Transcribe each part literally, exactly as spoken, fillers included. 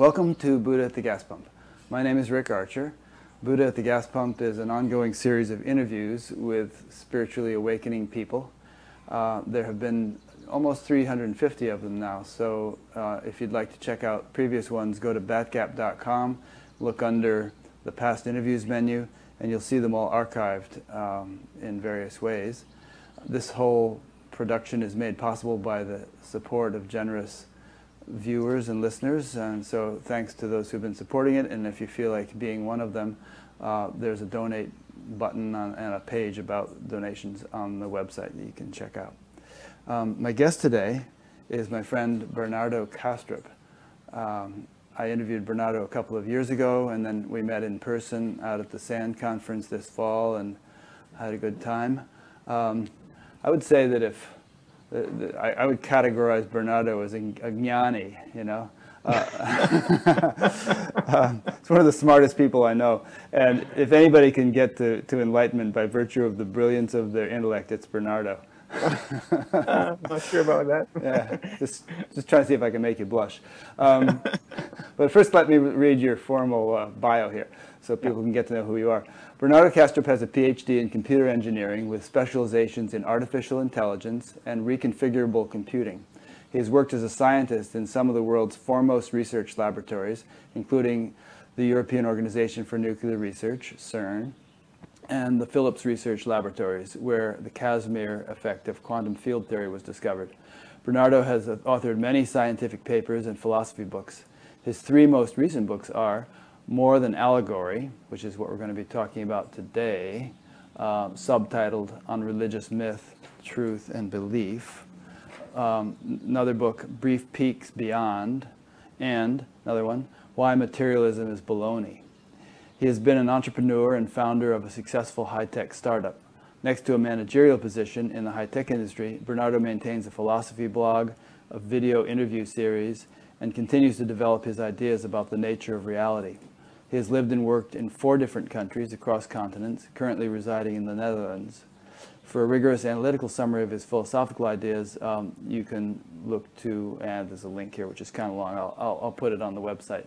Welcome to Buddha at the Gas Pump. My name is Rick Archer. Buddha at the Gas Pump is an ongoing series of interviews with spiritually awakening people. Uh, there have been almost three hundred fifty of them now, so uh, if you'd like to check out previous ones, go to bat gap dot com, look under the past interviews menu, and you'll see them all archived um, in various ways. This whole production is made possible by the support of generous viewers and listeners, and so thanks to those who've been supporting it. And if you feel like being one of them, uh, there's a donate button on, and a page about donations on the website that you can check out. Um, my guest today is my friend Bernardo Kastrup. Um, I interviewed Bernardo a couple of years ago, and then we met in person out at the SAND Conference this fall and had a good time. Um, I would say that if uh, th I, I would categorize Bernardo as a, a gnani, you know. Uh, uh, it's one of the smartest people I know, and if anybody can get to, to enlightenment by virtue of the brilliance of their intellect, it's Bernardo. uh, not sure about that. Yeah, just, just trying to see if I can make you blush. Um, but first, let me read your formal uh, bio here so people yeah. can get to know who you are. Bernardo Kastrup has a P H D in computer engineering with specializations in artificial intelligence and reconfigurable computing. He has worked as a scientist in some of the world's foremost research laboratories, including the European Organization for Nuclear Research, CERN, and the Philips Research Laboratories, where the Casimir effect of quantum field theory was discovered. Bernardo has authored many scientific papers and philosophy books. His three most recent books are More Than Allegory, which is what we're going to be talking about today, uh, subtitled On Religious Myth, Truth, and Belief. Um, another book, Brief Peaks Beyond, and another one, Why Materialism is Baloney. He has been an entrepreneur and founder of a successful high-tech startup. Next to a managerial position in the high-tech industry, Bernardo maintains a philosophy blog, a video interview series, and continues to develop his ideas about the nature of reality. He has lived and worked in four different countries across continents, currently residing in the Netherlands. For a rigorous analytical summary of his philosophical ideas, um, you can look to, and there's a link here which is kind of long, I'll, I'll, I'll put it on the website.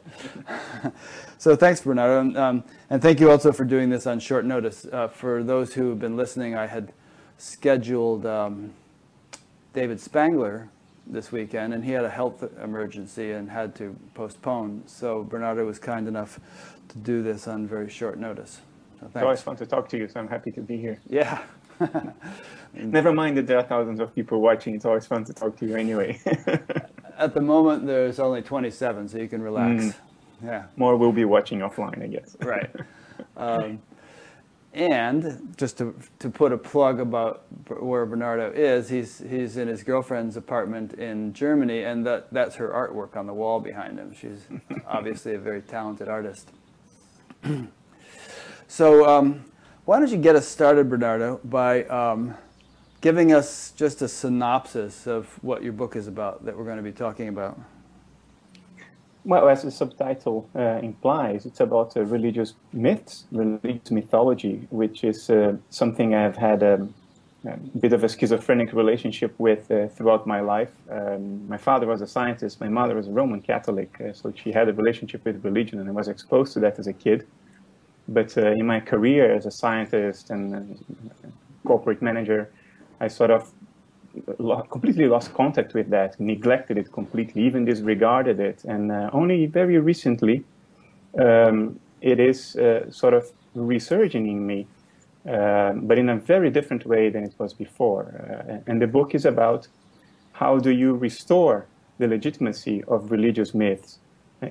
So thanks, Bernardo, and, um, and thank you also for doing this on short notice. Uh, for those who have been listening, I had scheduled um, David Spangler this weekend, and he had a health emergency and had to postpone, so Bernardo was kind enough to do this on very short notice. So it's always fun to talk to you, so I'm happy to be here. Yeah. Never mind that there are thousands of people watching, it's always fun to talk to you anyway. At the moment there's only twenty-seven, so you can relax. Mm. Yeah. More will be watching offline, I guess. Right. Um, and just to, to put a plug about where Bernardo is, he's, he's in his girlfriend's apartment in Germany, and that, that's her artwork on the wall behind him. She's obviously a very talented artist. So... Um, why don't you get us started, Bernardo, by um, giving us just a synopsis of what your book is about that we're going to be talking about? Well, as the subtitle uh, implies, it's about uh, religious myths, religious mythology, which is uh, something I've had a, a bit of a schizophrenic relationship with uh, throughout my life. Um, my father was a scientist, my mother was a Roman Catholic, uh, so she had a relationship with religion, and I was exposed to that as a kid. But uh, in my career as a scientist and uh, corporate manager, I sort of lo completely lost contact with that, neglected it completely, even disregarded it. And uh, only very recently, um, it is uh, sort of resurging in me, uh, but in a very different way than it was before. Uh, and the book is about how do you restore the legitimacy of religious myths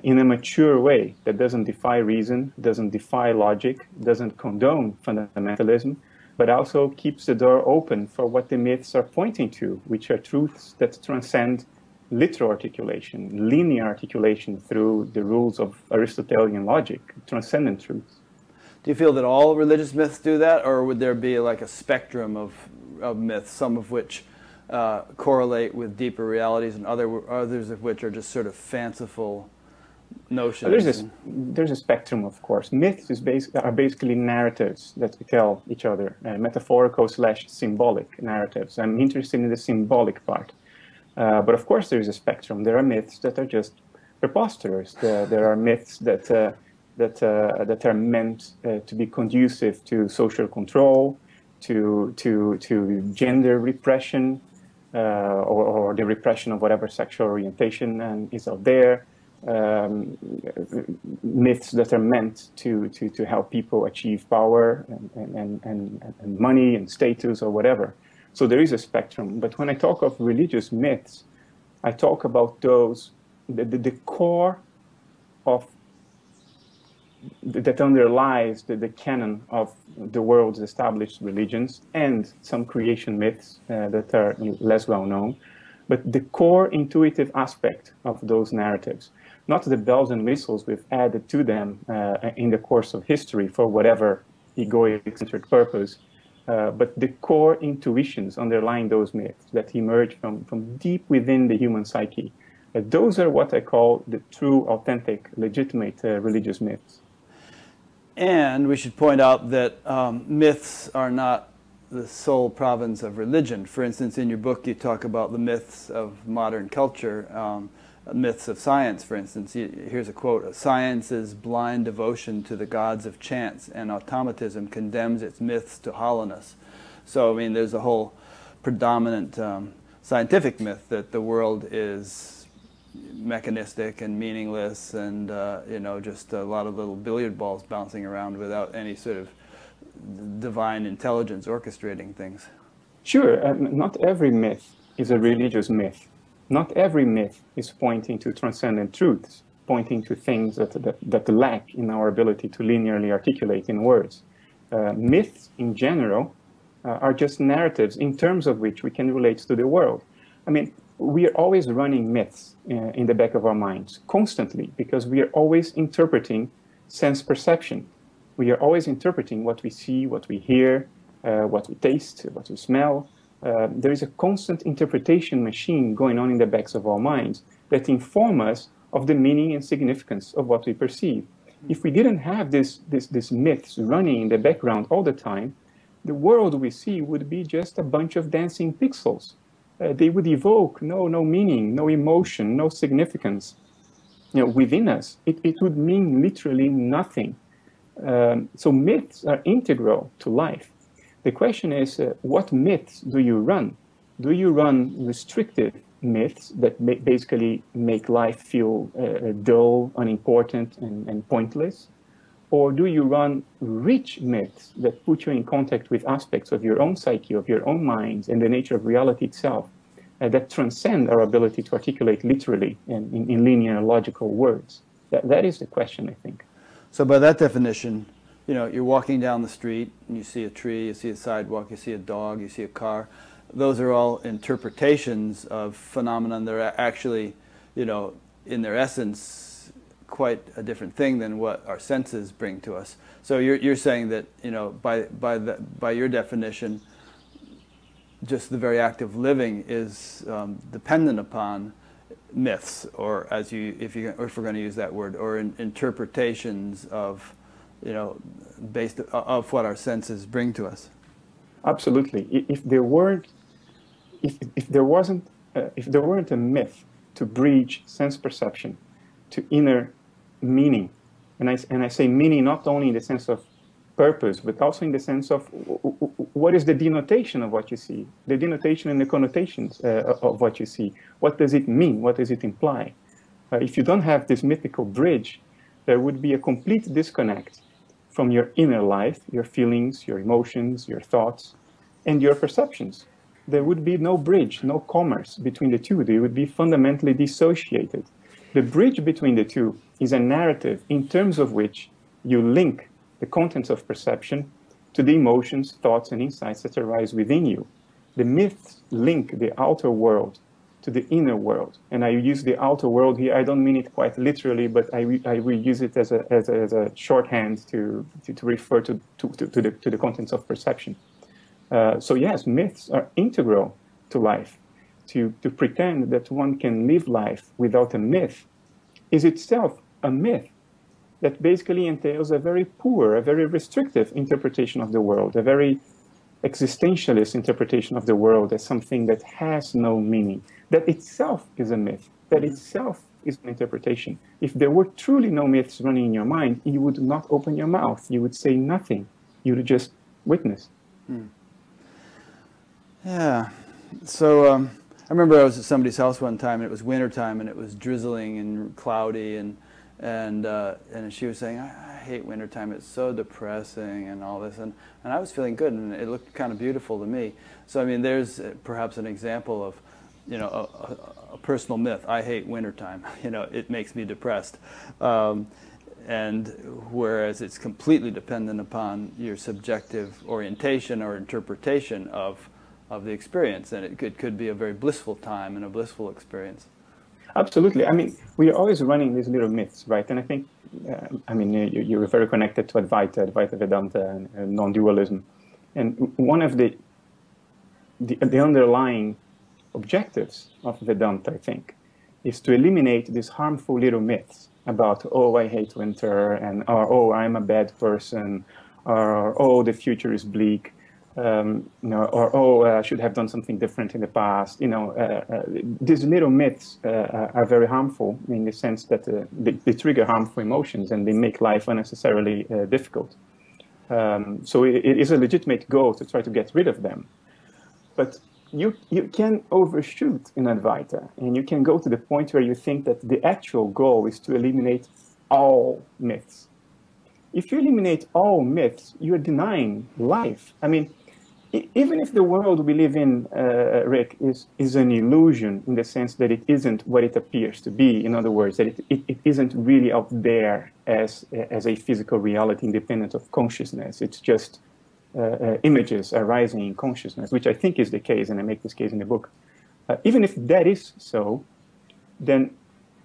in a mature way that doesn't defy reason, doesn't defy logic, doesn't condone fundamentalism, but also keeps the door open for what the myths are pointing to, which are truths that transcend literal articulation, linear articulation through the rules of Aristotelian logic, transcendent truths. Do you feel that all religious myths do that, or would there be like a spectrum of, of myths, some of which uh, correlate with deeper realities and other, others of which are just sort of fanciful notions? There's a, there's a spectrum, of course. Myths is bas- are basically narratives that we tell each other, uh, metaphorical slash symbolic narratives. I'm interested in the symbolic part. Uh, but of course there is a spectrum. There are myths that are just preposterous. There, there are myths that uh, that uh, that are meant uh, to be conducive to social control, to to to gender repression, uh, or, or the repression of whatever sexual orientation and is out there. Um, myths that are meant to, to, to help people achieve power and, and, and, and money and status or whatever. So there is a spectrum. But when I talk of religious myths, I talk about those, the, the, the core of, that underlies the, the canon of the world's established religions and some creation myths uh, that are less well known, but the core intuitive aspect of those narratives. Not the bells and whistles we've added to them uh, in the course of history for whatever egoic-centered purpose, uh, but the core intuitions underlying those myths that emerge from, from deep within the human psyche. Uh, those are what I call the true, authentic, legitimate uh, religious myths. And we should point out that um, myths are not the sole province of religion. For instance, in your book you talk about the myths of modern culture, um, myths of science, for instance. Here's a quote: "Science's blind devotion to the gods of chance and automatism condemns its myths to hollowness." So, I mean, there's a whole predominant um, scientific myth that the world is mechanistic and meaningless and, uh, you know, just a lot of little billiard balls bouncing around without any sort of divine intelligence orchestrating things. Sure. Um, not every myth is a religious myth. Not every myth is pointing to transcendent truths, pointing to things that, that, that lack in our ability to linearly articulate in words. Uh, myths, in general, uh, are just narratives in terms of which we can relate to the world. I mean, we are always running myths uh, in the back of our minds, constantly, because we are always interpreting sense perception. We are always interpreting what we see, what we hear, uh, what we taste, what we smell. Uh, there is a constant interpretation machine going on in the backs of our minds that inform us of the meaning and significance of what we perceive. If we didn't have this, this, this myths running in the background all the time, the world we see would be just a bunch of dancing pixels. Uh, they would evoke no, no meaning, no emotion, no significance. You know, within us, it, it would mean literally nothing. Um, so myths are integral to life. The question is, uh, what myths do you run? Do you run restrictive myths that ma basically make life feel uh, dull, unimportant, and, and pointless? Or do you run rich myths that put you in contact with aspects of your own psyche, of your own minds, and the nature of reality itself, uh, that transcend our ability to articulate literally and in, in linear, logical words? That, that is the question, I think. So by that definition, you know, you're walking down the street and you see a tree, you see a sidewalk, you see a dog, you see a car. Those are all interpretations of phenomena that are actually, you know, in their essence, quite a different thing than what our senses bring to us. So you're, you're saying that, you know, by, by, the, by your definition, just the very act of living is um, dependent upon myths, or as you, if, you, or if we're going to use that word, or in, interpretations of, you know, based of what our senses bring to us. Absolutely. If there weren't, if, if there wasn't, uh, if there weren't a myth to bridge sense perception to inner meaning, and I and I say meaning not only in the sense of purpose, but also in the sense of what is the denotation of what you see, the denotation and the connotations uh, of what you see. What does it mean? What does it imply? Uh, if you don't have this mythical bridge, there would be a complete disconnect from your inner life, your feelings, your emotions, your thoughts, and your perceptions. There would be no bridge, no commerce between the two. They would be fundamentally dissociated. The bridge between the two is a narrative in terms of which you link the contents of perception to the emotions, thoughts, and insights that arise within you. The myths link the outer world to the inner world. And I use the outer world here, I don't mean it quite literally, but I, I will use it as a, as a, as a shorthand to, to, to refer to, to, to, the, to the contents of perception. Uh, so yes, myths are integral to life. To, to pretend that one can live life without a myth is itself a myth that basically entails a very poor, a very restrictive interpretation of the world, a very existentialist interpretation of the world as something that has no meaning. That itself is a myth. That itself is an interpretation. If there were truly no myths running in your mind, you would not open your mouth. You would say nothing. You would just witness. Hmm. Yeah. So um, I remember I was at somebody's house one time, and it was wintertime, and it was drizzling and cloudy, and and uh, and she was saying, I, I hate wintertime. It's so depressing and all this. And, and I was feeling good, and it looked kind of beautiful to me. So, I mean, there's perhaps an example of, you know, a, a, a personal myth. I hate wintertime. You know, it makes me depressed. Um, and whereas it's completely dependent upon your subjective orientation or interpretation of of the experience, and it could, could be a very blissful time and a blissful experience. Absolutely. I mean, we are always running these little myths, right? And I think, uh, I mean, you, you were very connected to Advaita, Advaita Vedanta, and, and non-dualism. And one of the, the, the underlying objectives of Vedanta, I think, is to eliminate these harmful little myths about, oh, I hate winter, and or, oh, I'm a bad person, or, oh, the future is bleak. Um, you know, or, oh, I uh, should have done something different in the past. You know, uh, uh, these little myths uh, are very harmful in the sense that uh, they, they trigger harmful emotions and they make life unnecessarily uh, difficult. Um, so it, it is a legitimate goal to try to get rid of them. But you, you can overshoot in Advaita, and you can go to the point where you think that the actual goal is to eliminate all myths. If you eliminate all myths, you are denying life. I mean, even if the world we live in, uh, Rick, is, is an illusion in the sense that it isn't what it appears to be, in other words, that it, it, it isn't really out there as, as a physical reality independent of consciousness. It's just uh, uh, images arising in consciousness, which I think is the case, and I make this case in the book. Uh, even if that is so, then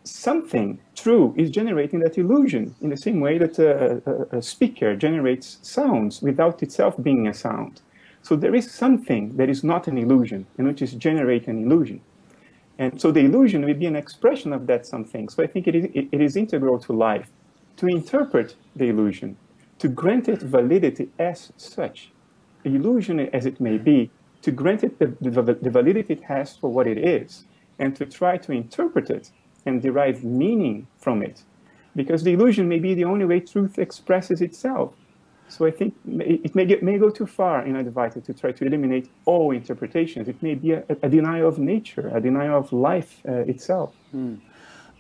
something true is generating that illusion in the same way that uh, a, a speaker generates sounds without itself being a sound. So there is something that is not an illusion and which is generating an illusion. And so the illusion will be an expression of that something. So I think it is, it, it is integral to life to interpret the illusion, to grant it validity as such, illusion as it may be, to grant it the, the, the validity it has for what it is, and to try to interpret it and derive meaning from it, because the illusion may be the only way truth expresses itself. So I think it may, get, may go too far in Advaita to try to eliminate all interpretations. It may be a, a denial of nature, a denial of life uh, itself. Hmm.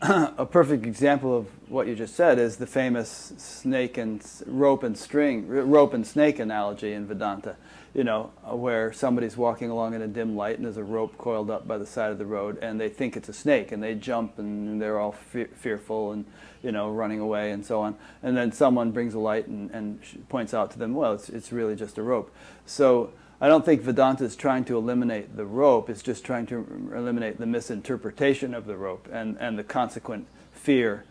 A perfect example of what you just said is the famous snake and rope and string, rope and snake analogy in Vedanta. You know, where somebody's walking along in a dim light and there's a rope coiled up by the side of the road, and they think it's a snake, and they jump and they're all fe fearful and, you know, running away and so on. And then someone brings a light and, and points out to them, well, it's it's really just a rope. So I don't think Vedanta is trying to eliminate the rope. It's just trying to eliminate the misinterpretation of the rope and, and the consequent fear,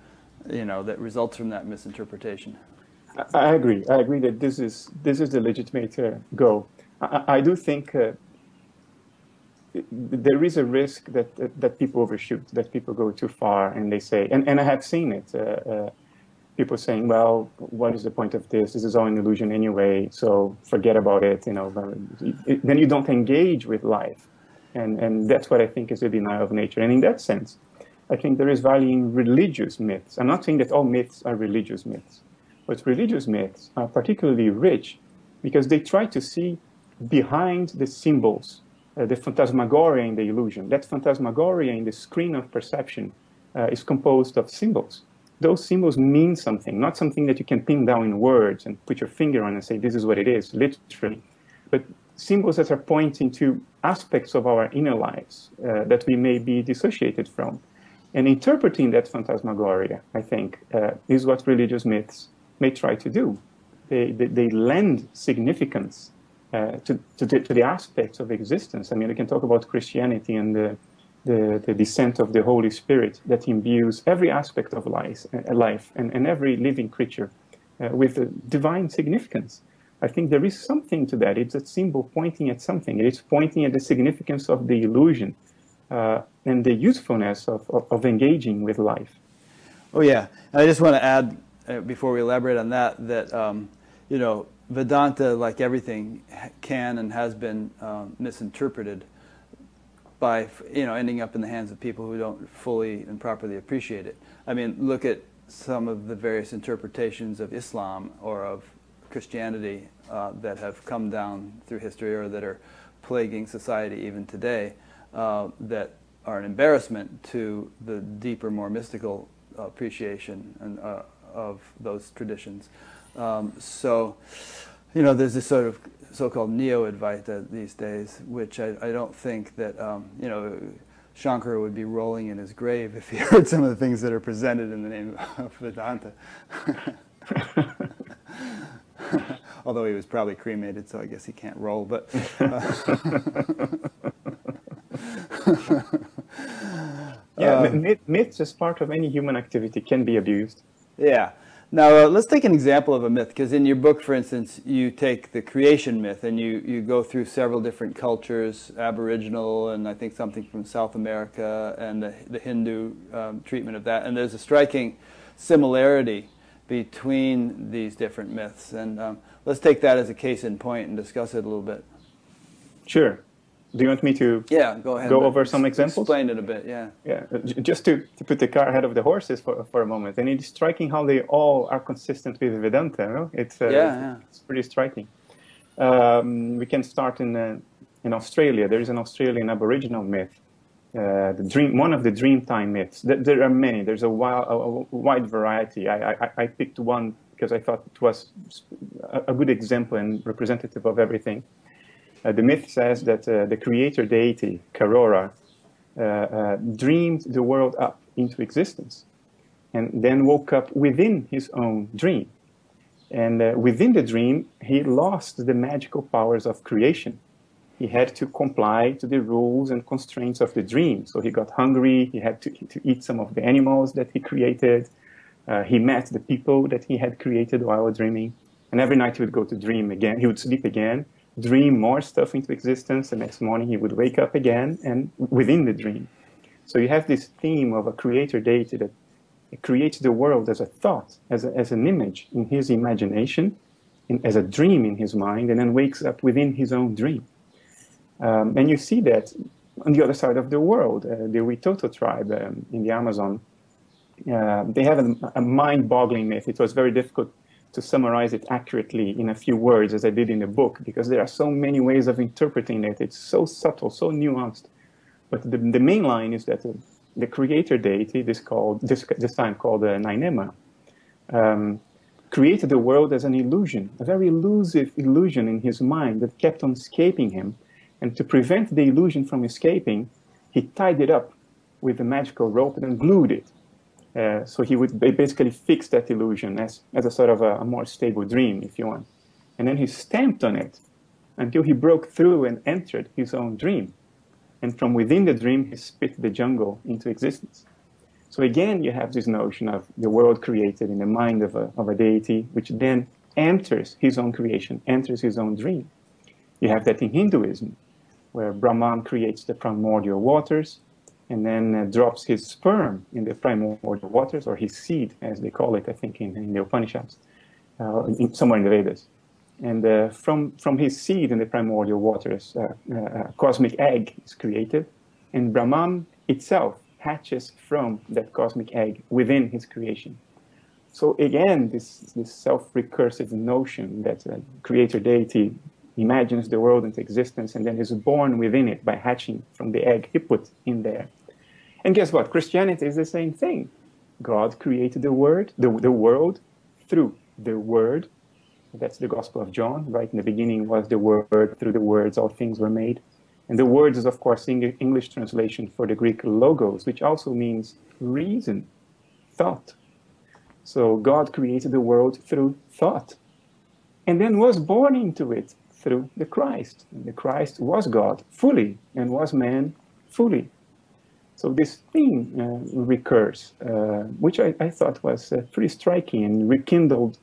you know, that results from that misinterpretation. I agree. I agree that this is this is the legitimate uh, goal. I, I do think uh, there is a risk that, that that people overshoot, that people go too far, and they say, and, and I have seen it. Uh, uh, People saying, well, what is the point of this? This is all an illusion anyway, so forget about it, you know. Then you don't engage with life. And, and that's what I think is the denial of nature. And in that sense, I think there is value in religious myths. I'm not saying that all myths are religious myths, but religious myths are particularly rich because they try to see behind the symbols, uh, the phantasmagoria in the illusion. That phantasmagoria in the screen of perception uh, is composed of symbols. Those symbols mean something, not something that you can pin down in words and put your finger on and say, this is what it is, literally. But symbols that are pointing to aspects of our inner lives uh, that we may be dissociated from. And interpreting that phantasmagoria, I think, uh, is what religious myths may try to do. They, they, they lend significance uh, to, to, the, to the aspects of existence. I mean, we can talk about Christianity and the The, the descent of the Holy Spirit that imbues every aspect of life, uh, life and, and every living creature uh, with a divine significance. I think there is something to that. It's a symbol pointing at something. It's pointing at the significance of the illusion uh, and the usefulness of, of, of engaging with life. Oh, yeah. And I just want to add, uh, before we elaborate on that, that, um, you know, Vedanta, like everything, can and has been uh, misinterpreted by, you know, ending up in the hands of people who don't fully and properly appreciate it. I mean, look at some of the various interpretations of Islam or of Christianity uh, that have come down through history or that are plaguing society even today, uh, that are an embarrassment to the deeper, more mystical appreciation and, uh, of those traditions. Um, so, you know, there's this sort of so-called neo-Advaita these days, which I, I don't think that, um, you know, Shankara would be rolling in his grave if he heard some of the things that are presented in the name of Vedanta. Although he was probably cremated, so I guess he can't roll, but... Uh, yeah, um, myth, myths as part of any human activity can be abused. Yeah. Now, uh, let's take an example of a myth, because in your book, for instance, you take the creation myth, and you, you go through several different cultures, Aboriginal, and I think something from South America, and the, the Hindu um, treatment of that. And there's a striking similarity between these different myths. And um, let's take that as a case in point and discuss it a little bit. Sure. Do you want me to yeah, go, ahead go over some examples? Explain it a bit, yeah. Yeah, just to, to put the car ahead of the horses for, for a moment. And it's striking how they all are consistent with Vedanta. No? It's, uh, yeah, yeah. It's pretty striking. Um, we can start in, uh, in Australia. There is an Australian Aboriginal myth, uh, the dream, one of the Dreamtime myths. There are many. There's a, wild, a wide variety. I, I, I picked one because I thought it was a good example and representative of everything. Uh, the myth says that uh, the creator deity, Karora, uh, uh, dreamed the world up into existence and then woke up within his own dream. And uh, within the dream, he lost the magical powers of creation. He had to comply to the rules and constraints of the dream. So he got hungry, he had to, to eat some of the animals that he created. Uh, he met the people that he had created while dreaming. And every night he would go to dream again, he would sleep again, dream more stuff into existence. The next morning he would wake up again and within the dream. So you have this theme of a creator deity that creates the world as a thought, as, a, as an image in his imagination, in, as a dream in his mind, and then wakes up within his own dream. Um, and you see that on the other side of the world, uh, the Witoto tribe um, in the Amazon, uh, they have a, a mind-boggling myth. It was very difficult to summarize it accurately in a few words as I did in the book, because there are so many ways of interpreting it. It's so subtle, so nuanced. But the, the main line is that the, the creator deity, this, called, this, this time called uh, Nainema, um, created the world as an illusion, a very elusive illusion in his mind that kept on escaping him. And to prevent the illusion from escaping, he tied it up with a magical rope and glued it. Uh, so he would basically fix that illusion as, as a sort of a, a more stable dream, if you want. And then he stamped on it until he broke through and entered his own dream. And from within the dream, he spit the jungle into existence. So again, you have this notion of the world created in the mind of a, of a deity, which then enters his own creation, enters his own dream. You have that in Hinduism, where Brahman creates the primordial waters, and then uh, drops his sperm in the primordial waters, or his seed, as they call it, I think, in, in the Upanishads, uh, in, somewhere in the Vedas. And uh, from, from his seed in the primordial waters, uh, uh, a cosmic egg is created, and Brahman itself hatches from that cosmic egg within his creation. So again, this, this self-recursive notion that uh, creator deity imagines the world into existence and then is born within it by hatching from the egg he put in there. And guess what? Christianity is the same thing. God created the word, the, the world through the word. That's the Gospel of John, right? In the beginning was the word, through the words all things were made. And the words is, of course, English translation for the Greek logos, which also means reason, thought. So God created the world through thought and then was born into it through the Christ. And the Christ was God fully and was man fully. So this theme uh, recurs, uh, which I, I thought was uh, pretty striking and rekindled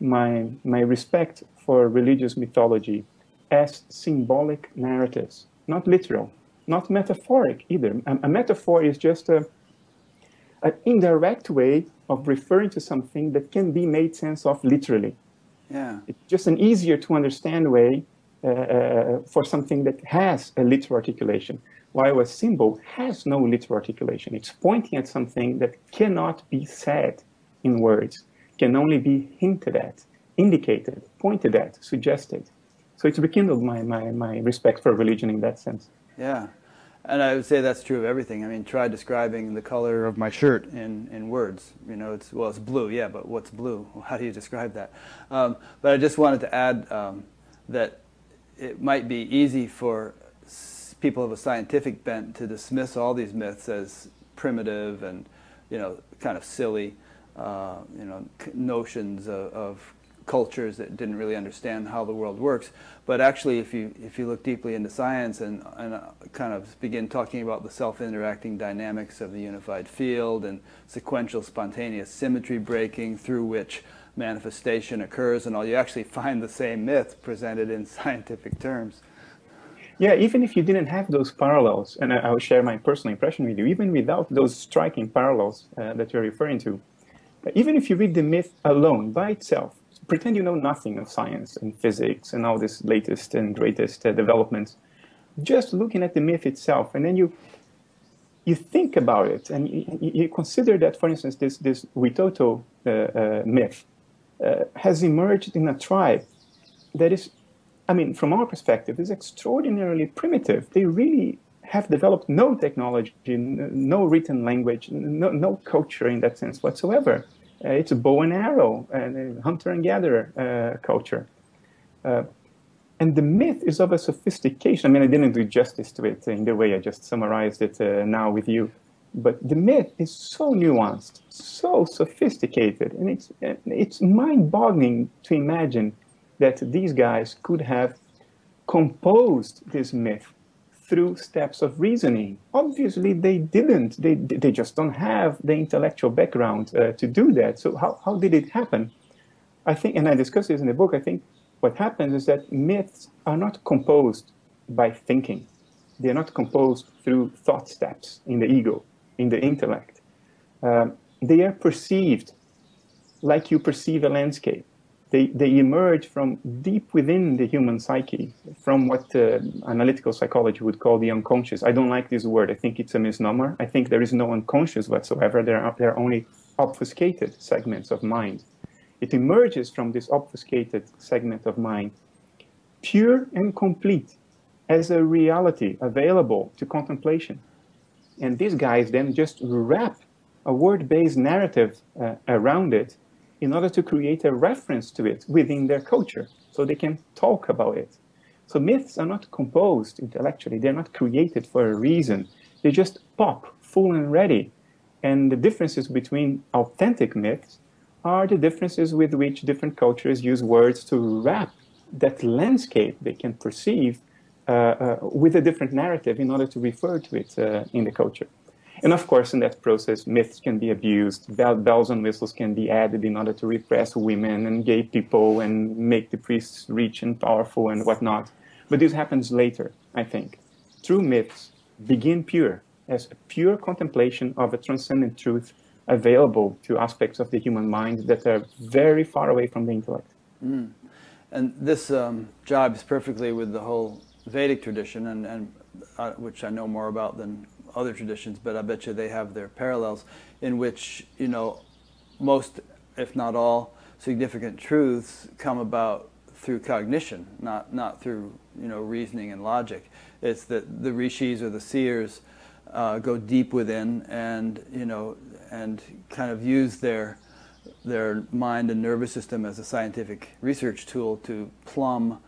my, my respect for religious mythology as symbolic narratives, not literal, not metaphoric either. A, a metaphor is just a, an indirect way of referring to something that can be made sense of literally. Yeah. It's just an easier to understand way uh, uh, for something that has a literal articulation. while a symbol has no literal articulation. It's pointing at something that cannot be said in words, can only be hinted at, indicated, pointed at, suggested. So it's rekindled my, my, my respect for religion in that sense. Yeah, and I would say that's true of everything. I mean, try describing the color of my shirt in, in words. You know, it's, well, it's blue, yeah, but what's blue? How do you describe that? Um, but I just wanted to add um, that it might be easy for people of a scientific bent to dismiss all these myths as primitive and, you know, kind of silly, uh, you know, notions of, of cultures that didn't really understand how the world works. But actually, if you if you look deeply into science and, and kind of begin talking about the self-interacting dynamics of the unified field and sequential spontaneous symmetry breaking through which manifestation occurs and all, you actually find the same myth presented in scientific terms. Yeah, even if you didn't have those parallels, and I'll share my personal impression with you, even without those striking parallels uh, that you're referring to, even if you read the myth alone, by itself, pretend you know nothing of science and physics and all this latest and greatest uh, developments, just looking at the myth itself, and then you you think about it, and you, you consider that, for instance, this, this Witoto uh, uh, myth uh, has emerged in a tribe that is, I mean, from our perspective, is extraordinarily primitive. They really have developed no technology, no written language, no, no culture in that sense whatsoever. Uh, it's a bow and arrow, and uh, hunter and gatherer uh, culture. Uh, and the myth is of a sophistication. I mean, I didn't do justice to it in the way I just summarized it uh, now with you. But the myth is so nuanced, so sophisticated, and it's, it's mind-boggling to imagine that these guys could have composed this myth through steps of reasoning. Obviously, they didn't. They, they just don't have the intellectual background uh, to do that. So how, how did it happen? I think, and I discuss this in the book, I think what happens is that myths are not composed by thinking. They're not composed through thought steps in the ego, in the intellect. Um, they are perceived like you perceive a landscape. They, they emerge from deep within the human psyche, from what uh, analytical psychology would call the unconscious. I don't like this word. I think it's a misnomer. I think there is no unconscious whatsoever. There are, there are only obfuscated segments of mind. It emerges from this obfuscated segment of mind, pure and complete, as a reality available to contemplation. And these guys then just wrap a word-based narrative uh, around it in order to create a reference to it within their culture, so they can talk about it. So myths are not composed intellectually, they're not created for a reason. They just pop, full and ready. And the differences between authentic myths are the differences with which different cultures use words to wrap that landscape they can perceive uh, uh, with a different narrative in order to refer to it uh, in the culture. And of course, in that process, myths can be abused, bells and whistles can be added in order to repress women and gay people and make the priests rich and powerful and whatnot. But this happens later, I think. True myths begin pure, as a pure contemplation of a transcendent truth available to aspects of the human mind that are very far away from the intellect. Mm. And this um, jibes perfectly with the whole Vedic tradition, and, and uh, which I know more about than other traditions, but I bet you they have their parallels, in which, you know, most, if not all, significant truths come about through cognition, not not through, you know, reasoning and logic. It's that the rishis or the seers uh, go deep within, and, you know, and kind of use their their mind and nervous system as a scientific research tool to plumb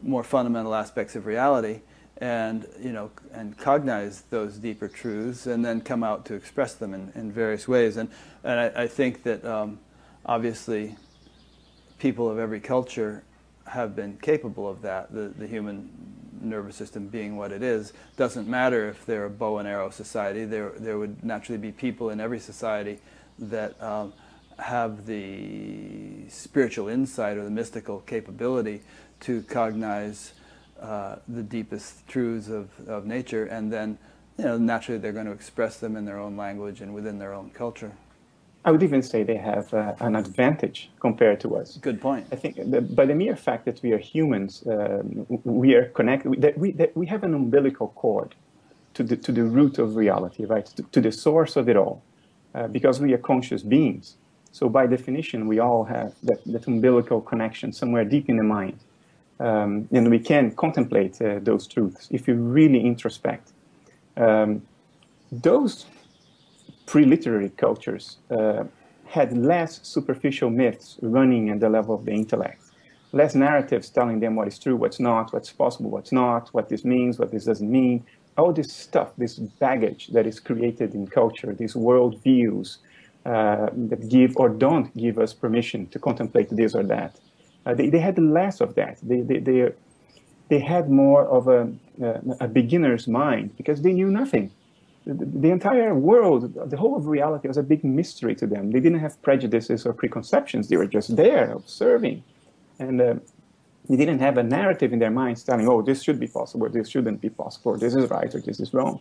more fundamental aspects of reality, and, you know, and cognize those deeper truths, and then come out to express them in, in various ways. And, and I, I think that um, obviously people of every culture have been capable of that. The, the human nervous system being what it is, doesn't matter if they're a bow and arrow society. There, there would naturally be people in every society that um, have the spiritual insight or the mystical capability to cognize Uh, the deepest truths of, of nature, and then, you know, naturally they're going to express them in their own language and within their own culture. I would even say they have uh, an advantage compared to us. Good point. I think the, by the mere fact that we are humans, uh, we are connected, that we, that we have an umbilical cord. to the, to the root of reality, right? To, to the source of it all, uh, because we are conscious beings. So by definition, we all have that, that umbilical connection somewhere deep in the mind. Um, and we can contemplate uh, those truths if you really introspect. Um, those pre-literary cultures uh, had less superficial myths running at the level of the intellect, less narratives telling them what is true, what's not, what's possible, what's not, what this means, what this doesn't mean. All this stuff, this baggage that is created in culture, these world views uh, that give or don't give us permission to contemplate this or that. Uh, they, they had less of that. They, they, they, they had more of a, a beginner's mind because they knew nothing. The, the entire world, the whole of reality was a big mystery to them. They didn't have prejudices or preconceptions. They were just there observing. And uh, they didn't have a narrative in their minds telling, oh, this should be possible, or this shouldn't be possible, or this is right, or this is wrong.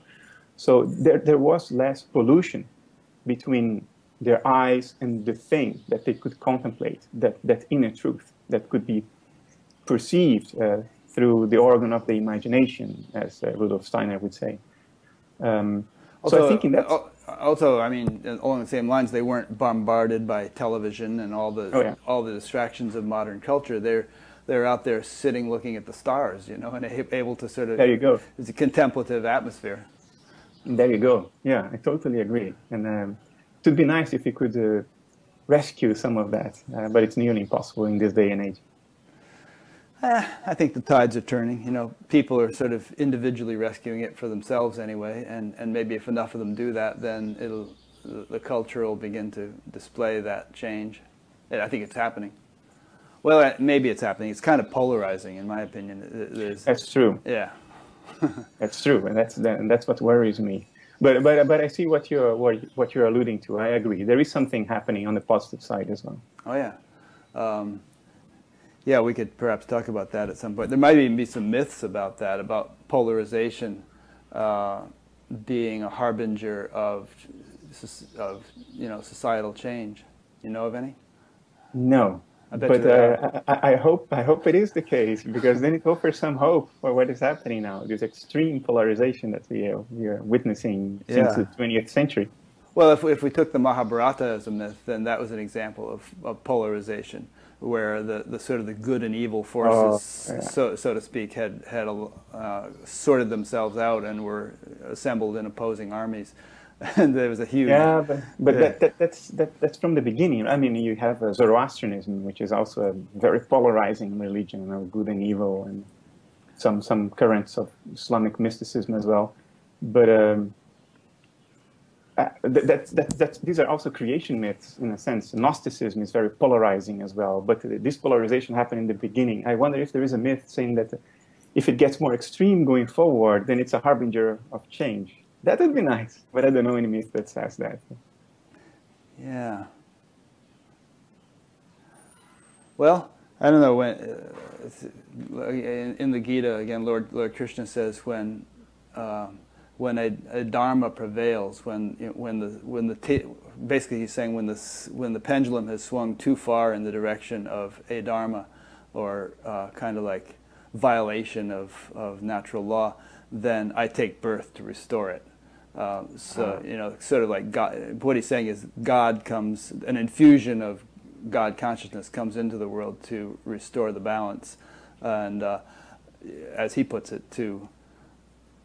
So there, there was less pollution between their eyes and the thing that they could contemplate, that, that inner truth that could be perceived uh, through the organ of the imagination, as uh, Rudolf Steiner would say. Um, also, so I think in that... Also, I mean, along the same lines, they weren't bombarded by television and all the oh, yeah. all the distractions of modern culture. They're they're out there sitting, looking at the stars, you know, and able to sort of. There you go. It's a contemplative atmosphere. There you go. Yeah, I totally agree. And um, it would be nice if you could uh, rescue some of that, uh, but it's nearly impossible in this day and age. Eh, I think the tides are turning. You know, people are sort of individually rescuing it for themselves anyway, and, and maybe if enough of them do that, then it'll the, the culture will begin to display that change. And I think it's happening. Well, maybe it's happening. It's kind of polarizing, in my opinion. There's, that's true. Yeah, that's true, and that's and that's what worries me. But but but I see what you're what you're alluding to. I agree. There is something happening on the positive side as well. Oh yeah. Um, Yeah, we could perhaps talk about that at some point. There might even be some myths about that, about polarization uh, being a harbinger of, of, you know, societal change. You know of any? No, I bet but uh, I, I hope I hope it is the case, because then it offers some hope for what is happening now. This extreme polarization that we are, we are witnessing since yeah. the twentieth century. Well, if we, if we took the Mahabharata as a myth, then that was an example of, of polarization, where the, the sort of the good and evil forces, oh, yeah. so so to speak, had had uh, sorted themselves out and were assembled in opposing armies, and there was a huge yeah, but, but uh, that, that, that's that, that's from the beginning. I mean, you have uh, Zoroastrianism, which is also a very polarizing religion, you know, good and evil, and some some currents of Islamic mysticism as well. But um, Uh, that, that, that, that, these are also creation myths, in a sense. Gnosticism is very polarizing as well, but this polarization happened in the beginning. I wonder if there is a myth saying that if it gets more extreme going forward, then it's a harbinger of change. That would be nice, but I don't know any myth that says that. Yeah. Well, I don't know. When, uh, in, in the Gita, again, Lord, Lord Krishna says when... Um, when a, a dharma prevails, when you know, when the when the t basically he's saying when the when the pendulum has swung too far in the direction of a dharma, or uh, kind of like violation of of natural law, then I take birth to restore it. Um, so you know, sort of like God, what he's saying is God comes, an infusion of God consciousness comes into the world to restore the balance, and uh, as he puts it, to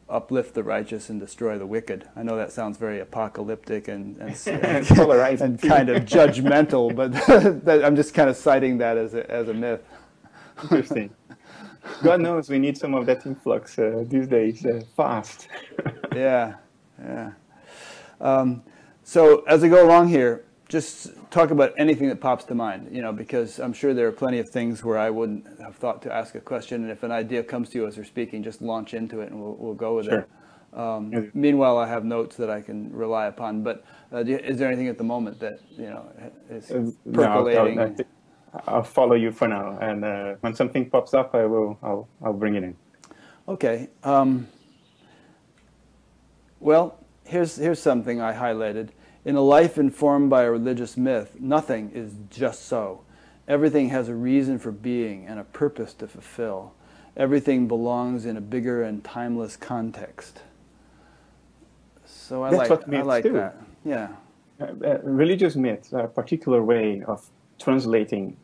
uplift the righteous and destroy the wicked. I know that sounds very apocalyptic and and, and, and kind of judgmental, but that, I'm just kind of citing that as a, as a myth. Interesting. God knows we need some of that influx uh, these days, uh, fast. yeah, yeah. Um, so as I go along here, just talk about anything that pops to mind, you know, because I'm sure there are plenty of things where I wouldn't have thought to ask a question, and if an idea comes to you as you're speaking, just launch into it and we'll, we'll go with sure. it. Um, yeah. Meanwhile, I have notes that I can rely upon, but uh, do, is there anything at the moment that, you know, is percolating? No, I'll, I'll, I'll follow you for now, and uh, when something pops up, I will, I'll, I'll bring it in. Okay. Um, well, here's, here's something I highlighted. In a life informed by a religious myth, nothing is just so. Everything has a reason for being and a purpose to fulfill. Everything belongs in a bigger and timeless context. So I that's like, what myths I like do. That. Yeah. Uh, uh, religious myths are a particular way of translating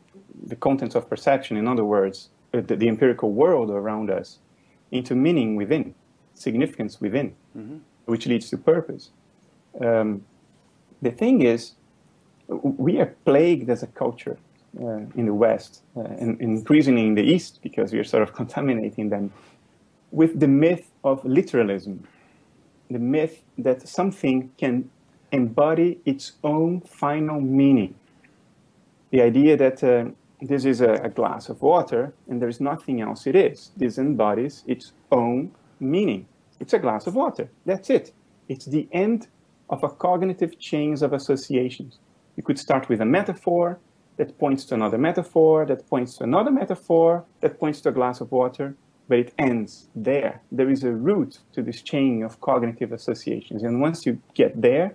the contents of perception, in other words, uh, the, the empirical world around us, into meaning within, significance within, mm-hmm. which leads to purpose. Um, the thing is, we are plagued as a culture uh, in the West, uh, and increasingly in the East, because we are sort of contaminating them, with the myth of literalism, the myth that something can embody its own final meaning. The idea that uh, this is a, a glass of water and there is nothing else it is. This embodies its own meaning. It's a glass of water. That's it. It's the end of a cognitive chains of associations. You could start with a metaphor that points to another metaphor, that points to another metaphor, that points to a glass of water, but it ends there. There is a root to this chain of cognitive associations. And once you get there,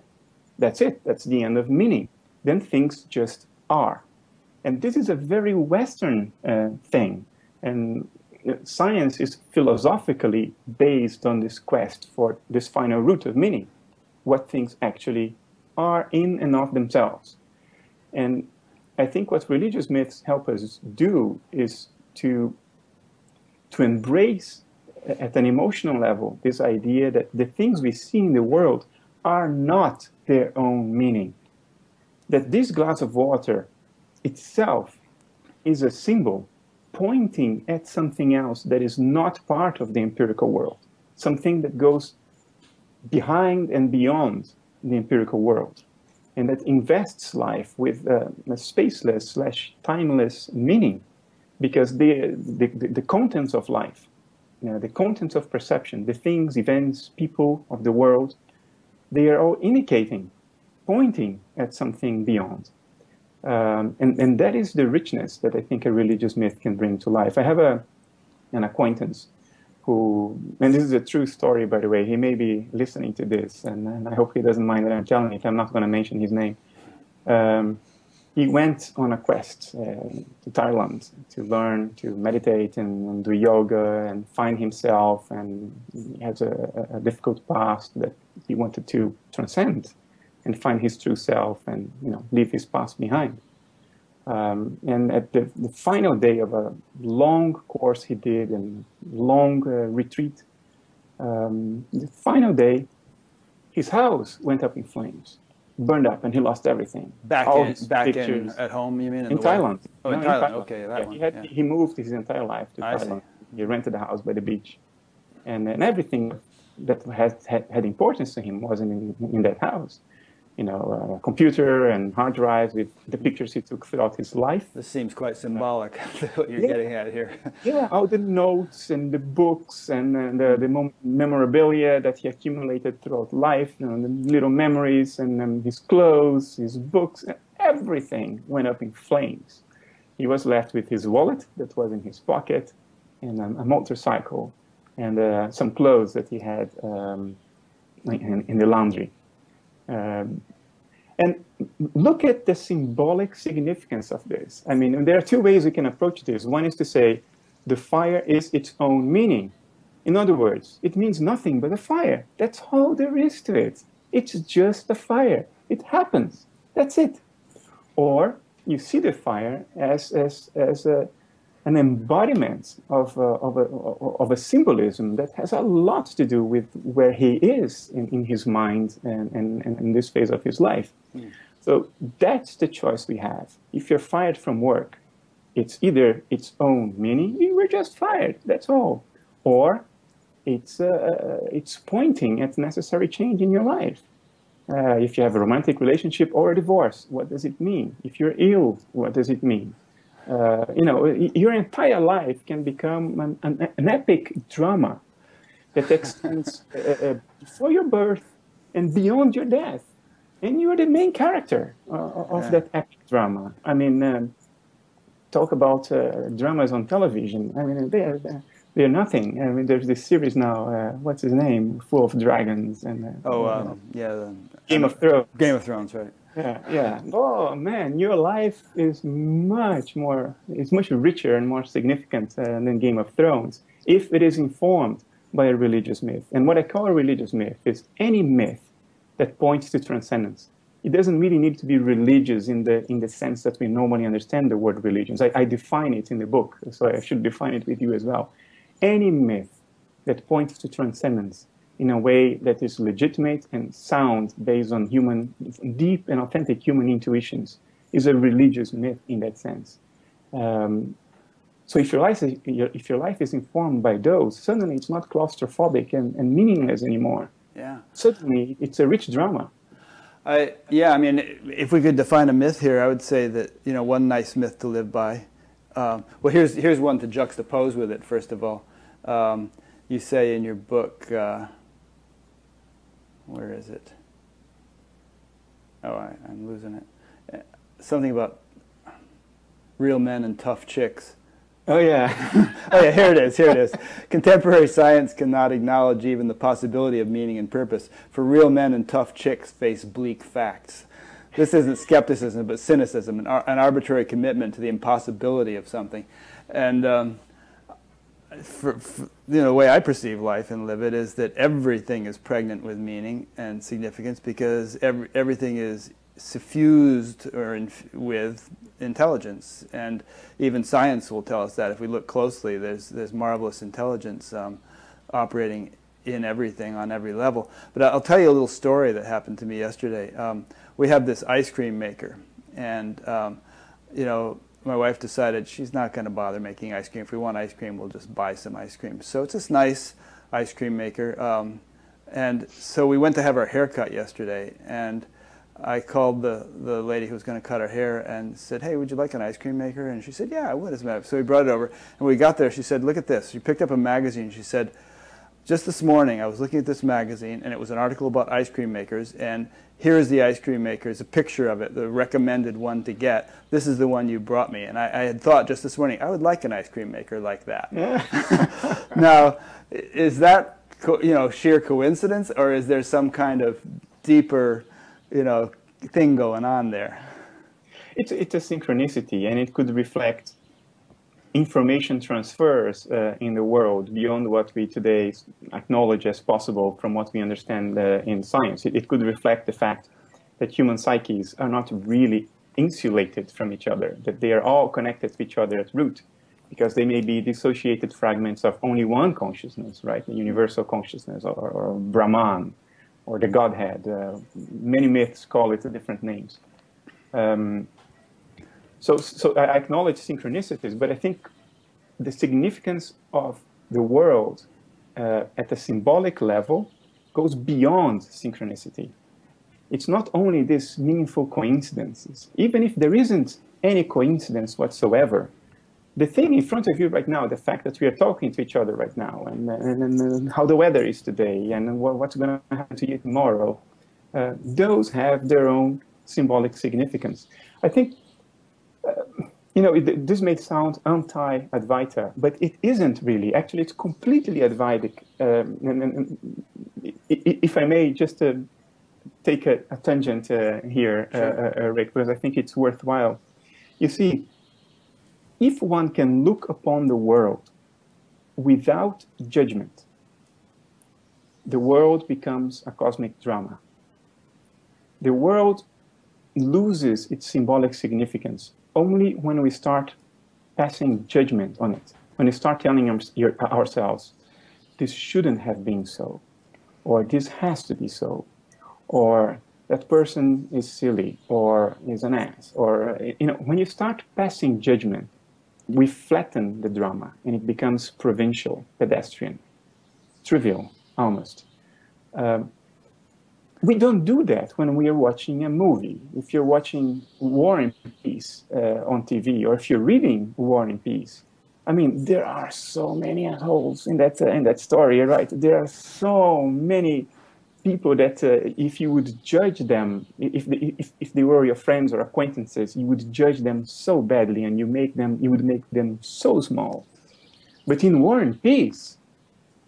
that's it. That's the end of meaning. Then things just are. And this is a very Western uh, thing. And science is philosophically based on this quest for this final root of meaning, what things actually are in and of themselves. And I think what religious myths help us do is to, to embrace at an emotional level this idea that the things we see in the world are not their own meaning. That this glass of water itself is a symbol pointing at something else that is not part of the empirical world, something that goes behind and beyond the empirical world, and that invests life with uh, a spaceless slash timeless meaning, because the, the, the contents of life, you know, the contents of perception, the things, events, people of the world, they are all indicating, pointing at something beyond. Um, and, and that is the richness that I think a religious myth can bring to life. I have a, an acquaintance who, and this is a true story, by the way, he may be listening to this, and, and I hope he doesn't mind that I'm telling it. I'm not going to mention his name. Um, he went on a quest uh, to Thailand to learn, to meditate and, and do yoga and find himself, and he has a, a difficult past that he wanted to transcend and find his true self and, you know, leave his past behind. Um, and at the, the final day of a long course he did and long uh, retreat, um, the final day, his house went up in flames, burned up, and he lost everything. Back, All in, back in at home, you mean? In, in Thailand. Oh, in, no, Thailand. in Thailand, okay. That yeah, one. He, had, yeah. he moved his entire life to I Thailand. See. He rented a house by the beach. And, and everything that had, had, had importance to him wasn't in, in that house. You know, a computer and hard drives with the pictures he took throughout his life. This seems quite symbolic, what you're yeah. getting at here. Yeah, all the notes and the books and, and the, the memorabilia that he accumulated throughout life, you know, the little memories and um, his clothes, his books, everything went up in flames. He was left with his wallet that was in his pocket and um, a motorcycle and uh, some clothes that he had um, in, in the laundry. Um, and look at the symbolic significance of this. I mean, there are two ways we can approach this. One is to say the fire is its own meaning. In other words, it means nothing but a fire. That's all there is to it. It's just a fire. It happens. That's it. Or you see the fire as, as, as a, an embodiment of a, of, a, of a symbolism that has a lot to do with where he is in, in his mind and, and, and in this phase of his life. Mm. So that's the choice we have. If you're fired from work, it's either its own meaning, you were just fired, that's all, or it's, uh, it's pointing at necessary change in your life. Uh, if you have a romantic relationship or a divorce, what does it mean? If you're ill, what does it mean? Uh, you know, your entire life can become an, an, an epic drama that extends uh, uh, before your birth and beyond your death. And you're the main character uh, of yeah. that epic drama. I mean, um, talk about uh, dramas on television. I mean, they're, they're nothing. I mean, there's this series now, uh, what's his name? Full of Dragons. and uh, Oh, uh, uh, yeah. The, Game of Thrones. Game of Thrones, right. Yeah, yeah. Oh man, your life is much more, it's much richer and more significant uh, than Game of Thrones if it is informed by a religious myth. And what I call a religious myth is any myth that points to transcendence. It doesn't really need to be religious in the, in the sense that we normally understand the word religions. I, I define it in the book, so I should define it with you as well. Any myth that points to transcendence in a way that is legitimate and sound based on human, deep and authentic human intuitions is a religious myth in that sense. Um, so if your, life is, if your life is informed by those, suddenly it's not claustrophobic and, and meaningless anymore. Yeah. Suddenly it's a rich drama. I, yeah, I mean, if we could define a myth here, I would say that, you know, one nice myth to live by. Um, well, here's, here's one to juxtapose with it, first of all. Um, you say in your book, uh, where is it? Oh, I, I'm losing it. Something about real men and tough chicks. Oh, yeah. Oh, yeah, here it is, here it is. Contemporary science cannot acknowledge even the possibility of meaning and purpose, for real men and tough chicks face bleak facts. This isn't skepticism, but cynicism, an, ar an arbitrary commitment to the impossibility of something. And, um, for, for, you know, the way I perceive life and live it is that everything is pregnant with meaning and significance because every, everything is suffused or inf with intelligence, and even science will tell us that if we look closely, there's there's marvelous intelligence um, operating in everything on every level. But I'll tell you a little story that happened to me yesterday. Um, we have this ice cream maker, and um, you know, my wife decided she's not going to bother making ice cream. If we want ice cream, we'll just buy some ice cream. So it's this nice ice cream maker, um, and so we went to have our haircut yesterday, and I called the, the lady who was going to cut her hair and said, hey, would you like an ice cream maker? And she said, yeah, I would, as a matter of fact. So we brought it over, and when we got there, she said, look at this. She picked up a magazine. She said, just this morning I was looking at this magazine, and it was an article about ice cream makers, and here is the ice cream maker. It's a picture of it, the recommended one to get. This is the one you brought me. And I, I had thought just this morning, I would like an ice cream maker like that. Yeah. Now, is that co you know, sheer coincidence, or is there some kind of deeper, you know, thing going on there? It's, it's a synchronicity, and it could reflect information transfers uh, in the world beyond what we today acknowledge as possible from what we understand uh, in science. It, it could reflect the fact that human psyches are not really insulated from each other, that they are all connected to each other at root, because they may be dissociated fragments of only one consciousness, right? The universal consciousness, or, or Brahman, or the Godhead. Uh, many myths call it different names. Um, so, so I acknowledge synchronicities, but I think the significance of the world uh, at a symbolic level goes beyond synchronicity. It's not only these meaningful coincidences. Even if there isn't any coincidence whatsoever, the thing in front of you right now, the fact that we are talking to each other right now, and, and, and how the weather is today, and what's going to happen to you tomorrow, uh, those have their own symbolic significance. I think, uh, you know, it, this may sound anti-Advaita, but it isn't really. Actually, it's completely Advaitic. Um, and, and, if I may just uh, take a, a tangent uh, here, sure. uh, uh, Rick, because I think it's worthwhile. You see, if one can look upon the world without judgment, the world becomes a cosmic drama. The world loses its symbolic significance only when we start passing judgment on it, when we start telling ourselves, this shouldn't have been so, or this has to be so, or that person is silly, or is an ass, or, you know, when you start passing judgment, we flatten the drama, and it becomes provincial, pedestrian, trivial, almost. Um, we don't do that when we are watching a movie. If you're watching War and Peace uh, on T V, or if you're reading War and Peace, I mean, there are so many holes in that, uh, in that story, right? There are so many people that uh, if you would judge them, if they, if, if they were your friends or acquaintances, you would judge them so badly, and you make them, you would make them so small. But in War and Peace,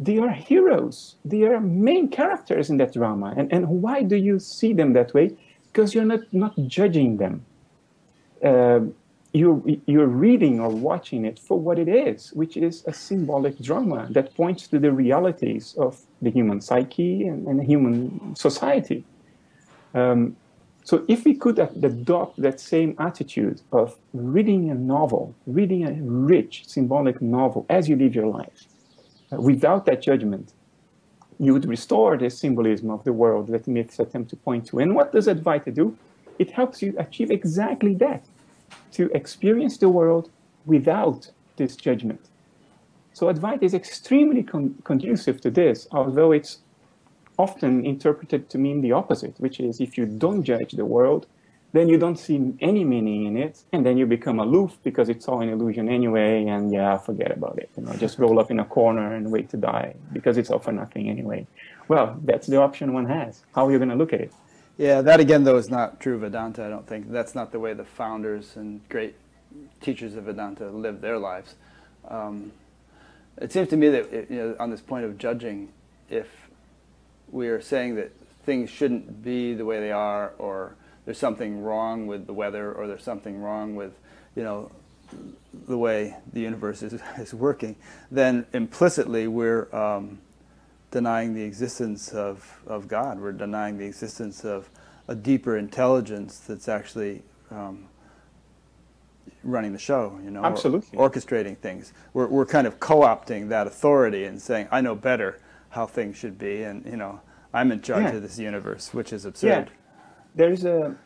they are heroes. They are main characters in that drama. And, and why do you see them that way? Because you're not, not judging them. Uh, you're, you're reading or watching it for what it is, which is a symbolic drama that points to the realities of the human psyche and, and human society. Um, so if we could adopt that same attitude of reading a novel, reading a rich symbolic novel as you live your life, uh, without that judgment, you would restore the symbolism of the world that myths attempt to point to. And what does Advaita do? It helps you achieve exactly that, to experience the world without this judgment. So Advaita is extremely con conducive to this, although it's often interpreted to mean the opposite, which is if you don't judge the world, then you don't see any meaning in it, and then you become aloof because it's all an illusion anyway, and yeah, forget about it. You know, just roll up in a corner and wait to die because it's all for nothing anyway. Well, that's the option one has. How are you going to look at it? Yeah, that again, though, is not true Vedanta, I don't think. That's not the way the founders and great teachers of Vedanta live their lives. Um, it seems to me that, you know, on this point of judging, if we are saying that things shouldn't be the way they are, or there's something wrong with the weather, or there's something wrong with, you know, the way the universe is, is working, then implicitly we're um, denying the existence of, of God. We're denying the existence of a deeper intelligence that's actually um, running the show, you know, Absolutely. Or orchestrating things. We're, we're kind of co-opting that authority and saying, I know better how things should be, and, you know, I'm in charge yeah. of this universe, which is absurd. Yeah. There is a,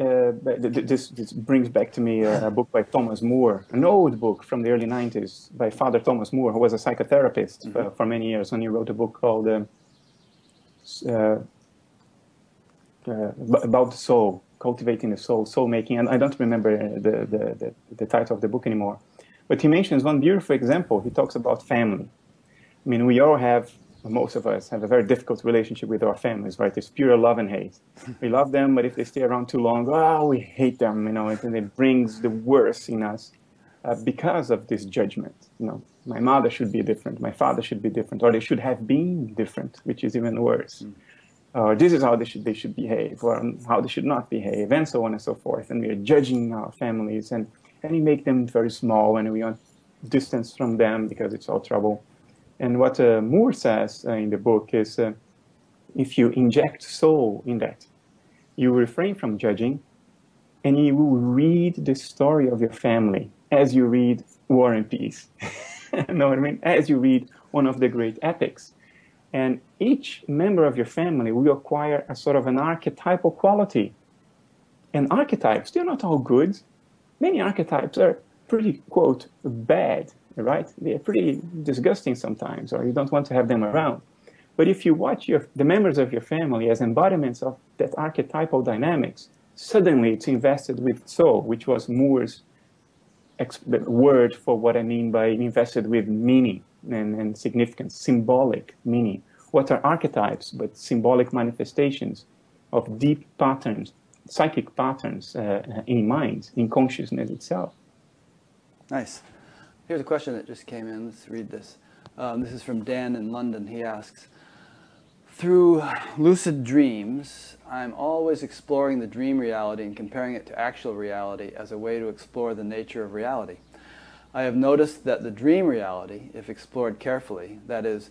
uh, this, this brings back to me a, a book by Thomas Moore, an old book from the early nineties by Father Thomas Moore, who was a psychotherapist mm-hmm. for, for many years, and he wrote a book called um, uh, uh, About the Soul, Cultivating the Soul, Soul Making, and I don't remember the, the, the, the title of the book anymore. But he mentions one beautiful example. He talks about family. I mean, we all have... most of us have a very difficult relationship with our families, right? It's pure love and hate. We love them, but if they stay around too long, oh, we hate them, you know, and it brings the worst in us uh, because of this judgment. You know, my mother should be different, my father should be different, or they should have been different, which is even worse. Or mm. uh, this is how they should, they should behave, or how they should not behave, and so on and so forth. And we are judging our families, and, and we make them very small, and we are distanced from them because it's all trouble. And what uh, Moore says uh, in the book is, uh, if you inject soul in that, you refrain from judging, and you will read the story of your family as you read War and Peace. You know what I mean? As you read one of the great epics. And each member of your family will acquire a sort of an archetypal quality. And archetypes, they're not all good. Many archetypes are pretty, quote, bad. Right? They're pretty disgusting sometimes, or you don't want to have them around. But if you watch your, the members of your family as embodiments of that archetypal dynamics, suddenly it's invested with soul, which was Moore's word for what I mean by invested with meaning and, and significance, symbolic meaning. What are archetypes but symbolic manifestations of deep patterns, psychic patterns uh, in mind, in consciousness itself? Nice. Here's a question that just came in. Let's read this. Um, this is from Dan in London. He asks, through lucid dreams, I'm always exploring the dream reality and comparing it to actual reality as a way to explore the nature of reality. I have noticed that the dream reality, if explored carefully, that is,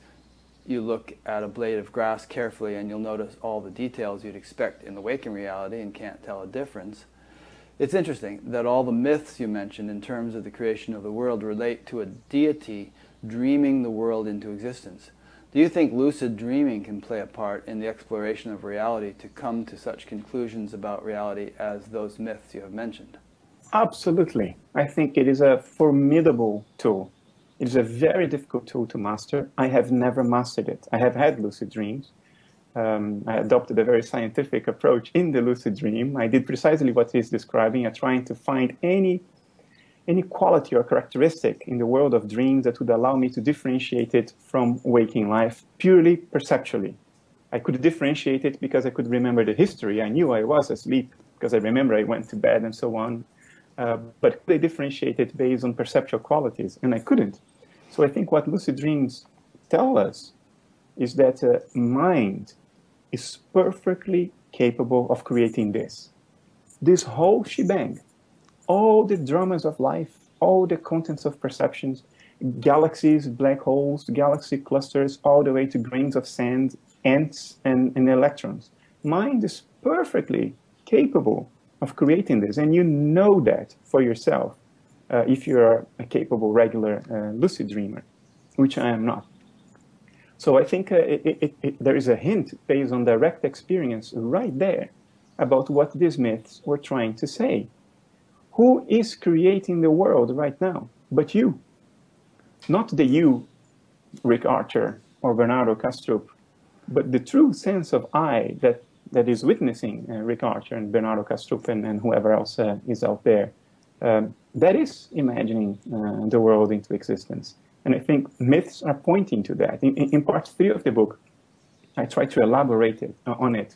you look at a blade of grass carefully and you'll notice all the details you'd expect in the waking reality and can't tell a difference. It's interesting that all the myths you mentioned in terms of the creation of the world relate to a deity dreaming the world into existence. Do you think lucid dreaming can play a part in the exploration of reality to come to such conclusions about reality as those myths you have mentioned? Absolutely. I think it is a formidable tool. It is a very difficult tool to master. I have never mastered it. I have had lucid dreams. Um, I adopted a very scientific approach in the lucid dream. I did precisely what he's describing, trying to find any, any quality or characteristic in the world of dreams that would allow me to differentiate it from waking life purely perceptually. I could differentiate it because I could remember the history. I knew I was asleep because I remember I went to bed and so on. Uh, but they differentiate it based on perceptual qualities, and I couldn't. So I think what lucid dreams tell us is that uh, mind is perfectly capable of creating this. This whole shebang, all the dramas of life, all the contents of perceptions, galaxies, black holes, galaxy clusters, all the way to grains of sand, ants, and, and electrons. mind is perfectly capable of creating this, and you know that for yourself uh, if you're a capable, regular uh, lucid dreamer, which I am not. So I think uh, it, it, it, there is a hint based on direct experience right there about what these myths were trying to say. Who is creating the world right now but you? Not the you, Rick Archer or Bernardo Kastrup, but the true sense of I that, that is witnessing uh, Rick Archer and Bernardo Kastrup and, and whoever else uh, is out there. Um, that is imagining uh, the world into existence. And I think myths are pointing to that. In, in part three of the book, I try to elaborate it, uh, on it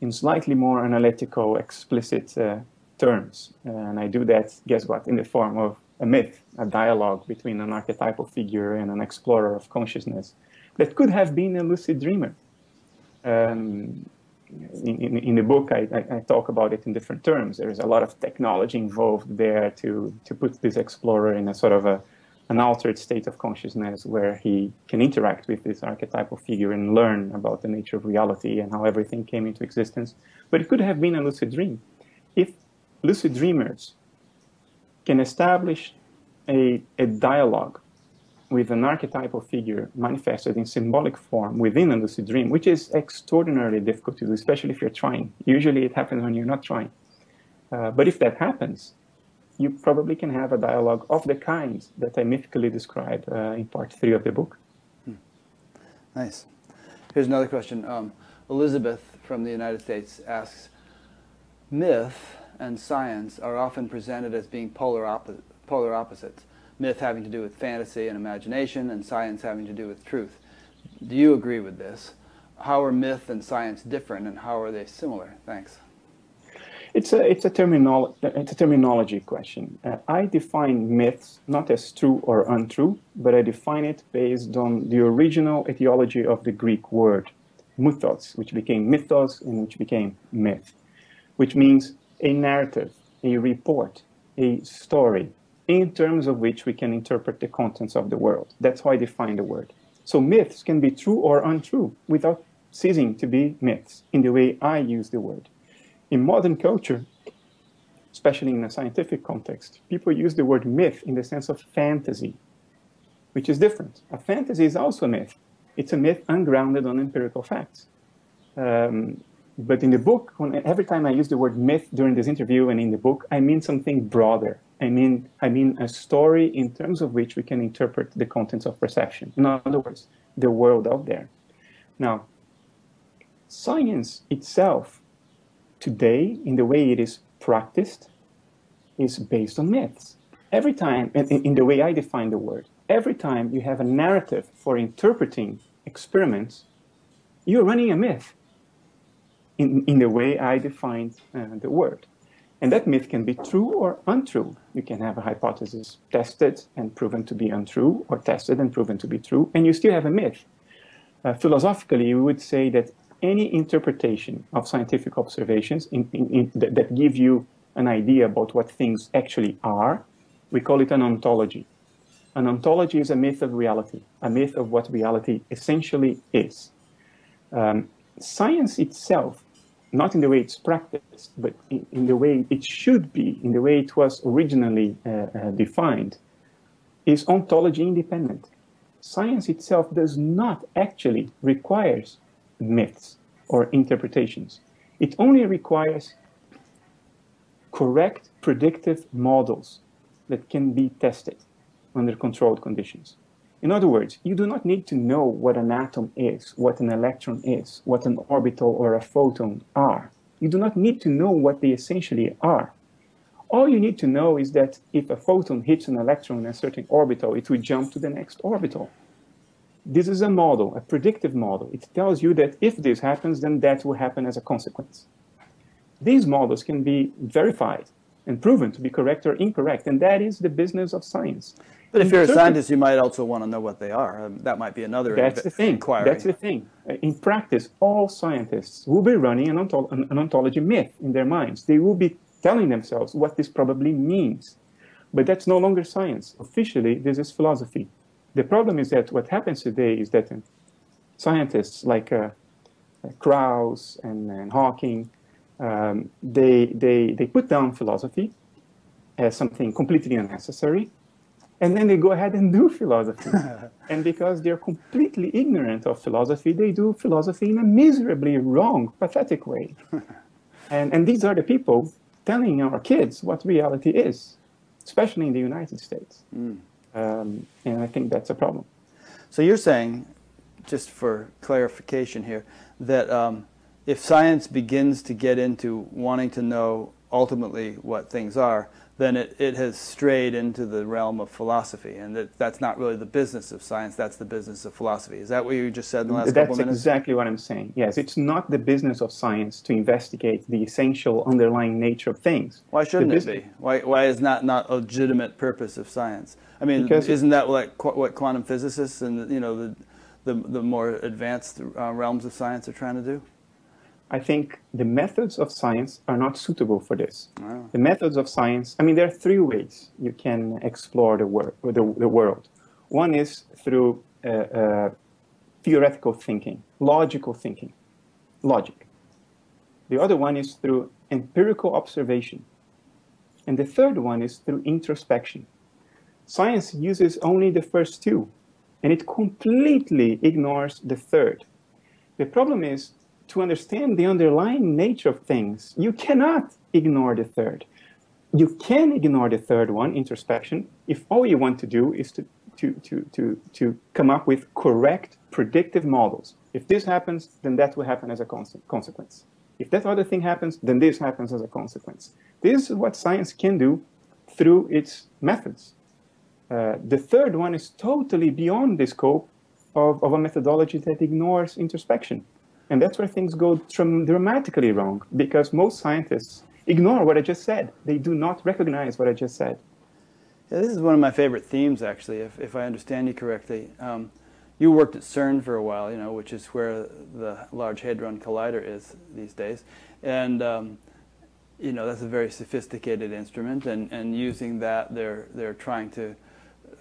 in slightly more analytical, explicit uh, terms. And I do that, guess what, in the form of a myth, a dialogue between an archetypal figure and an explorer of consciousness that could have been a lucid dreamer. Um, in, in, in the book, I, I, I talk about it in different terms. There is a lot of technology involved there to, to put this explorer in a sort of a, an altered state of consciousness where he can interact with this archetypal figure and learn about the nature of reality and how everything came into existence. But it could have been a lucid dream. If lucid dreamers can establish a, a dialogue with an archetypal figure manifested in symbolic form within a lucid dream, which is extraordinarily difficult to do, especially if you're trying. Usually it happens when you're not trying. Uh, but if that happens, you probably can have a dialogue of the kind that I mythically describe uh, in part three of the book. Hmm. Nice. Here's another question. Um, Elizabeth from the United States asks, myth and science are often presented as being polar, oppo polar opposites. Myth having to do with fantasy and imagination, and science having to do with truth. Do you agree with this? How are myth and science different, and how are they similar? Thanks. It's a, it's a, terminolo it's a terminology question. Uh, I define myths not as true or untrue, but I define it based on the original etiology of the Greek word, muthos, which became mythos and which became myth, which means a narrative, a report, a story, in terms of which we can interpret the contents of the world. That's how I define the word. So myths can be true or untrue without ceasing to be myths in the way I use the word. In modern culture, especially in a scientific context, people use the word myth in the sense of fantasy, which is different. A fantasy is also a myth. It's a myth ungrounded on empirical facts. Um, But in the book, when, every time I use the word myth during this interview and in the book, I mean something broader. I mean, I mean a story in terms of which we can interpret the contents of perception. In other words, the world out there. Now, science itself today, in the way it is practiced, is based on myths. Every time, in, in the way I define the word, every time you have a narrative for interpreting experiments, you're running a myth. In, in the way I defined uh, the word. And that myth can be true or untrue. You can have a hypothesis tested and proven to be untrue, or tested and proven to be true, and you still have a myth. Uh, philosophically, we would say that any interpretation of scientific observations in, in, in, that, that give you an idea about what things actually are, we call it an ontology. An ontology is a myth of reality, a myth of what reality essentially is. Um, Science itself, not in the way it's practiced, but in, in the way it should be, in the way it was originally uh, uh, defined, is ontology independent. Science itself does not actually require myths or interpretations. It only requires correct predictive models that can be tested under controlled conditions. In other words, you do not need to know what an atom is, what an electron is, what an orbital or a photon are. You do not need to know what they essentially are. All you need to know is that if a photon hits an electron in a certain orbital, it will jump to the next orbital. This is a model, a predictive model. It tells you that if this happens, then that will happen as a consequence. These models can be verified and proven to be correct or incorrect, and that is the business of science. But if you're a scientist, you might also want to know what they are. Um, that might be another That's the thing. inquiry. That's the thing. In practice, all scientists will be running an, ontol an ontology myth in their minds. They will be telling themselves what this probably means. But that's no longer science. Officially, this is philosophy. The problem is that what happens today is that scientists like uh, uh, Krauss and, and Hawking, um, they, they, they put down philosophy as something completely unnecessary, and then they go ahead and do philosophy. And because they're completely ignorant of philosophy, they do philosophy in a miserably wrong, pathetic way. And, and these are the people telling our kids what reality is, especially in the United States. Mm. Um, and I think that's a problem. So you're saying, just for clarification here, that um, if science begins to get into wanting to know ultimately what things are, then it, it has strayed into the realm of philosophy, and that, that's not really the business of science, that's the business of philosophy. Is that what you just said in the last that's couple of minutes? That's exactly what I'm saying, yes. It's not the business of science to investigate the essential underlying nature of things. Why shouldn't it be? Why, why is that not a legitimate purpose of science? I mean, because isn't that like qu what quantum physicists and you know the, the, the more advanced uh, realms of science are trying to do? I think the methods of science are not suitable for this. Wow. The methods of science, I mean, there are three ways you can explore the, wor the, the world. One is through uh, uh, theoretical thinking, logical thinking, logic. The other one is through empirical observation. And the third one is through introspection. Science uses only the first two, and it completely ignores the third. The problem is, to understand the underlying nature of things, you cannot ignore the third. You can ignore the third one, introspection, if all you want to do is to, to, to, to, to come up with correct predictive models. If this happens, then that will happen as a consequence. If that other thing happens, then this happens as a consequence. This is what science can do through its methods. Uh, the third one is totally beyond the scope of, of a methodology that ignores introspection. And that's where things go dramatically wrong, because most scientists ignore what I just said. They do not recognize what I just said. Yeah, this is one of my favorite themes, actually, if, if I understand you correctly. Um, you worked at CERN for a while, you know, which is where the Large Hadron Collider is these days. And, um, you know, that's a very sophisticated instrument, and, and using that, they're, they're trying to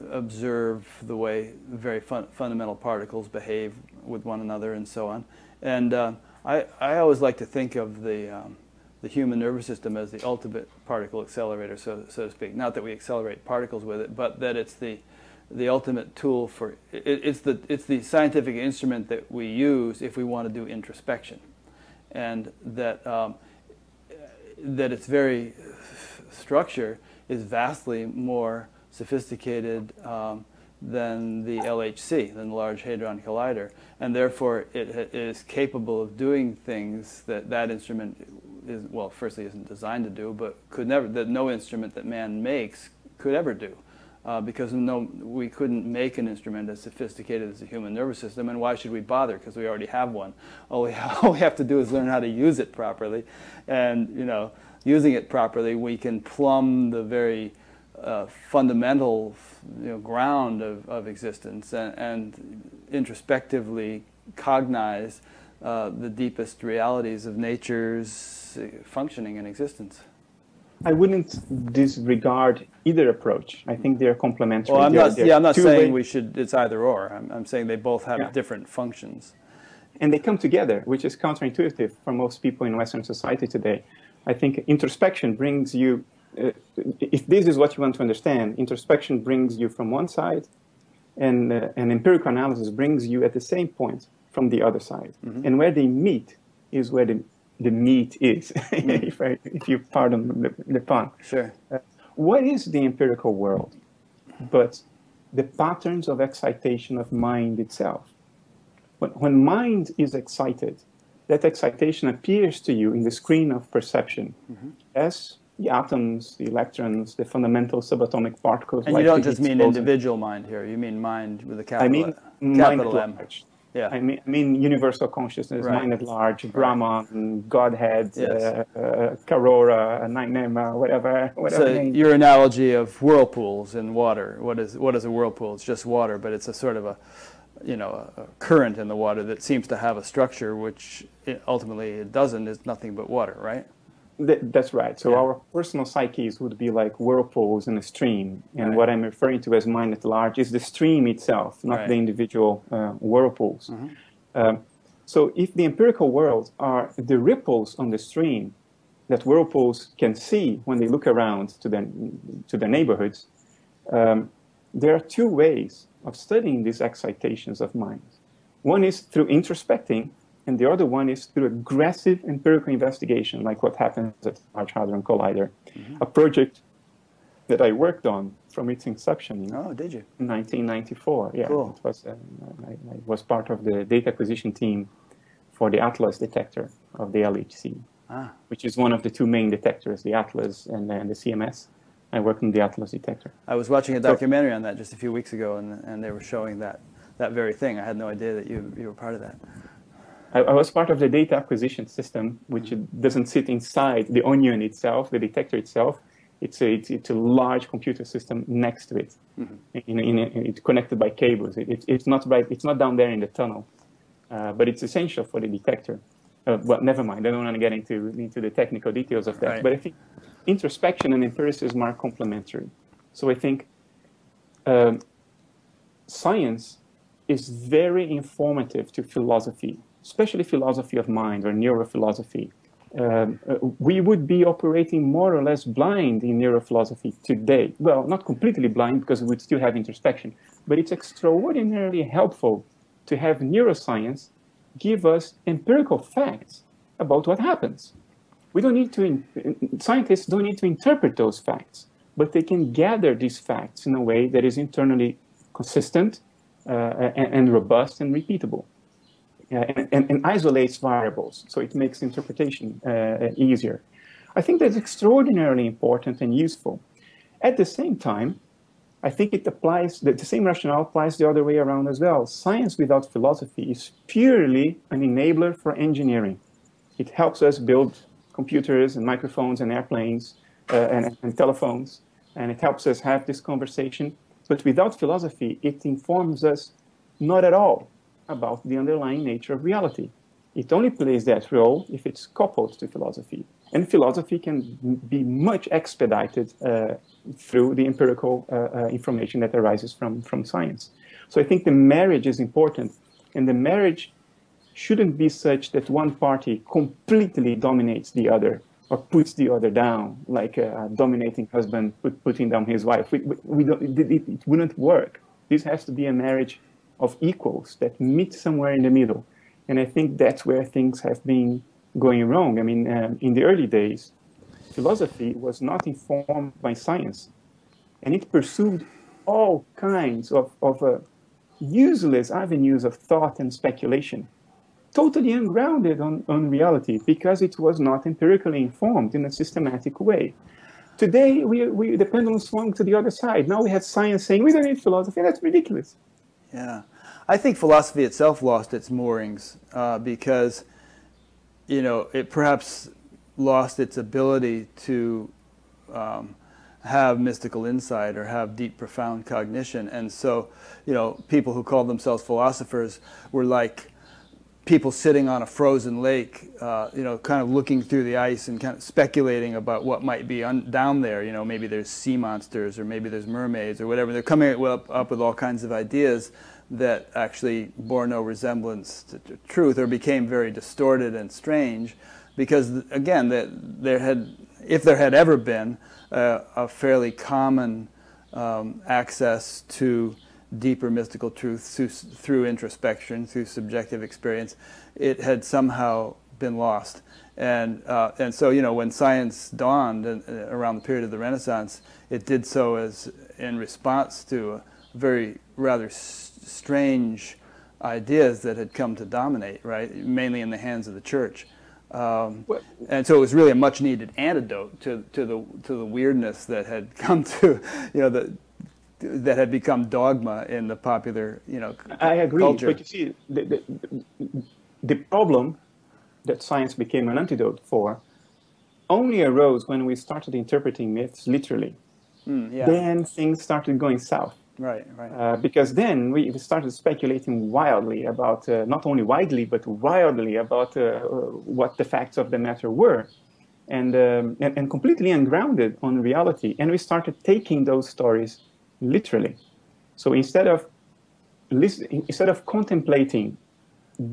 observe the way very fun, fundamental particles behave with one another and so on. And uh, I, I always like to think of the, um, the human nervous system as the ultimate particle accelerator, so, so to speak. Not that we accelerate particles with it, but that it's the, the ultimate tool for, it, it's, the, it's the scientific instrument that we use if we want to do introspection. And that, um, that its very structure is vastly more sophisticated um, than the L H C, than the Large Hadron Collider, and therefore it, it is capable of doing things that that instrument is, well, firstly isn't designed to do, but could never, that no instrument that man makes could ever do, uh, because no, we couldn't make an instrument as sophisticated as the human nervous system, and why should we bother, because we already have one. All we, ha all we have to do is learn how to use it properly, and, you know, using it properly, we can plumb the very Uh, fundamental you know, ground of, of existence and, and introspectively cognize uh, the deepest realities of nature's functioning and existence. I wouldn't disregard either approach. I think they're complementary. Well, I'm they're, not, they're yeah, I'm not saying we should, it's either or. I'm, I'm saying they both have yeah. different functions. And they come together, which is counterintuitive for most people in Western society today. I think introspection brings you Uh, if this is what you want to understand, introspection brings you from one side, and, uh, and empirical analysis brings you at the same point from the other side. Mm-hmm. And where they meet is where the, the meat is, mm-hmm. if, I, if you pardon the, the pun. Sure. Uh, what is the empirical world but the patterns of excitation of mind itself? When, when mind is excited, that excitation appears to you in the screen of perception mm-hmm. as the atoms, the electrons, the fundamental subatomic particles. And you don't just mean individual mind here. You mean mind with a capital M. I mean mind at large. Yeah. I mean, I mean universal consciousness, right. mind at large, right. Brahman, Godhead, yes. uh, uh, Karora, Nainema, whatever. whatever so name. Your analogy of whirlpools and water. What is what is a whirlpool? It's just water, but it's a sort of a, you know, a current in the water that seems to have a structure, which it ultimately it doesn't. It's nothing but water, right? That's right. So yeah. our personal psyches would be like whirlpools in a stream. And right. what I'm referring to as mind at large is the stream itself, not right. the individual uh, whirlpools. Mm-hmm. um, So if the empirical world are the ripples on the stream that whirlpools can see when they look around to their, to their neighborhoods, um, there are two ways of studying these excitations of mind. One is through introspecting, and the other one is through aggressive empirical investigation, like what happens at the Large Hadron Collider, mm-hmm. a project that I worked on from its inception. In oh, did you? nineteen ninety-four. Yeah, cool. It was, uh, I, I was part of the data acquisition team for the Atlas detector of the L H C, ah. which is one of the two main detectors, the Atlas and, and the C M S. I worked on the Atlas detector. I was watching a documentary on that just a few weeks ago, and, and they were showing that, that very thing. I had no idea that you, you were part of that. I, I was part of the data acquisition system, which doesn't sit inside the onion itself, the detector itself. It's a, it's, it's a large computer system next to it. Mm-hmm. in, in, in, it's connected by cables. It, it, it's, not by, it's not down there in the tunnel, uh, but it's essential for the detector. Uh, well, never mind. I don't want to get into, into the technical details of that. Right. But I think introspection and empiricism are complementary. So I think um, science is very informative to philosophy, especially philosophy of mind or neurophilosophy. Um, we would be operating more or less blind in neurophilosophy today. Well, not completely blind, because we would still have introspection, but it's extraordinarily helpful to have neuroscience give us empirical facts about what happens. We don't need to, scientists don't need to interpret those facts, but they can gather these facts in a way that is internally consistent uh, and, and robust and repeatable. Uh, and, and, and isolates variables, so it makes interpretation uh, easier. I think that's extraordinarily important and useful. At the same time, I think it applies, the, the same rationale applies the other way around as well. Science without philosophy is purely an enabler for engineering. It helps us build computers and microphones and airplanes uh, and, and telephones, and it helps us have this conversation. But without philosophy, it informs us not at all about the underlying nature of reality. It only plays that role if it's coupled to philosophy. And philosophy can be much expedited uh, through the empirical uh, uh, information that arises from, from science. So I think the marriage is important, and the marriage shouldn't be such that one party completely dominates the other or puts the other down, like a dominating husband put, putting down his wife. We, we, we don't, it, it, it wouldn't work. This has to be a marriage of equals that meet somewhere in the middle. And I think that's where things have been going wrong. I mean, um, in the early days, philosophy was not informed by science, and it pursued all kinds of, of uh, useless avenues of thought and speculation, totally ungrounded on, on reality, because it was not empirically informed in a systematic way. Today, we, we, the pendulum swung to the other side. Now we have science saying, we don't need philosophy. That's ridiculous. Yeah. I think philosophy itself lost its moorings uh, because, you know, it perhaps lost its ability to um, have mystical insight or have deep, profound cognition. And so, you know, people who called themselves philosophers were like people sitting on a frozen lake, uh, you know, kind of looking through the ice and kind of speculating about what might be un down there. You know, maybe there's sea monsters, or maybe there's mermaids, or whatever. They're coming up, up with all kinds of ideas that actually bore no resemblance to, to truth, or became very distorted and strange, because again, that there had, if there had ever been uh, a fairly common um, access to deeper mystical truth through, through introspection, through subjective experience, it had somehow been lost. And, uh, and so, you know, when science dawned and, uh, around the period of the Renaissance, it did so as in response to a very rather s strange ideas that had come to dominate, right, mainly in the hands of the church. Um, and so it was really a much-needed antidote to, to, the, to the weirdness that had come to, you know, the that had become dogma in the popular, you know, I agree, culture. But you see, the, the, the problem that science became an antidote for only arose when we started interpreting myths literally. Mm, yeah. Then things started going south. Right, right. Uh, because then we started speculating wildly about, uh, not only widely, but wildly about uh, what the facts of the matter were. And, um, and, and completely ungrounded on reality. And we started taking those stories literally. So instead of, instead of contemplating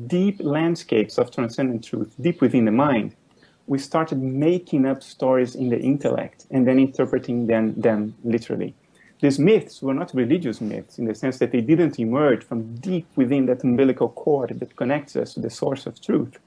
deep landscapes of transcendent truth, deep within the mind, we started making up stories in the intellect and then interpreting them, them literally. These myths were not religious myths in the sense that they didn't emerge from deep within that umbilical cord that connects us to the source of truth.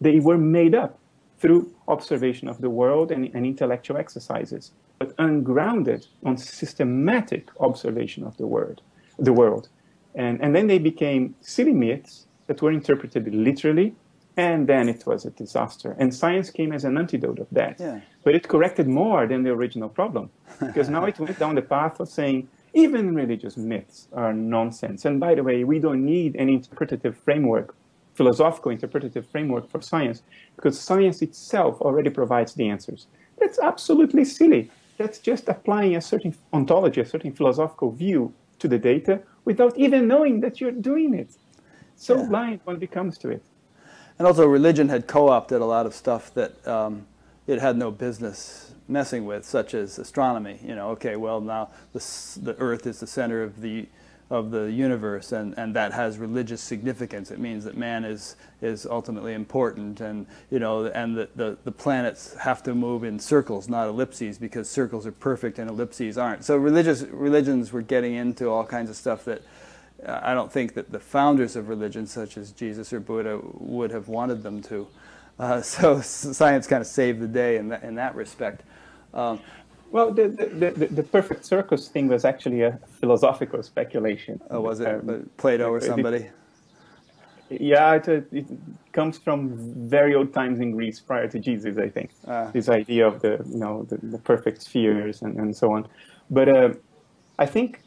They were made up through observation of the world and, and intellectual exercises, but ungrounded on systematic observation of the, word, the world. And, and then they became silly myths that were interpreted literally, and then it was a disaster. And science came as an antidote of that. Yeah. But it corrected more than the original problem, because now it went down the path of saying, even religious myths are nonsense. And by the way, we don't need any interpretative framework, philosophical interpretative framework for science, because science itself already provides the answers. That's absolutely silly. That's just applying a certain ontology, a certain philosophical view to the data without even knowing that you're doing it. So yeah. blind one becomes to it. And also religion had co-opted a lot of stuff that um, it had no business messing with, such as astronomy. You know, okay, well now the, the Earth is the center of the of the universe, and, and that has religious significance. It means that man is is ultimately important, and you know, and the, the, the planets have to move in circles, not ellipses, because circles are perfect and ellipses aren't. So religious religions were getting into all kinds of stuff that uh, I don't think that the founders of religions, such as Jesus or Buddha, would have wanted them to. Uh, so science kind of saved the day in that, in that respect. Um, Well, the, the, the, the perfect circus thing was actually a philosophical speculation. Oh, was it? Um, Plato or somebody? It, yeah, it, it comes from very old times in Greece, prior to Jesus, I think. Uh, this idea of the, you know, the, the perfect spheres and, and so on. But uh, I think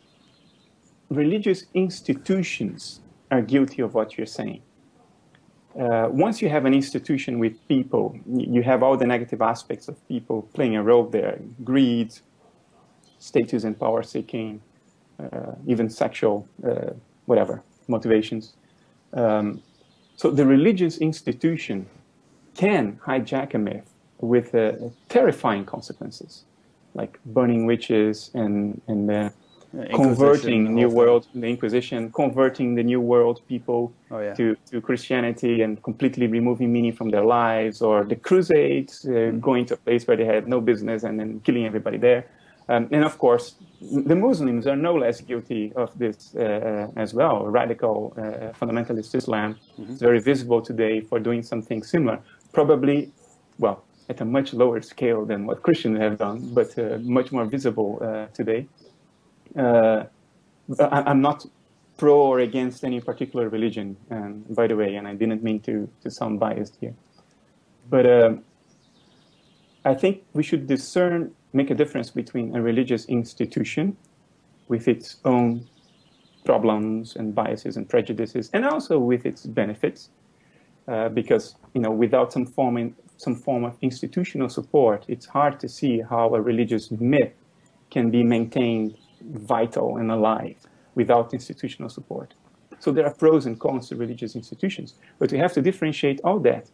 religious institutions are guilty of what you're saying. Uh, once you have an institution with people, you have all the negative aspects of people playing a role there. Greed, status and power seeking, uh, even sexual, uh, whatever, motivations. Um, so the religious institution can hijack a myth with uh, terrifying consequences, like burning witches and, and uh, converting the New World, the Inquisition, converting the New World people oh, yeah. to, to Christianity and completely removing meaning from their lives, or the Crusades, uh, mm-hmm. going to a place where they had no business and then killing everybody there. Um, and of course, the Muslims are no less guilty of this uh, as well. Radical uh, fundamentalist Islam mm-hmm. is very visible today for doing something similar. Probably, well, at a much lower scale than what Christians have done, but uh, much more visible uh, today. Uh, I'm not pro or against any particular religion, um, by the way, and I didn't mean to, to sound biased here. But um, I think we should discern, make a difference between a religious institution with its own problems and biases and prejudices, and also with its benefits, uh, because you know, without some form, in, some form of institutional support, it's hard to see how a religious myth can be maintained vital and alive without institutional support. So there are pros and cons to religious institutions, but we have to differentiate all that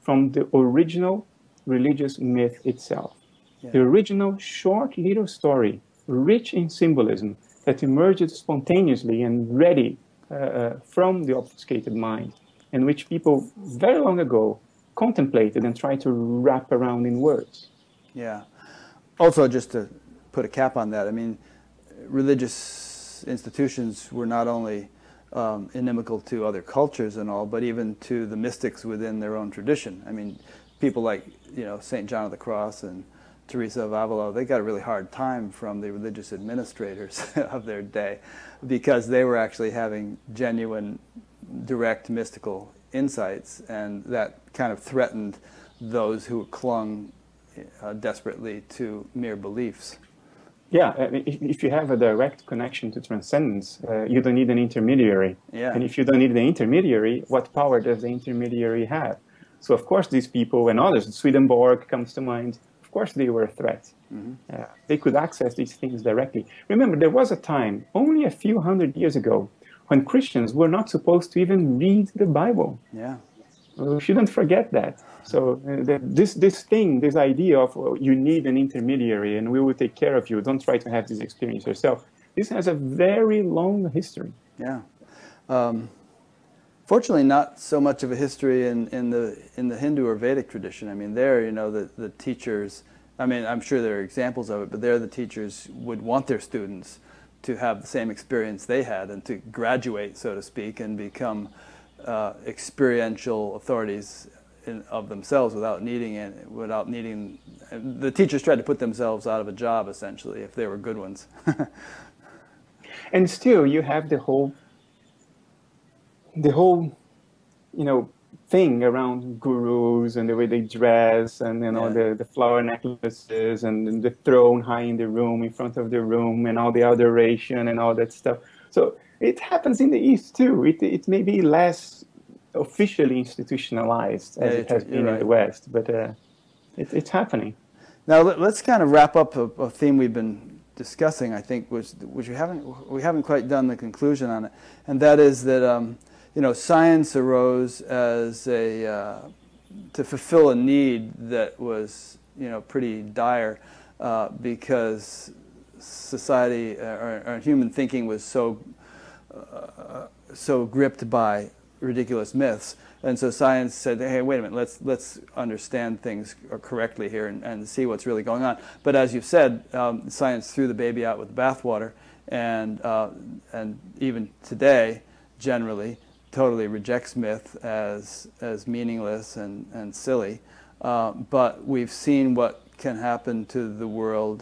from the original religious myth itself. Yeah. The original short little story, rich in symbolism, that emerges spontaneously and ready uh, from the obfuscated mind, and which people very long ago contemplated and tried to wrap around in words. Yeah. Also, just to put a cap on that, I mean, religious institutions were not only um, inimical to other cultures and all, but even to the mystics within their own tradition. I mean, people like, you know, Saint John of the Cross and Teresa of Avila, they got a really hard time from the religious administrators of their day, because they were actually having genuine, direct mystical insights, and that kind of threatened those who clung uh, desperately to mere beliefs. Yeah, I mean, if you have a direct connection to transcendence, uh, you don't need an intermediary. Yeah. And if you don't need the intermediary, what power does the intermediary have? So of course these people and others, Swedenborg comes to mind, of course they were a threat. Mm-hmm. uh, they could access these things directly. Remember, there was a time, only a few hundred years ago, when Christians were not supposed to even read the Bible. Yeah. We shouldn't forget that. So uh, the, this, this thing, this idea of well, you need an intermediary and we will take care of you, don't try to have this experience yourself, this has a very long history. Yeah. Um, fortunately not so much of a history in, in the in the Hindu or Vedic tradition. I mean, there, you know, the, the teachers, I mean, I'm sure there are examples of it, but there the teachers would want their students to have the same experience they had and to graduate, so to speak, and become uh, experiential authorities in, of themselves without needing it, without needing, the teachers tried to put themselves out of a job, essentially, if they were good ones. And still, you have the whole, the whole, you know, thing around gurus and the way they dress and, you know, yeah. the, the flower necklaces and, and the throne high in the room, in front of the room, and all the adoration and all that stuff. So it happens in the East, too. It, it may be less officially institutionalized as yeah, it has been right. in the West, but uh, it, it's happening. Now, let's kind of wrap up a, a theme we've been discussing, I think, which, which we, haven't, we haven't quite done the conclusion on it, and that is that... Um, You know, science arose as a uh, to fulfill a need that was, you know, pretty dire uh, because society uh, or, or human thinking was so uh, so gripped by ridiculous myths, and so science said, "Hey, wait a minute, let's let's understand things correctly here and, and see what's really going on." But as you've said, um, science threw the baby out with the bathwater, and uh, and even today, generally. Totally rejects myth as as meaningless and and silly, uh, but we've seen what can happen to the world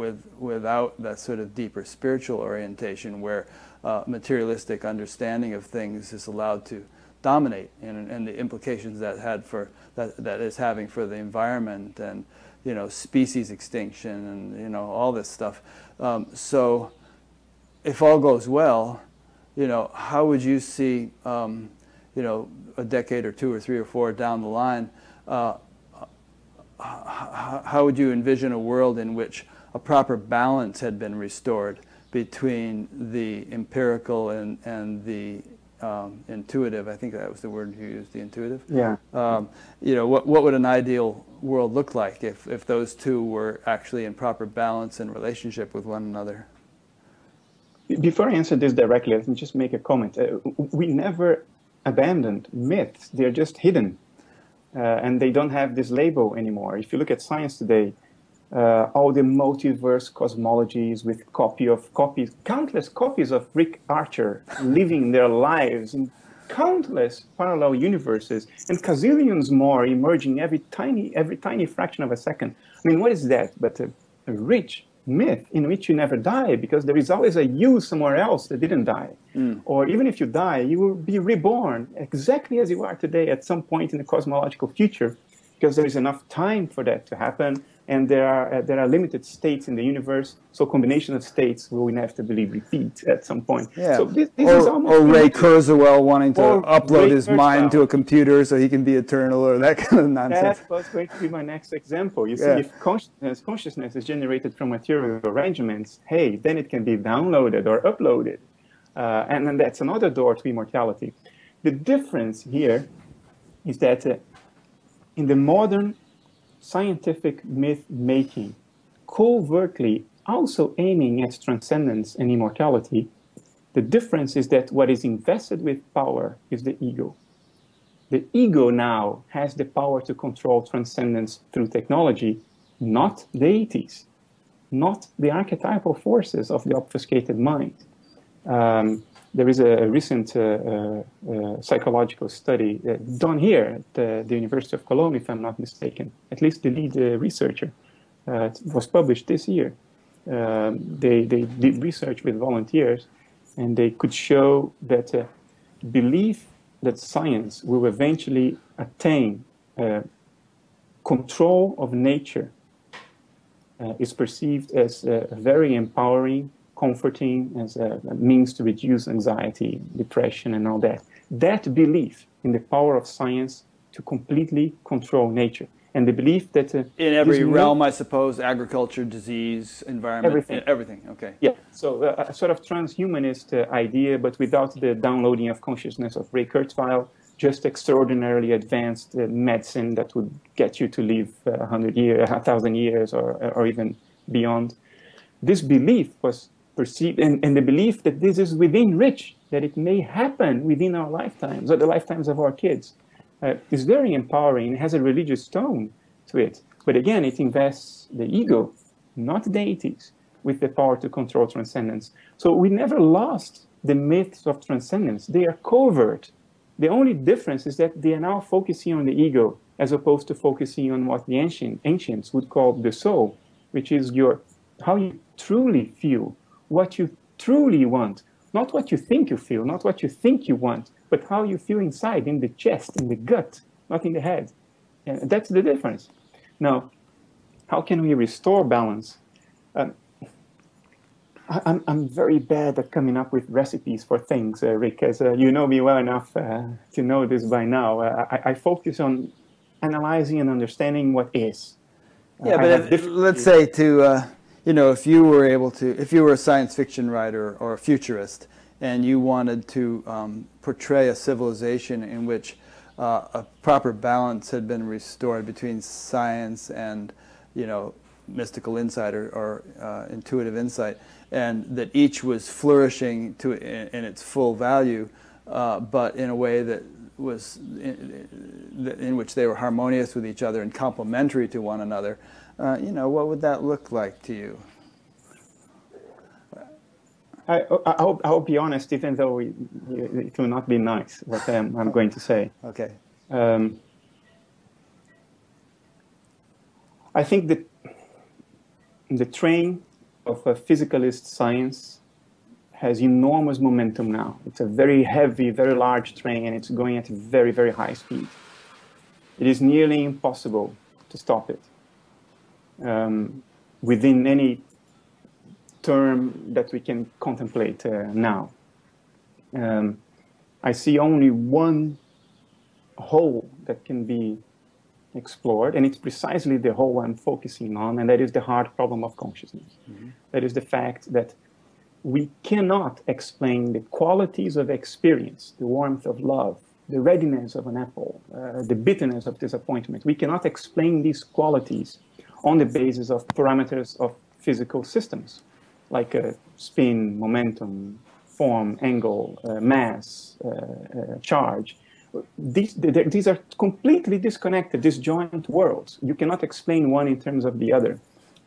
with without that sort of deeper spiritual orientation, where uh, materialistic understanding of things is allowed to dominate, and and the implications that had for that that is having for the environment and, you know, species extinction and, you know, all this stuff. Um, so, if all goes well. You know, how would you see, um, you know, a decade or two or three or four down the line, uh, how would you envision a world in which a proper balance had been restored between the empirical and, and the um, intuitive? I think that was the word you used, the intuitive. Yeah. Um, you know, what, what would an ideal world look like if, if those two were actually in proper balance and relationship with one another? Before I answer this directly, let me just make a comment. Uh, we never abandoned myths. They're just hidden, uh, and they don't have this label anymore. If you look at science today, uh, all the multiverse cosmologies with copy of copies, countless copies of Rick Archer living their lives in countless parallel universes, and gazillions more emerging every tiny, every tiny fraction of a second. I mean, what is that but a, a rich myth in which you never die, because there is always a you somewhere else that didn't die. Mm. Or even if you die, you will be reborn exactly as you are today at some point in the cosmological future, because there is enough time for that to happen, and there are, uh, there are limited states in the universe, so combination of states will inevitably repeat at some point. Yeah. So this, this or, is almost or Ray Kurzweil wanting to upload Ray his Kurzweil. mind to a computer so he can be eternal, or that kind of nonsense. That was going to be my next example. You see, yeah. if consciousness, consciousness is generated from material arrangements, hey, then it can be downloaded or uploaded. Uh, and then that's another door to immortality. The difference here is that uh, in the modern scientific myth-making, covertly also aiming at transcendence and immortality, the difference is that what is invested with power is the ego. The ego now has the power to control transcendence through technology, not deities, not the archetypal forces of the obfuscated mind. Um, there is a recent uh, uh, uh, psychological study uh, done here at the, the University of Cologne, if I'm not mistaken. At least the lead uh, researcher uh, was published this year. Um, they, they did research with volunteers, and they could show that uh, belief that science will eventually attain uh, control of nature uh, is perceived as uh, very empowering, comforting, as a means to reduce anxiety, depression, and all that. That belief in the power of science to completely control nature, and the belief that uh, in every realm, I suppose, agriculture, disease, environment, everything. everything. Okay. Yeah. So uh, a sort of transhumanist uh, idea, but without the downloading of consciousness of Ray Kurzweil. Just extraordinarily advanced uh, medicine that would get you to live a uh, hundred years, a thousand years, or or even beyond. This belief was perceived, and, and the belief that this is within reach, that it may happen within our lifetimes, or the lifetimes of our kids, uh, is very empowering. It has a religious tone to it. But again, it invests the ego, not deities, with the power to control transcendence. So we never lost the myths of transcendence. They are covert. The only difference is that they are now focusing on the ego, as opposed to focusing on what the ancient, ancients would call the soul, which is your, how you truly feel, what you truly want, not what you think you feel, not what you think you want, but how you feel inside, in the chest, in the gut, not in the head. And that's the difference. Now, how can we restore balance? Um, I, I'm, I'm very bad at coming up with recipes for things, uh, Rick, as uh, you know me well enough uh, to know this by now. Uh, I, I focus on analyzing and understanding what is. Yeah, uh, but if, let's say to... Uh... You know, if you were able to, if you were a science fiction writer or a futurist, and you wanted to um, portray a civilization in which uh, a proper balance had been restored between science and, you know, mystical insight or, or uh, intuitive insight, and that each was flourishing to in, in its full value, uh, but in a way that was in, in which they were harmonious with each other and complementary to one another. Uh, you know, what would that look like to you? I, I, I'll, I'll be honest, even though it, it will not be nice, what I'm, I'm going to say. Okay. Um, I think that the train of a physicalist science has enormous momentum now. It's a very heavy, very large train, and it's going at a very, very high speed. It is nearly impossible to stop it. Um, within any term that we can contemplate uh, now. Um, I see only one whole that can be explored, and it's precisely the whole I'm focusing on, and that is the hard problem of consciousness. Mm-hmm. That is the fact that we cannot explain the qualities of experience, the warmth of love, the readiness of an apple, uh, the bitterness of disappointment. We cannot explain these qualities on the basis of parameters of physical systems, like uh, spin, momentum, form, angle, uh, mass, uh, uh, charge. These, these are completely disconnected, disjoint worlds. You cannot explain one in terms of the other.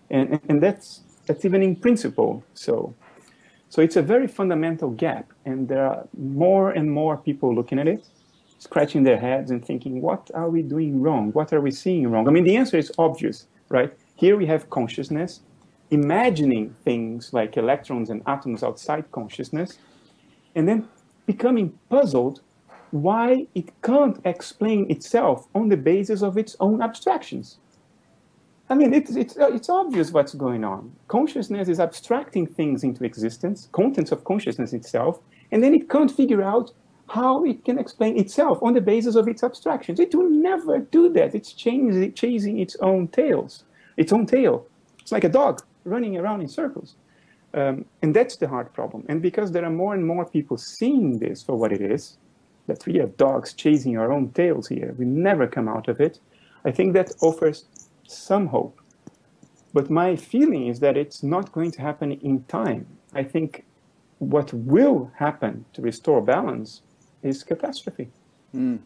And, and that's, that's even in principle so. So it's a very fundamental gap, and there are more and more people looking at it, scratching their heads and thinking, what are we doing wrong? What are we seeing wrong? I mean, the answer is obvious. Right? Here we have consciousness, imagining things like electrons and atoms outside consciousness, and then becoming puzzled why it can't explain itself on the basis of its own abstractions. I mean, it's, it's, it's obvious what's going on. Consciousness is abstracting things into existence, contents of consciousness itself, and then it can't figure out how it can explain itself on the basis of its abstractions. It will never do that. It's chasing its own tails, its own tail. It's like a dog running around in circles. Um, and that's the hard problem. And because there are more and more people seeing this for what it is, that we are dogs chasing our own tails here, we never come out of it, I think that offers some hope. But my feeling is that it's not going to happen in time. I think what will happen to restore balance is catastrophe. Mm.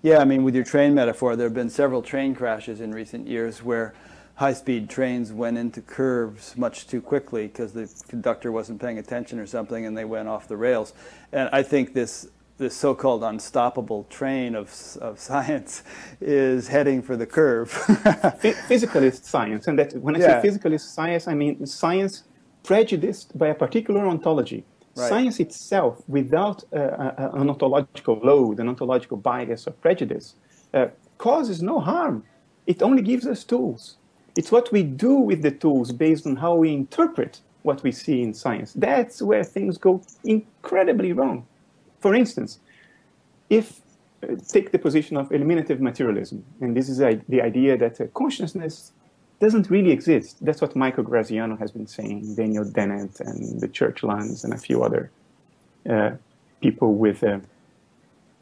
Yeah, I mean, with your train metaphor, there have been several train crashes in recent years where high-speed trains went into curves much too quickly because the conductor wasn't paying attention or something, and they went off the rails. And I think this, this so-called unstoppable train of, of science is heading for the curve. Physicalist science, and that, when I yeah. say physicalist science, I mean science prejudiced by a particular ontology. Right. Science itself, without uh, uh, an ontological load, an ontological bias or prejudice, uh, causes no harm. It only gives us tools. It's what we do with the tools based on how we interpret what we see in science. That's where things go incredibly wrong. For instance, if uh, take the position of eliminative materialism, and this is uh, the idea that uh, consciousness doesn't really exist. That's what Michael Graziano has been saying, Daniel Dennett and the Churchlands and a few other uh, people with uh,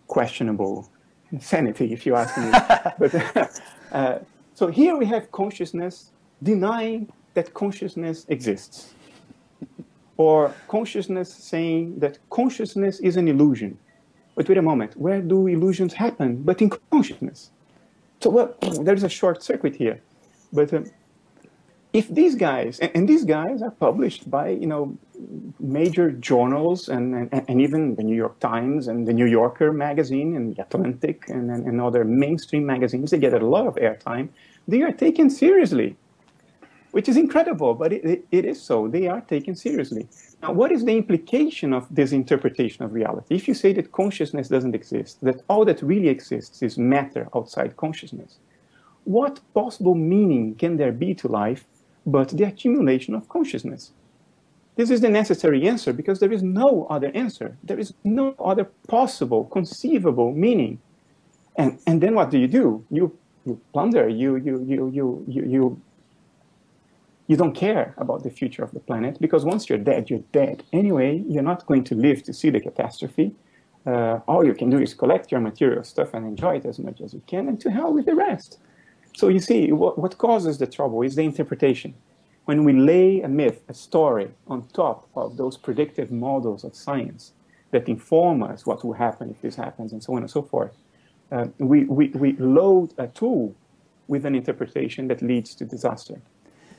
questionable sanity, if you ask me. But, uh, so here we have consciousness denying that consciousness exists. or consciousness saying that consciousness is an illusion. But wait a moment, where do illusions happen but in consciousness? So well, there is a short circuit here. But um, if these guys, and, and these guys are published by, you know, major journals and, and, and even the New York Times and the New Yorker magazine and the Atlantic and, and, and other mainstream magazines, they get a lot of airtime. They are taken seriously, which is incredible, but it, it, it is so. They are taken seriously. Now, what is the implication of this interpretation of reality? If you say that consciousness doesn't exist, that all that really exists is matter outside consciousness, what possible meaning can there be to life but the accumulation of consciousness? This is the necessary answer because there is no other answer. There is no other possible, conceivable meaning. And, and then what do you do? You, you plunder, you, you, you, you, you, you, you don't care about the future of the planet because once you're dead, you're dead. Anyway, you're not going to live to see the catastrophe. Uh, all you can do is collect your material stuff and enjoy it as much as you can and to hell with the rest. So you see, what, what causes the trouble is the interpretation. When we lay a myth, a story, on top of those predictive models of science that inform us what will happen if this happens and so on and so forth, uh, we, we, we load a tool with an interpretation that leads to disaster.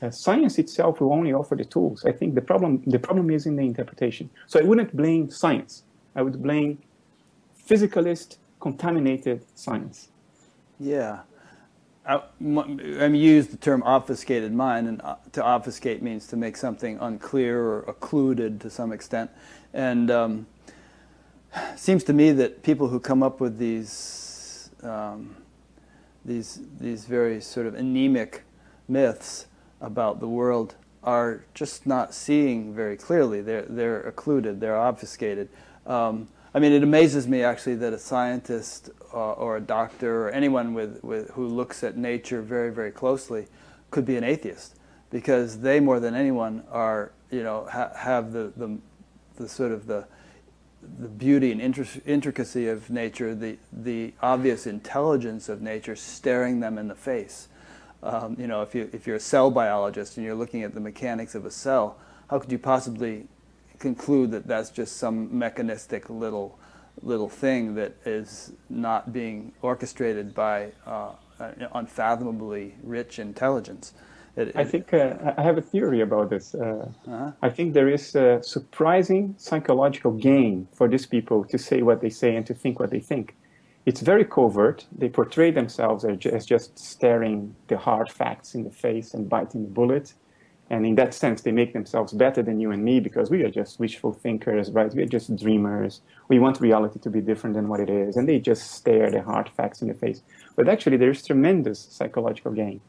Uh, science itself will only offer the tools. I think the problem, the problem is in the interpretation. So I wouldn't blame science. I would blame physicalist, contaminated science. Yeah. I, I use the term obfuscated mind, and to obfuscate means to make something unclear or occluded to some extent. And um, it seems to me that people who come up with these um, these these very sort of anemic myths about the world are just not seeing very clearly. They're they're occluded. They're obfuscated. Um, I mean, it amazes me actually that a scientist uh, or a doctor or anyone with, with who looks at nature very, very closely could be an atheist, because they more than anyone are, you know, ha have the, the the sort of the the beauty and intricacy of nature, the the obvious intelligence of nature staring them in the face. Um, you know, if you if you're a cell biologist and you're looking at the mechanics of a cell, how could you possibly conclude that that's just some mechanistic little little thing that is not being orchestrated by uh, unfathomably rich intelligence? It, I think uh, I have a theory about this. Uh, huh? I think there is a surprising psychological gain for these people to say what they say and to think what they think. It's very covert. They portray themselves as just staring the hard facts in the face and biting the bullet. And in that sense, they make themselves better than you and me because we are just wishful thinkers, right? We are just dreamers. We want reality to be different than what it is. And they just stare the hard facts in the face. But actually, there is tremendous psychological gain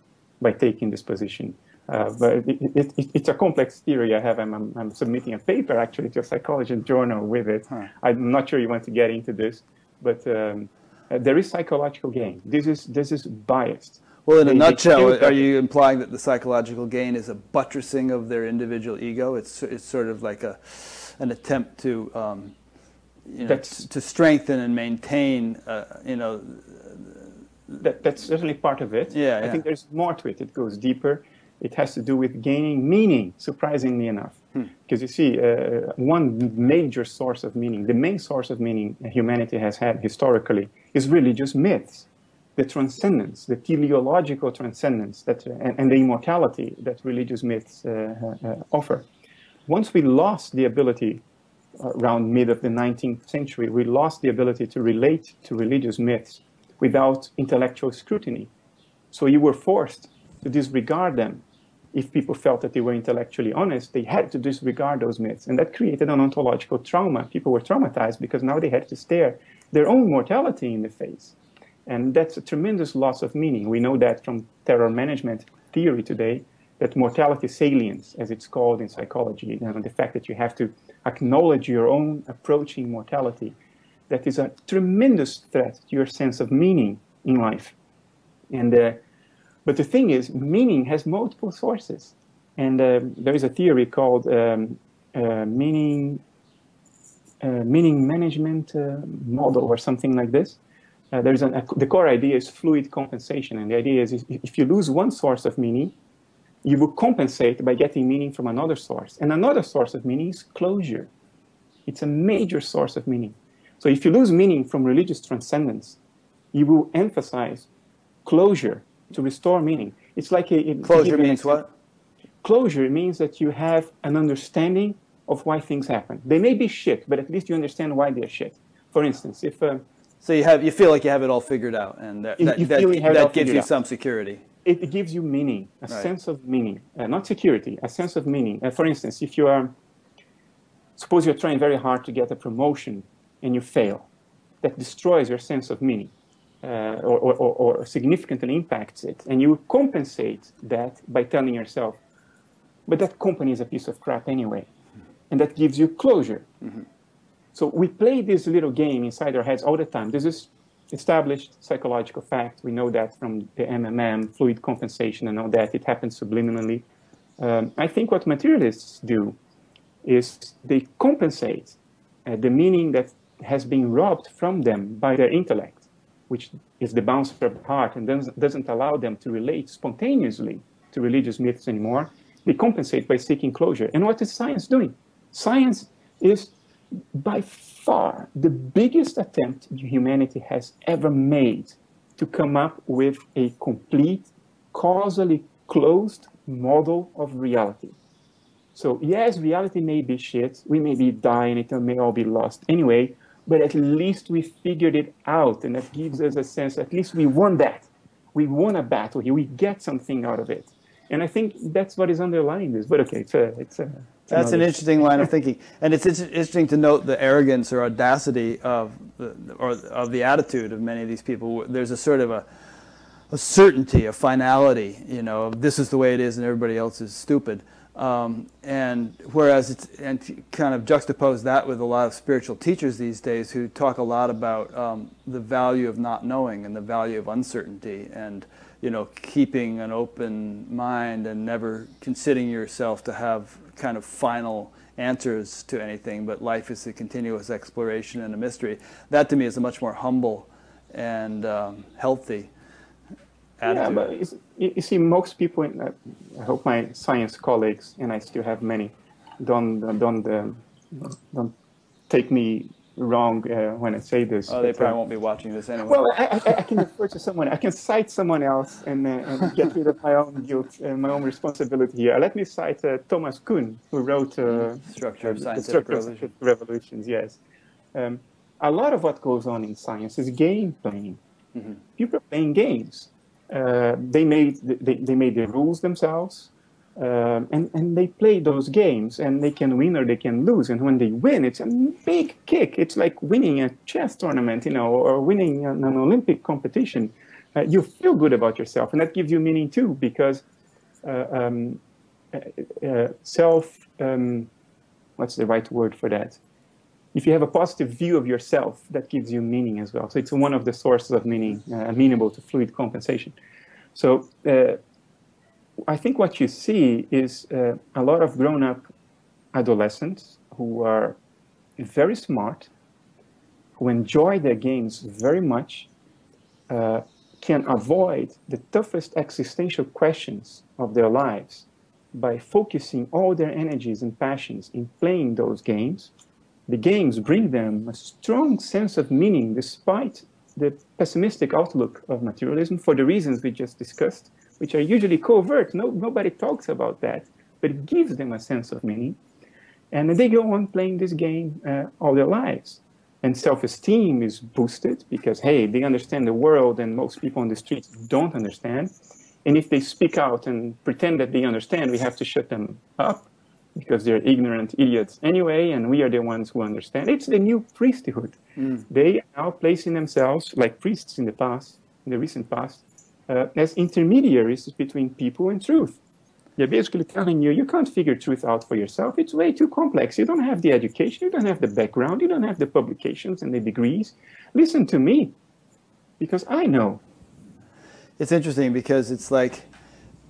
by taking this position. Uh, but it, it, it, it's a complex theory I have. I'm, I'm, I'm submitting a paper, actually, to a psychology journal with it. Huh. I'm not sure you want to get into this. But um, uh, there is psychological gain. This is, this is biased. Well, in a nutshell, are you implying that the psychological gain is a buttressing of their individual ego? It's it's sort of like a an attempt to um, you know, to strengthen and maintain uh, you know. That, that's certainly part of it. Yeah, I yeah. think there's more to it. It goes deeper. It has to do with gaining meaning, surprisingly enough, because hmm. you see, uh, one major source of meaning, the main source of meaning humanity has had historically, is religious myths. The transcendence, the teleological transcendence that, uh, and, and the immortality that religious myths uh, uh, offer. Once we lost the ability, uh, around mid of the nineteenth century, we lost the ability to relate to religious myths without intellectual scrutiny. So you were forced to disregard them. If people felt that they were intellectually honest, they had to disregard those myths. And that created an ontological trauma. People were traumatized because now they had to stare their own mortality in the face. And that's a tremendous loss of meaning. We know that from terror management theory today, that mortality salience, as it's called in psychology, and the fact that you have to acknowledge your own approaching mortality, that is a tremendous threat to your sense of meaning in life. And, uh, but the thing is, meaning has multiple sources. And uh, there is a theory called um, uh, meaning, uh, meaning management uh, model or something like this. Uh, there's an, a, the core idea is fluid compensation, and the idea is if, if you lose one source of meaning, you will compensate by getting meaning from another source. And another source of meaning is closure. It's a major source of meaning. So if you lose meaning from religious transcendence, you will emphasize closure to restore meaning. It's like a... a closure means what? Closure means that you have an understanding of why things happen. They may be shit, but at least you understand why they're shit. For instance, if... Uh, so you, have, you feel like you have it all figured out, and that, that, you that, you that, that gives you out. some security. It gives you meaning, a right. sense of meaning, uh, not security, a sense of meaning. Uh, for instance, if you are, suppose you're trying very hard to get a promotion and you fail, that destroys your sense of meaning uh, or, or, or, or significantly impacts it. And you compensate that by telling yourself, but that company is a piece of crap anyway. And that gives you closure. Mm-hmm. So we play this little game inside our heads all the time. This is established psychological fact. We know that from the M M M, fluid compensation, and all that. It happens subliminally. Um, I think what materialists do is they compensate uh, the meaning that has been robbed from them by their intellect, which is the bouncer of heart and doesn't allow them to relate spontaneously to religious myths anymore. They compensate by seeking closure. And what is science doing? Science is by far the biggest attempt humanity has ever made to come up with a complete, causally closed model of reality. So yes, reality may be shit, we may be dying, it may all be lost anyway, but at least we figured it out, and that gives us a sense, at least we won that. We won a battle here, we get something out of it. And I think that's what is underlying this, but okay, it's a... It's a That's an interesting line of thinking, and it's interesting to note the arrogance or audacity of, the, or of the attitude of many of these people. There's a sort of a, a certainty, a finality, you know, of this is the way it is, and everybody else is stupid. Um, and whereas it's and kind of juxtapose that with a lot of spiritual teachers these days who talk a lot about um, the value of not knowing and the value of uncertainty and. You know, keeping an open mind and never considering yourself to have kind of final answers to anything, but life is a continuous exploration and a mystery. That to me is a much more humble and um, healthy attitude. Yeah, but it's, you see, most people, in, uh, I hope my science colleagues, and I still have many, don't, don't, uh, don't take me wrong uh, when I say this. Oh, they but, probably uh, won't be watching this anyway. Well, I, I, I can refer to someone. I can cite someone else and, uh, and get rid of my own guilt and my own responsibility here. Let me cite uh, Thomas Kuhn, who wrote uh, Structure of Scientific, Structure of Scientific Revolutions. Revolutions. Yes. Um, a lot of what goes on in science is game playing. Mm-hmm. People are playing games. Uh, they, made the, they, they made the rules themselves. Um, and, and they play those games, and they can win or they can lose. And when they win, it's a big kick. It's like winning a chess tournament, you know, or winning an, an Olympic competition. Uh, you feel good about yourself, and that gives you meaning too, because uh, um, uh, uh, self, um, what's the right word for that? If you have a positive view of yourself, that gives you meaning as well. So it's one of the sources of meaning, uh, amenable to fluid compensation. So... Uh, I think what you see is uh, a lot of grown-up adolescents who are very smart, who enjoy their games very much, uh, can avoid the toughest existential questions of their lives by focusing all their energies and passions in playing those games. The games bring them a strong sense of meaning despite the pessimistic outlook of materialism for the reasons we just discussed, which are usually covert. No, nobody talks about that, but it gives them a sense of meaning. And they go on playing this game uh, all their lives. And self-esteem is boosted because, hey, they understand the world and most people on the streets don't understand. And if they speak out and pretend that they understand, we have to shut them up because they're ignorant idiots anyway, and we are the ones who understand. It's the new priesthood. Mm. They are now placing themselves, like priests in the past, in the recent past, Uh, as intermediaries between people and truth. They're basically telling you, you can't figure truth out for yourself. It's way too complex. You don't have the education, you don't have the background, you don't have the publications and the degrees. Listen to me, because I know. It's interesting because it's like,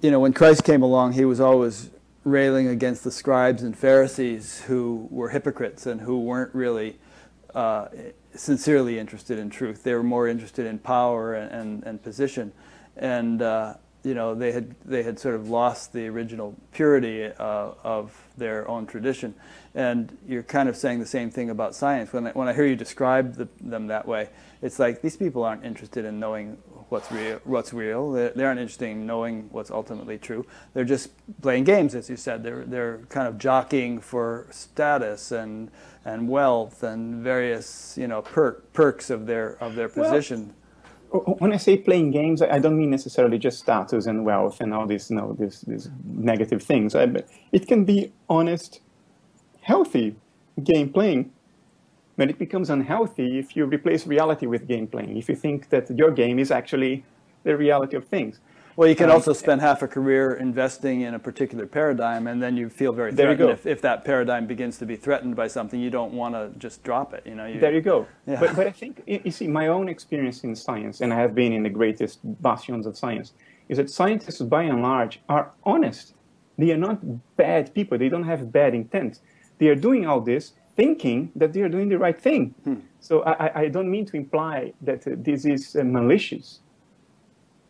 you know, when Christ came along, he was always railing against the scribes and Pharisees who were hypocrites and who weren't really... Uh, sincerely interested in truth. They were more interested in power and, and, and position. And uh, you know, they had they had sort of lost the original purity uh, of their own tradition. And you're kind of saying the same thing about science. When I, when I hear you describe the, them that way, it's like these people aren't interested in knowing what's real. What's real. They, they aren't interested in knowing what's ultimately true. They're just playing games, as you said. They're they're kind of jockeying for status and and wealth and various you know per, perks of their of their position. Well, when I say playing games, I don't mean necessarily just status and wealth and all these, you know, these, these negative things. I, it can be honest, healthy game playing, but it becomes unhealthy if you replace reality with game playing, if you think that your game is actually the reality of things. Well, you can um, also spend half a career investing in a particular paradigm, and then you feel very threatened. There you go. If, if that paradigm begins to be threatened by something, you don't want to just drop it. You know. You, there you go. Yeah. But, but I think, you see, my own experience in science, and I have been in the greatest bastions of science, is that scientists, by and large, are honest. They are not bad people. They don't have bad intent. They are doing all this thinking that they are doing the right thing. Hmm. So I, I don't mean to imply that uh, this is uh, malicious.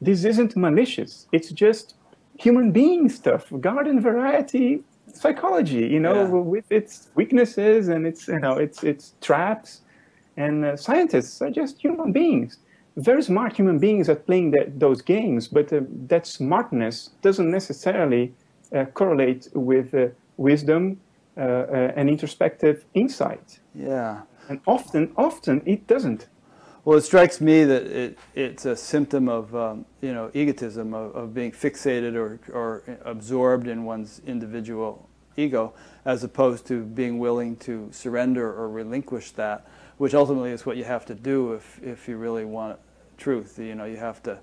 This isn't malicious. It's just human being stuff, garden variety psychology, you know, yeah. with its weaknesses and its, you know, its, its traps. And uh, scientists are just human beings. Very smart human beings are playing that, those games, but uh, that smartness doesn't necessarily uh, correlate with uh, wisdom uh, uh, and introspective insight. Yeah. And often, often it doesn't. Well, it strikes me that it, it's a symptom of, um, you know, egotism, of, of being fixated or, or absorbed in one's individual ego, as opposed to being willing to surrender or relinquish that, which ultimately is what you have to do if, if you really want truth. You know, you have to,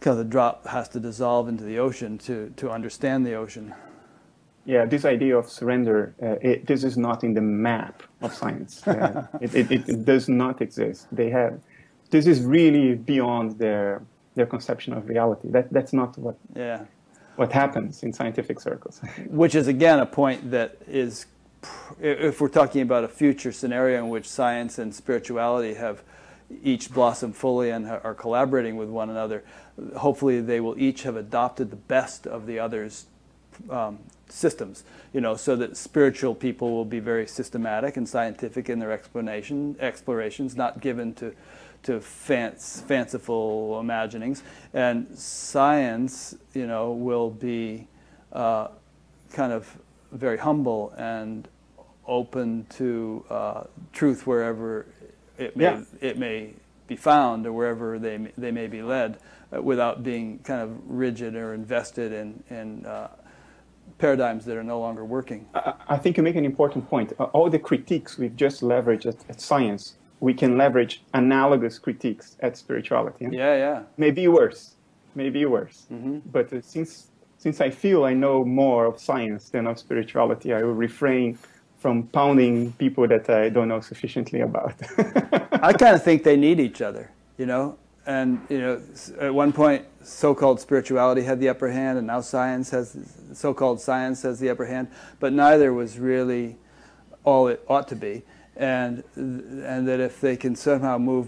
kind of the drop has to dissolve into the ocean to, to understand the ocean. Yeah, this idea of surrender, uh, it, this is not in the map of science. Uh, it, it, it does not exist. They have, this is really beyond their their conception of reality. That that's not what yeah. what happens in scientific circles. Which is again a point that is, if we're talking about a future scenario in which science and spirituality have each blossom fully and are collaborating with one another, hopefully they will each have adopted the best of the other's Um, systems, you know, so that spiritual people will be very systematic and scientific in their explanation explorations, not given to to fanc, fanciful imaginings, and science, you know, will be uh, kind of very humble and open to uh, truth wherever it may yeah. it may be found or wherever they they may be led, uh, without being kind of rigid or invested in in uh, paradigms that are no longer working. I, I think you make an important point. Uh, all the critiques we've just leveraged at, at science, we can leverage analogous critiques at spirituality. Huh? Yeah, yeah. Maybe worse. Maybe worse. Mm-hmm. But uh, since, since I feel I know more of science than of spirituality, I will refrain from pounding people that I don't know sufficiently about. I kind of think they need each other, you know? And, you know, at one point, so-called spirituality had the upper hand, and now science has, so-called science has the upper hand, but neither was really all it ought to be. And, and that if they can somehow move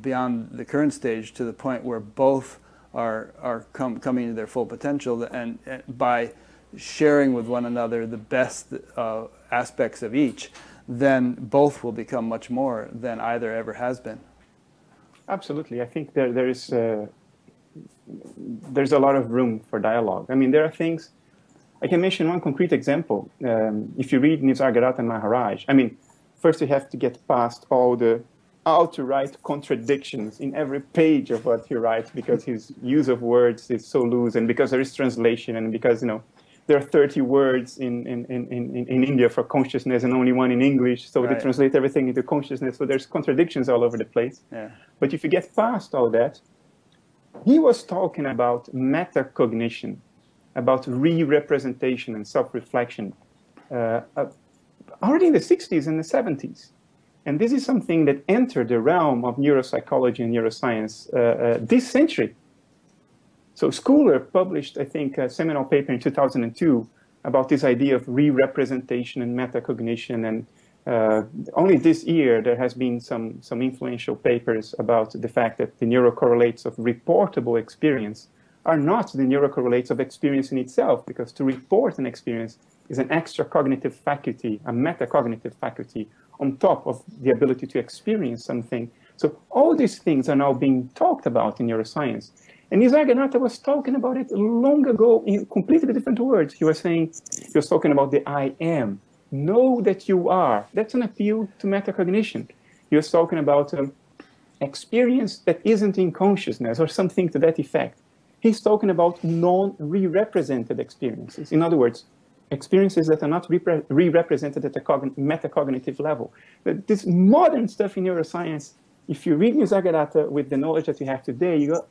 beyond the current stage to the point where both are, are com coming to their full potential, and, and by sharing with one another the best uh, aspects of each, then both will become much more than either ever has been. Absolutely. I think there, there is, uh, there's a lot of room for dialogue. I mean, there are things, I can mention one concrete example. Um, if you read Nisargadatta Maharaj, I mean, first you have to get past all the outright contradictions in every page of what he writes, because his use of words is so loose, and because there is translation, and because, you know, there are thirty words in, in, in, in, in India for consciousness and only one in English, so right. They translate everything into consciousness, so there's contradictions all over the place. Yeah. But if you get past all that, he was talking about metacognition, about re-representation and self-reflection, uh, uh, already in the sixties and the seventies. And this is something that entered the realm of neuropsychology and neuroscience uh, uh, this century. So Schooler published, I think, a seminal paper in two thousand two about this idea of re-representation and metacognition. And uh, only this year there has been some, some influential papers about the fact that the neurocorrelates of reportable experience are not the neurocorrelates of experience in itself, because to report an experience is an extra cognitive faculty, a metacognitive faculty, on top of the ability to experience something. So all these things are now being talked about in neuroscience. And Nisargadatta was talking about it long ago in completely different words. He was saying, he was talking about the I am. Know that you are. That's an appeal to metacognition. He was talking about um, experience that isn't in consciousness or something to that effect. He's talking about non-re-represented experiences. In other words, experiences that are not re-represented at a metacognitive level. But this modern stuff in neuroscience, if you read Nisargadatta with the knowledge that you have today, you go,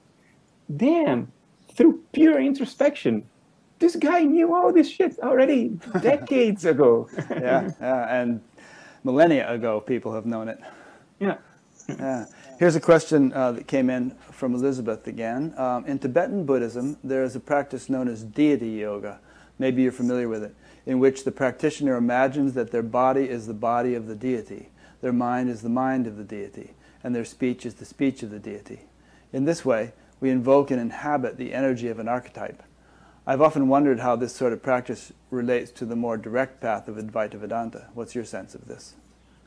damn, through pure introspection, this guy knew all this shit already decades ago. yeah, yeah, and millennia ago people have known it. Yeah. Yeah. Here's a question uh, that came in from Elizabeth again. Um, in Tibetan Buddhism, there is a practice known as deity yoga. Maybe you're familiar with it, in which the practitioner imagines that their body is the body of the deity, their mind is the mind of the deity, and their speech is the speech of the deity. In this way, we invoke and inhabit the energy of an archetype. I've often wondered how this sort of practice relates to the more direct path of Advaita Vedanta. What's your sense of this?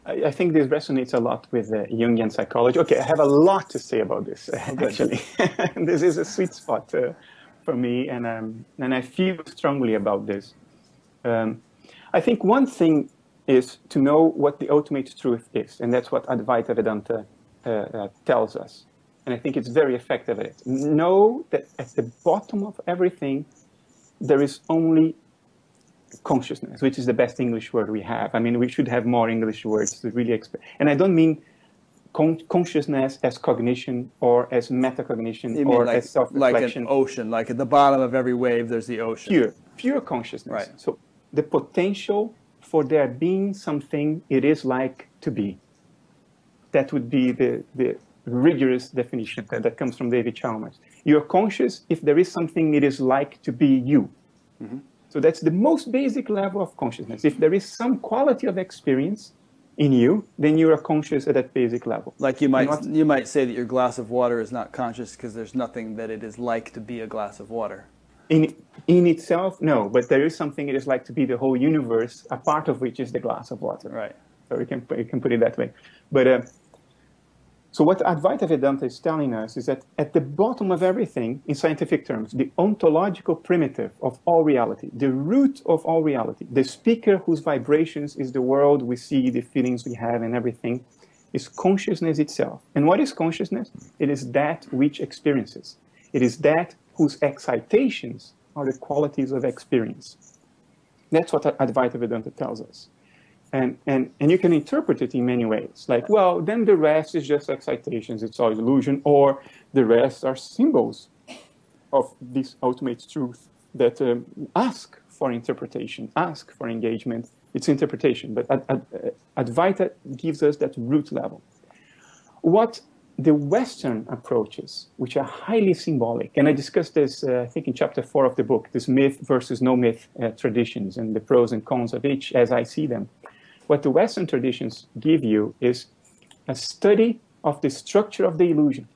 I think this resonates a lot with uh, Jungian psychology. Okay, I have a lot to say about this, uh, okay. actually. This is a sweet spot uh, for me, and, um, and I feel strongly about this. Um, I think one thing is to know what the ultimate truth is, and that's what Advaita Vedanta uh, uh, tells us. And I think it's very effective at it. Know that at the bottom of everything, there is only consciousness, which is the best English word we have. I mean, we should have more English words to really explain. And I don't mean con consciousness as cognition or as metacognition you or like, as self-reflection. Like an ocean, like at the bottom of every wave, there's the ocean. Pure, pure consciousness. Right. So the potential for there being something it is like to be. That would be the, the rigorous definition that, that comes from David Chalmers. You're conscious if there is something it is like to be you. Mm-hmm. So that's the most basic level of consciousness. If there is some quality of experience in you, then you are conscious at that basic level. Like you might, not, you might say that your glass of water is not conscious because there's nothing that it is like to be a glass of water. In, in itself, no, but there is something it is like to be the whole universe, a part of which is the glass of water. Right. So we can, we can put it that way. But uh, so what Advaita Vedanta is telling us is that at the bottom of everything, in scientific terms, the ontological primitive of all reality, the root of all reality, the speaker whose vibrations is the world we see, the feelings we have and everything, is consciousness itself. And what is consciousness? It is that which experiences. It is that whose excitations are the qualities of experience. That's what Advaita Vedanta tells us. And, and, and you can interpret it in many ways, like, well, then the rest is just excitations, it's all illusion, or the rest are symbols of this ultimate truth that um, ask for interpretation, ask for engagement, it's interpretation. But Ad, Ad, Advaita gives us that root level. What the Western approaches, which are highly symbolic, and I discussed this, uh, I think, in chapter four of the book, this myth versus no myth uh, traditions and the pros and cons of each as I see them. What the Western traditions give you is a study of the structure of the illusion,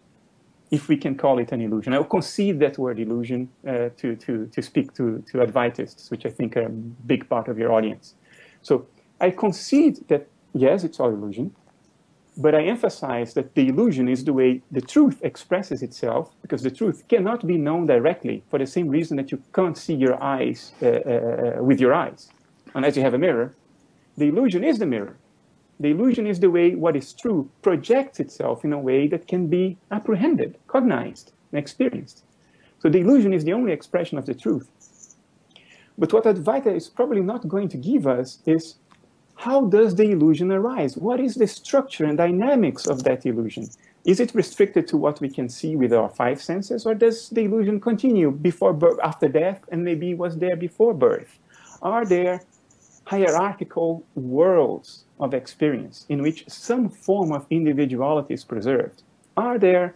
if we can call it an illusion. I will concede that word illusion uh, to, to, to speak to, to Advaitists, which I think are a big part of your audience. So I concede that, yes, it's all illusion, but I emphasize that the illusion is the way the truth expresses itself, because the truth cannot be known directly for the same reason that you can't see your eyes uh, uh, with your eyes, unless you have a mirror. The illusion is the mirror. The illusion is the way what is true projects itself in a way that can be apprehended, cognized, and experienced. So the illusion is the only expression of the truth. But what Advaita is probably not going to give us is, how does the illusion arise? What is the structure and dynamics of that illusion? Is it restricted to what we can see with our five senses, or does the illusion continue before birth, after death, and maybe was there before birth? Are there hierarchical worlds of experience in which some form of individuality is preserved? Are there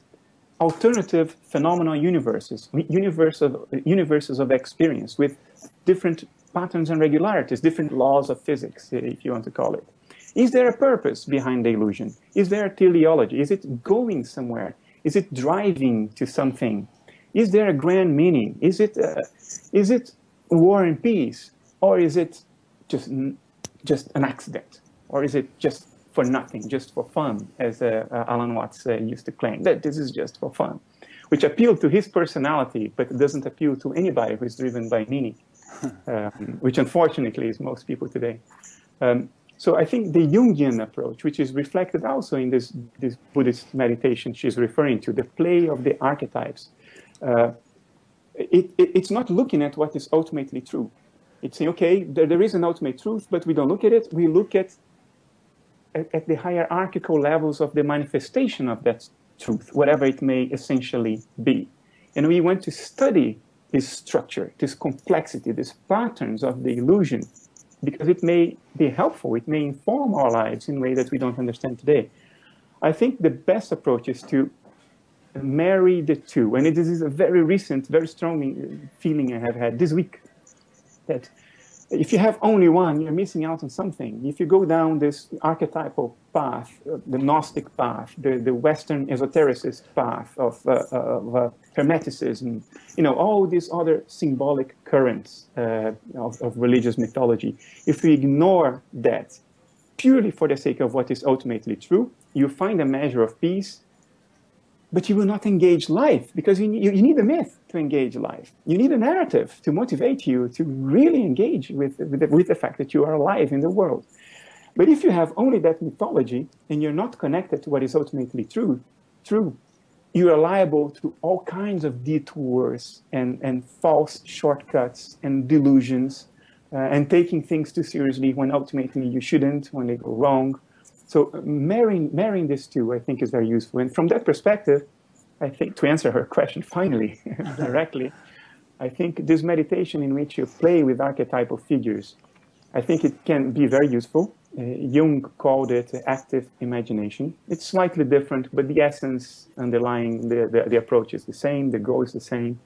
alternative phenomenal universes, universe of, universes of experience with different patterns and regularities, different laws of physics, if you want to call it? Is there a purpose behind the illusion? Is there a teleology? Is it going somewhere? Is it driving to something? Is there a grand meaning? Is it, uh, is it War and Peace? Or is it just, just an accident? Or is it just for nothing, just for fun, as uh, uh, Alan Watts uh, used to claim, that this is just for fun, which appealed to his personality, but doesn't appeal to anybody who is driven by meaning, uh, which unfortunately is most people today. Um, so I think the Jungian approach, which is reflected also in this, this Buddhist meditation she's referring to, the play of the archetypes, uh, it, it, it's not looking at what is ultimately true. It's saying, okay, there, there is an ultimate truth, but we don't look at it, we look at at the hierarchical levels of the manifestation of that truth, whatever it may essentially be. And we want to study this structure, this complexity, these patterns of the illusion, because it may be helpful, it may inform our lives in a way that we don't understand today. I think the best approach is to marry the two, and it is a very recent, very strong feeling I have had this week, that if you have only one, you're missing out on something. If you go down this archetypal path, uh, the Gnostic path, the, the Western esotericist path of, uh, of uh, Hermeticism, you know, all these other symbolic currents uh, of, of religious mythology, if we ignore that purely for the sake of what is ultimately true, you find a measure of peace, but you will not engage life, because you, you, you need a myth to engage life. You need a narrative to motivate you to really engage with, with, the, with the fact that you are alive in the world. But if you have only that mythology and you're not connected to what is ultimately true, true, you are liable to all kinds of detours and, and false shortcuts and delusions uh, and taking things too seriously when ultimately you shouldn't, when they go wrong. So marrying, marrying these two, I think, is very useful. And from that perspective, I think, to answer her question finally, directly, I think this meditation in which you play with archetypal figures, I think it can be very useful. Uh, Jung called it active imagination. It's slightly different, but the essence underlying the, the, the approach is the same, the goal is the same.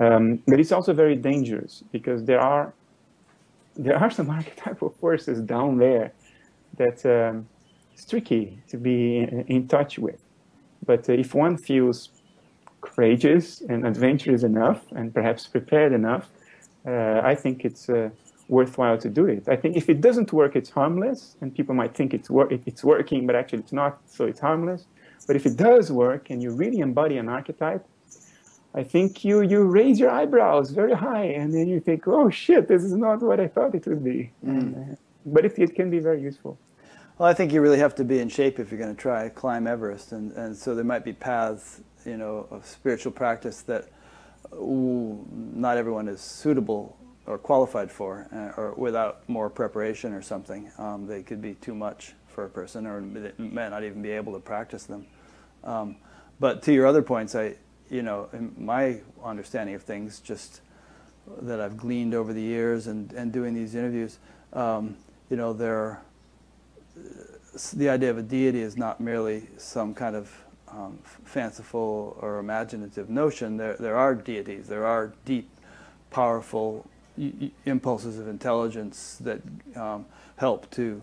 Um, but it's also very dangerous, because there are, there are some archetypal forces down there that... Um, It's tricky to be in touch with, but uh, if one feels courageous and adventurous enough and perhaps prepared enough, uh, I think it's uh, worthwhile to do it. I think if it doesn't work, it's harmless, and people might think it's, wor it's working, but actually it's not, so it's harmless. But if it does work and you really embody an archetype, I think you, you raise your eyebrows very high, and then you think, oh shit, this is not what I thought it would be. Mm. Uh, but it, it can be very useful. Well, I think you really have to be in shape if you're going to try to climb Everest, and, and so there might be paths, you know, of spiritual practice that ooh, not everyone is suitable or qualified for, uh, or without more preparation or something. Um, they could be too much for a person, or they may not even be able to practice them. Um, but to your other points, I, you know, in my understanding of things, just that I've gleaned over the years and, and doing these interviews, um, you know, there are the idea of a deity is not merely some kind of um, fanciful or imaginative notion. There, there are deities. There are deep, powerful impulses of intelligence that um, help to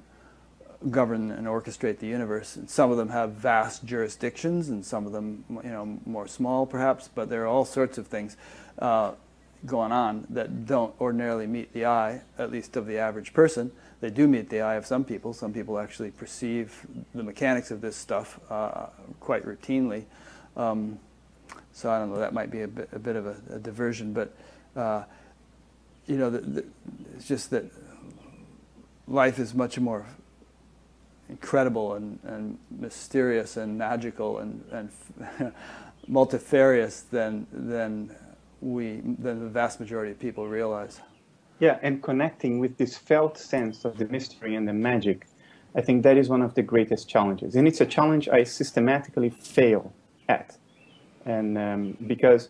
govern and orchestrate the universe. And some of them have vast jurisdictions, and some of them, you know, more small perhaps. But there are all sorts of things uh, going on that don't ordinarily meet the eye, at least of the average person. They do meet the eye of some people. Some people actually perceive the mechanics of this stuff uh, quite routinely. Um, so I don't know, that might be a bit, a bit of a, a diversion, but uh, you know, the, the, it's just that life is much more incredible and, and mysterious and magical and, and multifarious than, than, we, than the vast majority of people realize. Yeah, and connecting with this felt sense of the mystery and the magic, I think that is one of the greatest challenges. And it's a challenge I systematically fail at. And um, because,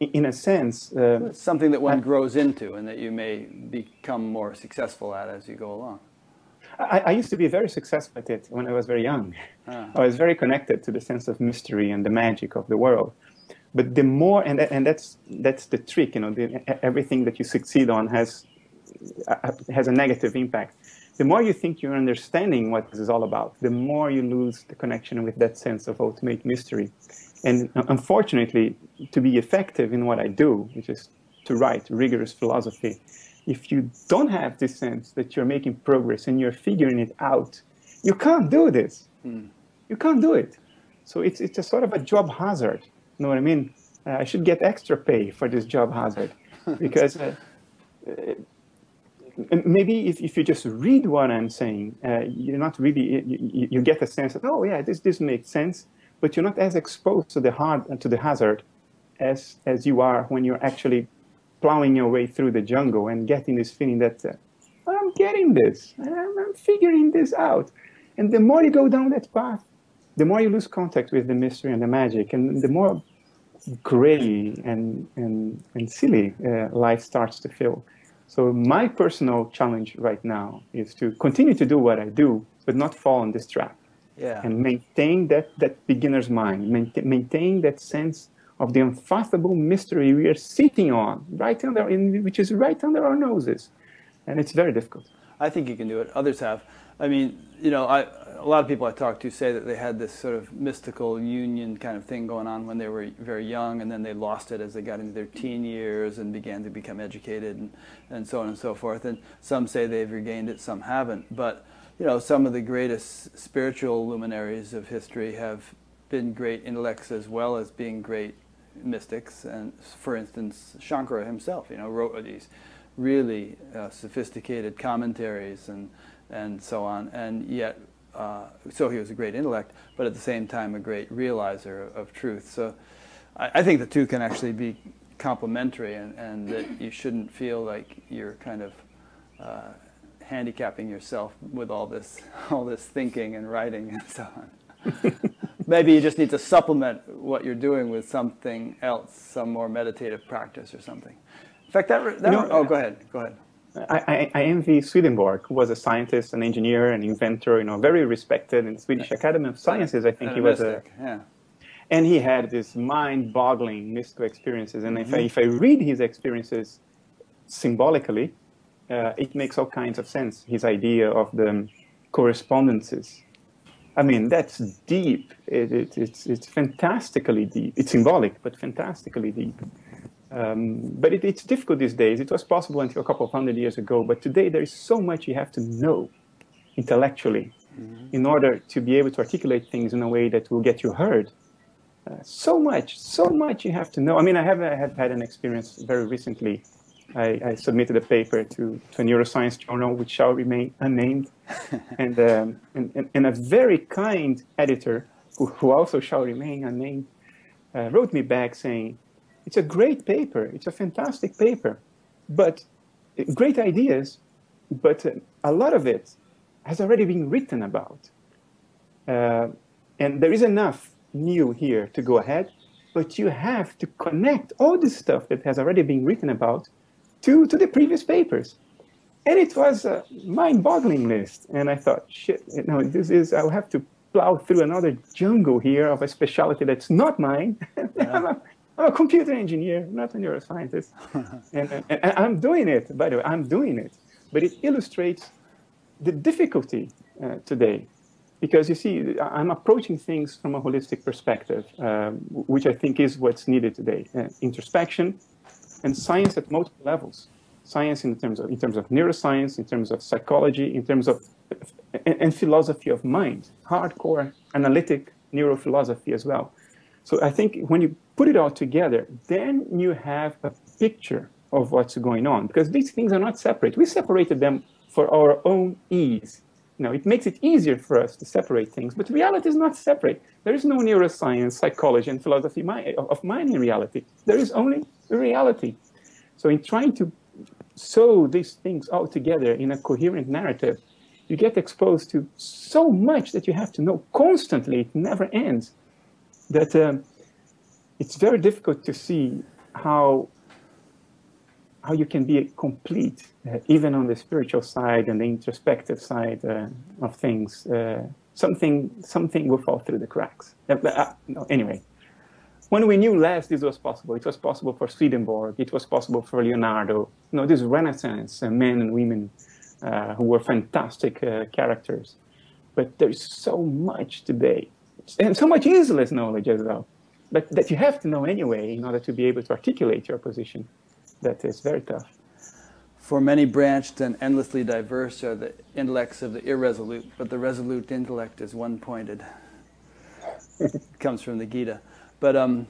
in a sense... Uh, it's something that one I, grows into, and that you may become more successful at as you go along. I, I used to be very successful at it when I was very young. Ah. I was very connected to the sense of mystery and the magic of the world. But the more, and, and that's, that's the trick, you know, the, everything that you succeed on has, uh, has a negative impact. the more you think you're understanding what this is all about, the more you lose the connection with that sense of ultimate mystery. And unfortunately, to be effective in what I do, which is to write rigorous philosophy, if you don't have this sense that you're making progress and you're figuring it out, you can't do this. Mm. You can't do it. So it's, it's a sort of a job hazard. You know what I mean? Uh, I should get extra pay for this job hazard. Because uh, uh, maybe if, if you just read what I'm saying, uh, you're not really, you, you get a sense that, oh yeah, this, this makes sense. But you're not as exposed to the hard, to the hazard as, as you are when you're actually plowing your way through the jungle and getting this feeling that uh, I'm getting this, I'm, I'm figuring this out. And the more you go down that path, the more you lose contact with the mystery and the magic, and the more gray and, and, and silly uh, life starts to feel. So my personal challenge right now is to continue to do what I do, but not fall in this trap. Yeah. And maintain that, that beginner's mind, maintain, maintain that sense of the unfathomable mystery we are sitting on, right under, in, which is right under our noses. And it's very difficult. I think you can do it. Others have. I mean, you know, I, a lot of people I talk to say that they had this sort of mystical union kind of thing going on when they were very young, and then they lost it as they got into their teen years and began to become educated and, and so on and so forth. And some say they've regained it, some haven't. But you know, some of the greatest spiritual luminaries of history have been great intellects as well as being great mystics. And for instance, Shankara himself, you know, wrote these really uh, sophisticated commentaries and and so on. And yet, uh, so he was a great intellect, but at the same time, a great realizer of, of truth. So, I, I think the two can actually be complementary, and, and that you shouldn't feel like you're kind of uh, handicapping yourself with all this all this thinking and writing and so on. Maybe you just need to supplement what you're doing with something else, some more meditative practice or something. In fact, that, that you know, oh, go ahead, go ahead. I, I, I envy Swedenborg, who was a scientist, an engineer, an inventor, you know, very respected in the Swedish Academy of Sciences, I think he was a... Yeah. And he had this mind-boggling mystical experiences, and mm-hmm. if, I, if I read his experiences symbolically, Uh, it makes all kinds of sense, his idea of the um, correspondences. I mean, that's deep. It, it, it's, it's fantastically deep. It's symbolic, but fantastically deep. Um, but it, it's difficult these days. It was possible until a couple of hundred years ago, but today there is so much you have to know intellectually mm-hmm. in order to be able to articulate things in a way that will get you heard. Uh, so much, so much you have to know. I mean, I have, I have had an experience very recently. I, I submitted a paper to, to a neuroscience journal, which shall remain unnamed, and, um, and, and, and a very kind editor, who, who also shall remain unnamed, uh, wrote me back saying, it's a great paper, it's a fantastic paper, but great ideas, but uh, a lot of it has already been written about. Uh, and there is enough new here to go ahead, but you have to connect all this stuff that has already been written about To, to the previous papers. And it was a mind-boggling list. And I thought, shit, you know, this is, I'll have to plow through another jungle here of a specialty that's not mine. Yeah. I'm, a, I'm a computer engineer, not a neuroscientist. and, and, and I'm doing it, by the way, I'm doing it. But it illustrates the difficulty uh, today. Because you see, I'm approaching things from a holistic perspective, um, which I think is what's needed today. Uh, introspection, and science at multiple levels. Science in terms of, in terms of neuroscience, in terms of psychology, in terms of, and, and philosophy of mind, hardcore analytic neurophilosophy as well. So I think when you put it all together, then you have a picture of what's going on, because these things are not separate. We separated them for our own ease. Now, it makes it easier for us to separate things, but reality is not separate. There is no neuroscience, psychology, and philosophy of mind in reality. There is only reality. So in trying to sew these things all together in a coherent narrative, you get exposed to so much that you have to know constantly, it never ends, that um, it's very difficult to see how how you can be complete, uh, even on the spiritual side and the introspective side uh, of things. Uh, something, something will fall through the cracks. Uh, uh, no, anyway, when we knew less, this was possible. It was possible for Swedenborg. It was possible for Leonardo. You know, this Renaissance uh, men and women uh, who were fantastic uh, characters. But there's so much today, and so much useless knowledge as well, but that you have to know anyway in order to be able to articulate your position. That is very tough. For many branched and endlessly diverse are the intellects of the irresolute, but the resolute intellect is one-pointed. It comes from the Gita. But um,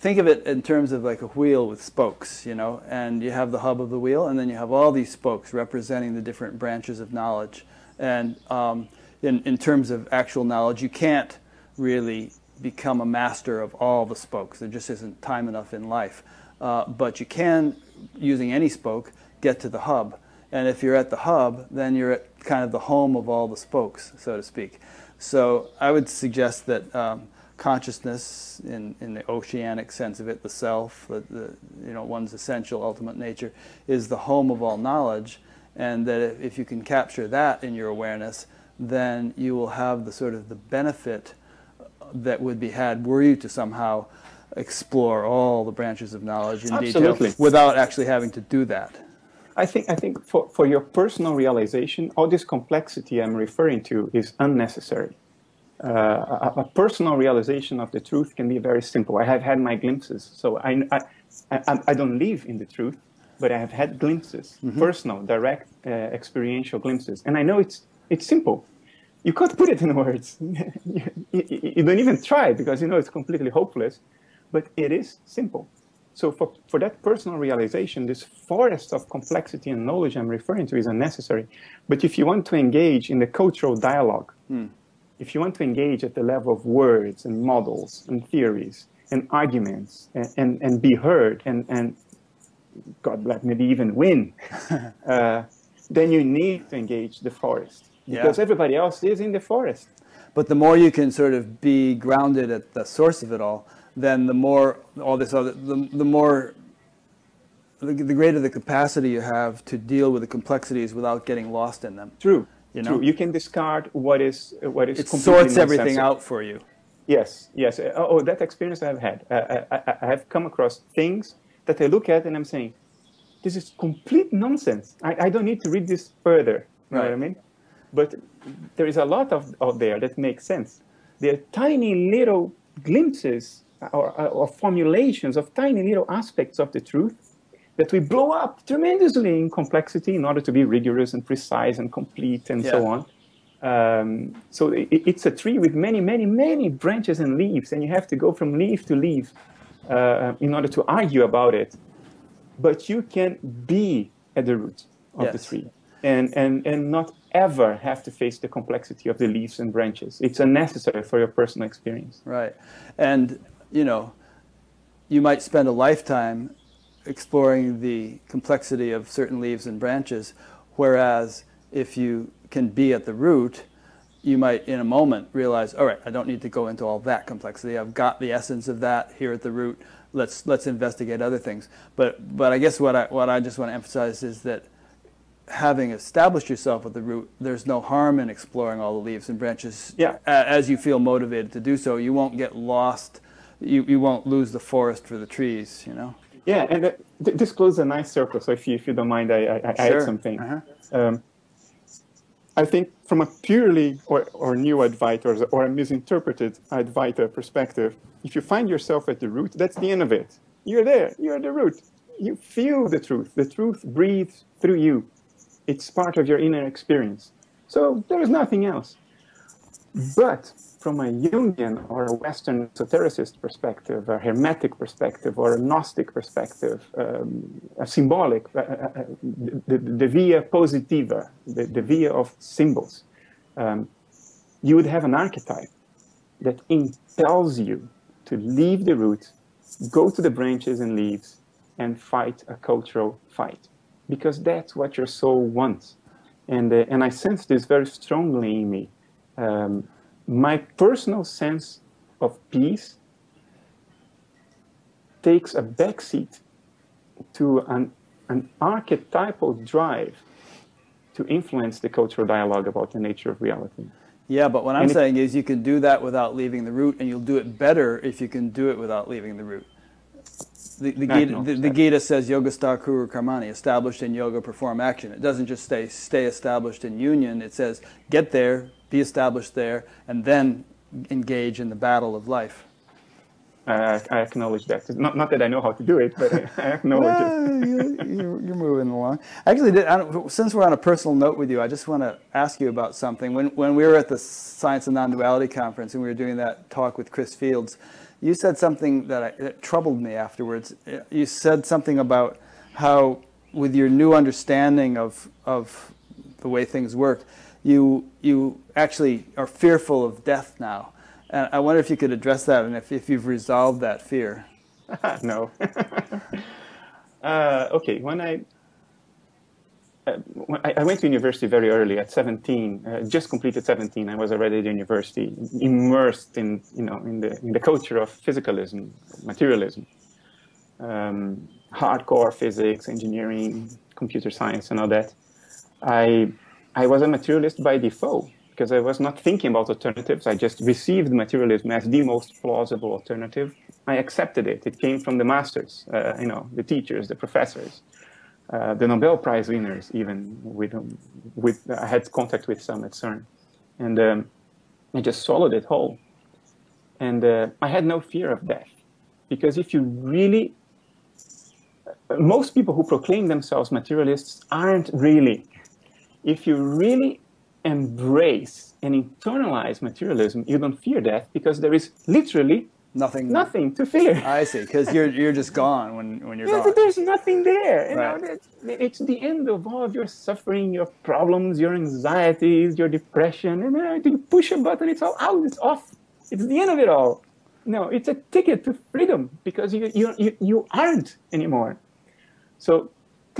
think of it in terms of like a wheel with spokes, you know, and you have the hub of the wheel, and then you have all these spokes representing the different branches of knowledge. And um, in, in terms of actual knowledge, you can't really become a master of all the spokes. There just isn't time enough in life. Uh, but you can, using any spoke, get to the hub. And if you're at the hub, then you're at kind of the home of all the spokes, so to speak. So I would suggest that um, consciousness, in, in the oceanic sense of it, the self, the, the, you know, one's essential ultimate nature, is the home of all knowledge. And that if you can capture that in your awareness, then you will have the sort of the benefit that would be had were you to somehow explore all the branches of knowledge in Absolutely. Detail without actually having to do that. I think, I think for, for your personal realization, all this complexity I'm referring to is unnecessary. Uh, a, a personal realization of the truth can be very simple. I have had my glimpses, so I, I, I, I don't live in the truth, but I have had glimpses, mm-hmm. personal, direct, uh, experiential glimpses. And I know it's, it's simple. You can't put it in words. you, you, you don't even try, because you know it's completely hopeless. But it is simple. So for, for that personal realization, this forest of complexity and knowledge I'm referring to is unnecessary. But if you want to engage in the cultural dialogue, mm. if you want to engage at the level of words and models and theories and arguments and, and, and be heard and, and, God bless, maybe even win, uh, then you need to engage the forest. Because yeah. everybody else is in the forest. But the more you can sort of be grounded at the source of it all, then the more all this other, the, the more, the, the greater the capacity you have to deal with the complexities without getting lost in them. True. You know, True. You can discard what is what is. It sorts everything out for you. Yes. Yes. Oh, that experience I've had. I, I, I have come across things that I look at and I'm saying, this is complete nonsense. I, I don't need to read this further. You right. know what I mean? But there is a lot of out there that makes sense. There are tiny little glimpses. Or, or formulations of tiny little aspects of the truth that we blow up tremendously in complexity in order to be rigorous and precise and complete and yeah. so on. Um, so it, it's a tree with many, many, many branches and leaves, and you have to go from leaf to leaf uh, in order to argue about it. But you can be at the root of yes. the tree and, and, and not ever have to face the complexity of the leaves and branches. It's unnecessary for your personal experience. Right. And you know, you might spend a lifetime exploring the complexity of certain leaves and branches, whereas if you can be at the root, you might in a moment realize, all right, I don't need to go into all that complexity. I've got the essence of that here at the root. Let's let's investigate other things. But but I guess what I what I just want to emphasize is that having established yourself at the root, there's no harm in exploring all the leaves and branches. Yeah. As you feel motivated to do so, you won't get lost. You, you won't lose the forest for the trees, you know? Yeah, and th th this closes a nice circle, so if you, if you don't mind, I, I, I sure. add something. Uh-huh. um, I think from a purely or, or new Advaita or, or a misinterpreted Advaita perspective, if you find yourself at the root, that's the end of it. You're there. You're the root. You feel the truth. The truth breathes through you. It's part of your inner experience. So there is nothing else. But from a Jungian or a Western esotericist perspective, a hermetic perspective, or a Gnostic perspective, um, a symbolic, uh, uh, the, the via positiva, the, the via of symbols, um, you would have an archetype that impels you to leave the root, go to the branches and leaves, and fight a cultural fight. Because that's what your soul wants. And, uh, and I sense this very strongly in me. Um, My personal sense of peace takes a backseat to an, an archetypal drive to influence the cultural dialogue about the nature of reality. Yeah, but what I'm and saying it, is you can do that without leaving the root, and you'll do it better if you can do it without leaving the root. the, the, Gita, the, the Gita says yogasthā kuru karmani, established in yoga, perform action. It doesn't just say stay established in union. It says get there, be established there, and then engage in the battle of life. I, I acknowledge that. Not, not that I know how to do it, but I, I acknowledge well, it. you, you're moving along. Actually, I don't, since we're on a personal note with you, I just want to ask you about something. When, when we were at the Science and Non-Duality Conference and we were doing that talk with Chris Fields, you said something that, I, that troubled me afterwards. You said something about how, with your new understanding of, of the way things work, you, you actually are fearful of death now. And I wonder if you could address that and if, if you've resolved that fear. No. uh, okay, when I, uh, when I, I went to university very early at seventeen, uh, just completed seventeen, I was already at university, immersed in, you know, in the, in the culture of physicalism, materialism, um, hardcore physics, engineering, computer science and all that. I, I was a materialist by default, because I was not thinking about alternatives. I just received materialism as the most plausible alternative. I accepted it. It came from the masters, uh, you know, the teachers, the professors, uh, the Nobel Prize winners, even. With, um, with, I had contact with some at CERN. And um, I just swallowed it whole. And uh, I had no fear of death. Because if you really... Most people who proclaim themselves materialists aren't really. If you really... embrace and internalize materialism, you don't fear death because there is literally nothing nothing to fear. I see, because you're, you're just gone when, when you're yeah, gone. There's nothing there. You right. know, it's the end of all of your suffering, your problems, your anxieties, your depression. And then you push a button, it's all out, it's off. It's the end of it all. No, it's a ticket to freedom because you, you, you, you aren't anymore. So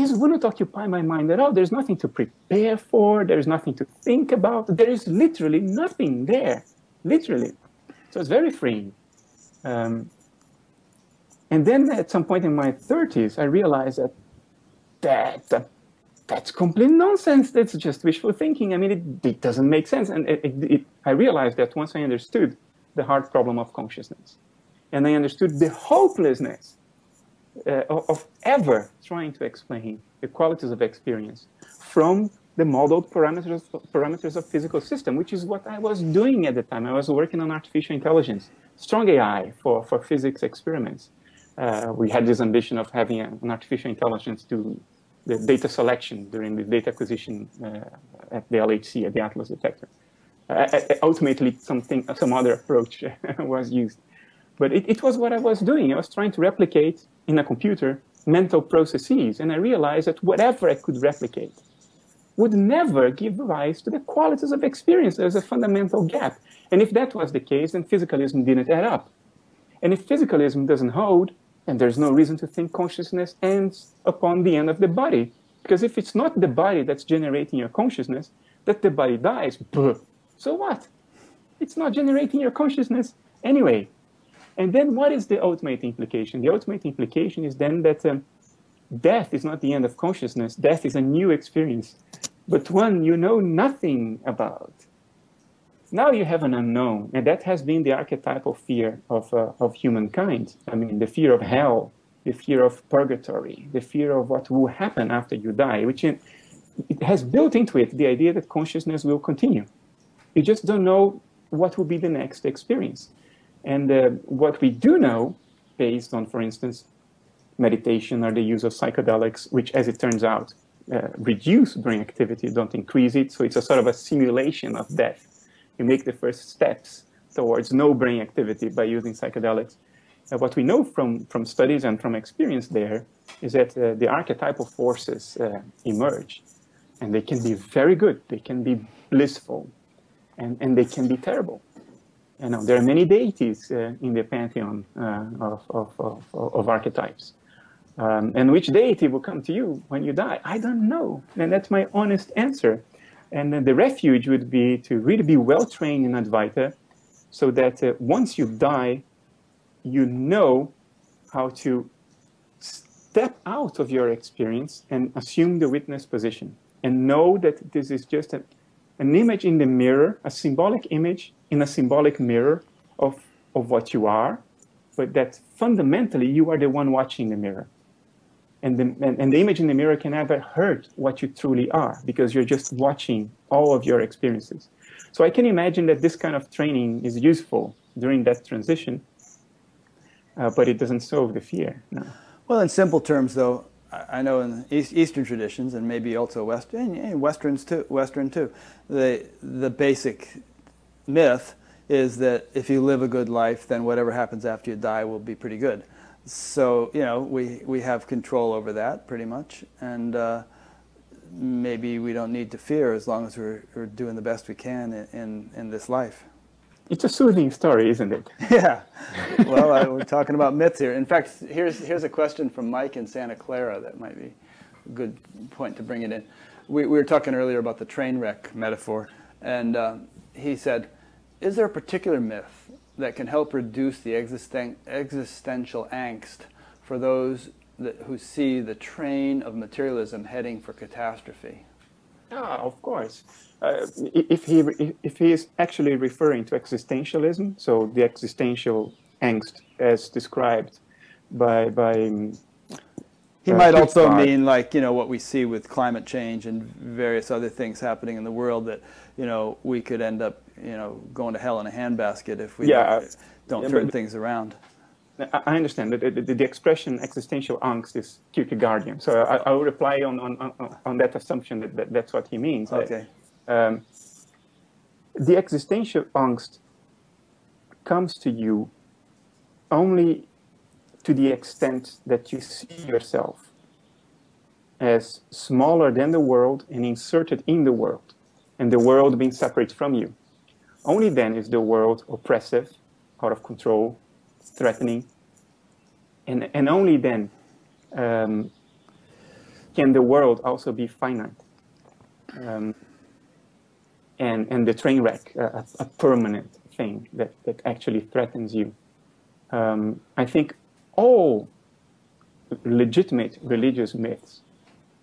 this wouldn't occupy my mind at all. There's nothing to prepare for. There's nothing to think about. There is literally nothing there, literally. So it's very freeing. Um, and then at some point in my thirties, I realized that, that, that that's complete nonsense. That's just wishful thinking. I mean, it, it doesn't make sense. And it, it, it, I realized that once I understood the hard problem of consciousness, and I understood the hopelessness Uh, of ever trying to explain the qualities of experience from the modeled parameters, parameters of physical system, which is what I was doing at the time. I was working on artificial intelligence, strong A I for, for physics experiments. Uh, we had this ambition of having a, an artificial intelligence do the data selection during the data acquisition uh, at the L H C, at the Atlas Detector. Uh, ultimately, something, some other approach was used. But it, it was what I was doing. I was trying to replicate in a computer mental processes, and I realized that whatever I could replicate would never give rise to the qualities of experience. There's a fundamental gap. And if that was the case, then physicalism didn't add up. And if physicalism doesn't hold, then there's no reason to think consciousness ends upon the end of the body. Because if it's not the body that's generating your consciousness, that the body dies, so what? It's not generating your consciousness anyway. And then what is the ultimate implication? The ultimate implication is then that um, death is not the end of consciousness. Death is a new experience, but one you know nothing about. Now you have an unknown, and that has been the archetypal fear of, uh, of humankind. I mean, the fear of hell, the fear of purgatory, the fear of what will happen after you die, which in, it has built into it the idea that consciousness will continue. You just don't know what will be the next experience. And uh, what we do know, based on, for instance, meditation or the use of psychedelics, which, as it turns out, uh, reduce brain activity, don't increase it. So it's a sort of a simulation of death. You make the first steps towards no brain activity by using psychedelics. Uh, what we know from, from studies and from experience there is that uh, the archetypal forces uh, emerge. And they can be very good. They can be blissful. And, and they can be terrible. You know, there are many deities uh, in the pantheon uh, of, of, of, of archetypes. Um, and which deity will come to you when you die? I don't know. And that's my honest answer. And then the refuge would be to really be well-trained in Advaita so that uh, once you die, you know how to step out of your experience and assume the witness position. And know that this is just a, an image in the mirror, a symbolic image, in a symbolic mirror of, of what you are, but that fundamentally you are the one watching the mirror. And the, and, and the image in the mirror can never hurt what you truly are, because you're just watching all of your experiences. So I can imagine that this kind of training is useful during that transition, uh, but it doesn't solve the fear. No. Well, in simple terms, though, I know in Eastern traditions, and maybe also Western, and Westerns too, Western too, the the basic myth is that if you live a good life, then whatever happens after you die will be pretty good. So, you know, we, we have control over that, pretty much, and uh, maybe we don't need to fear as long as we're, we're doing the best we can in, in, in this life. It's a soothing story, isn't it? Yeah. Well, I, we're talking about myths here. In fact, here's, here's a question from Mike in Santa Clara that might be a good point to bring it in. We, we were talking earlier about the train wreck metaphor, and uh, he said, is there a particular myth that can help reduce the existen existential angst for those that, who see the train of materialism heading for catastrophe? Ah, of course. Uh, if, he, if he is actually referring to existentialism, so the existential angst as described by... by um, he uh, might also mean, like, you know, what we see with climate change and various other things happening in the world, that, you know, we could end up, you know, going to hell in a handbasket if we yeah, don't, don't yeah, turn things around. I understand that the, the, the expression existential angst is Kierkegaardian, so I, I will reply on, on, on that assumption that, that that's what he means. Okay. Um, the existential angst comes to you only to the extent that you see yourself as smaller than the world and inserted in the world, and the world being separate from you. Only then is the world oppressive, out of control, threatening, and, and only then um, can the world also be finite. Um, and, and the train wreck, uh, a permanent thing that, that actually threatens you. Um, I think all legitimate religious myths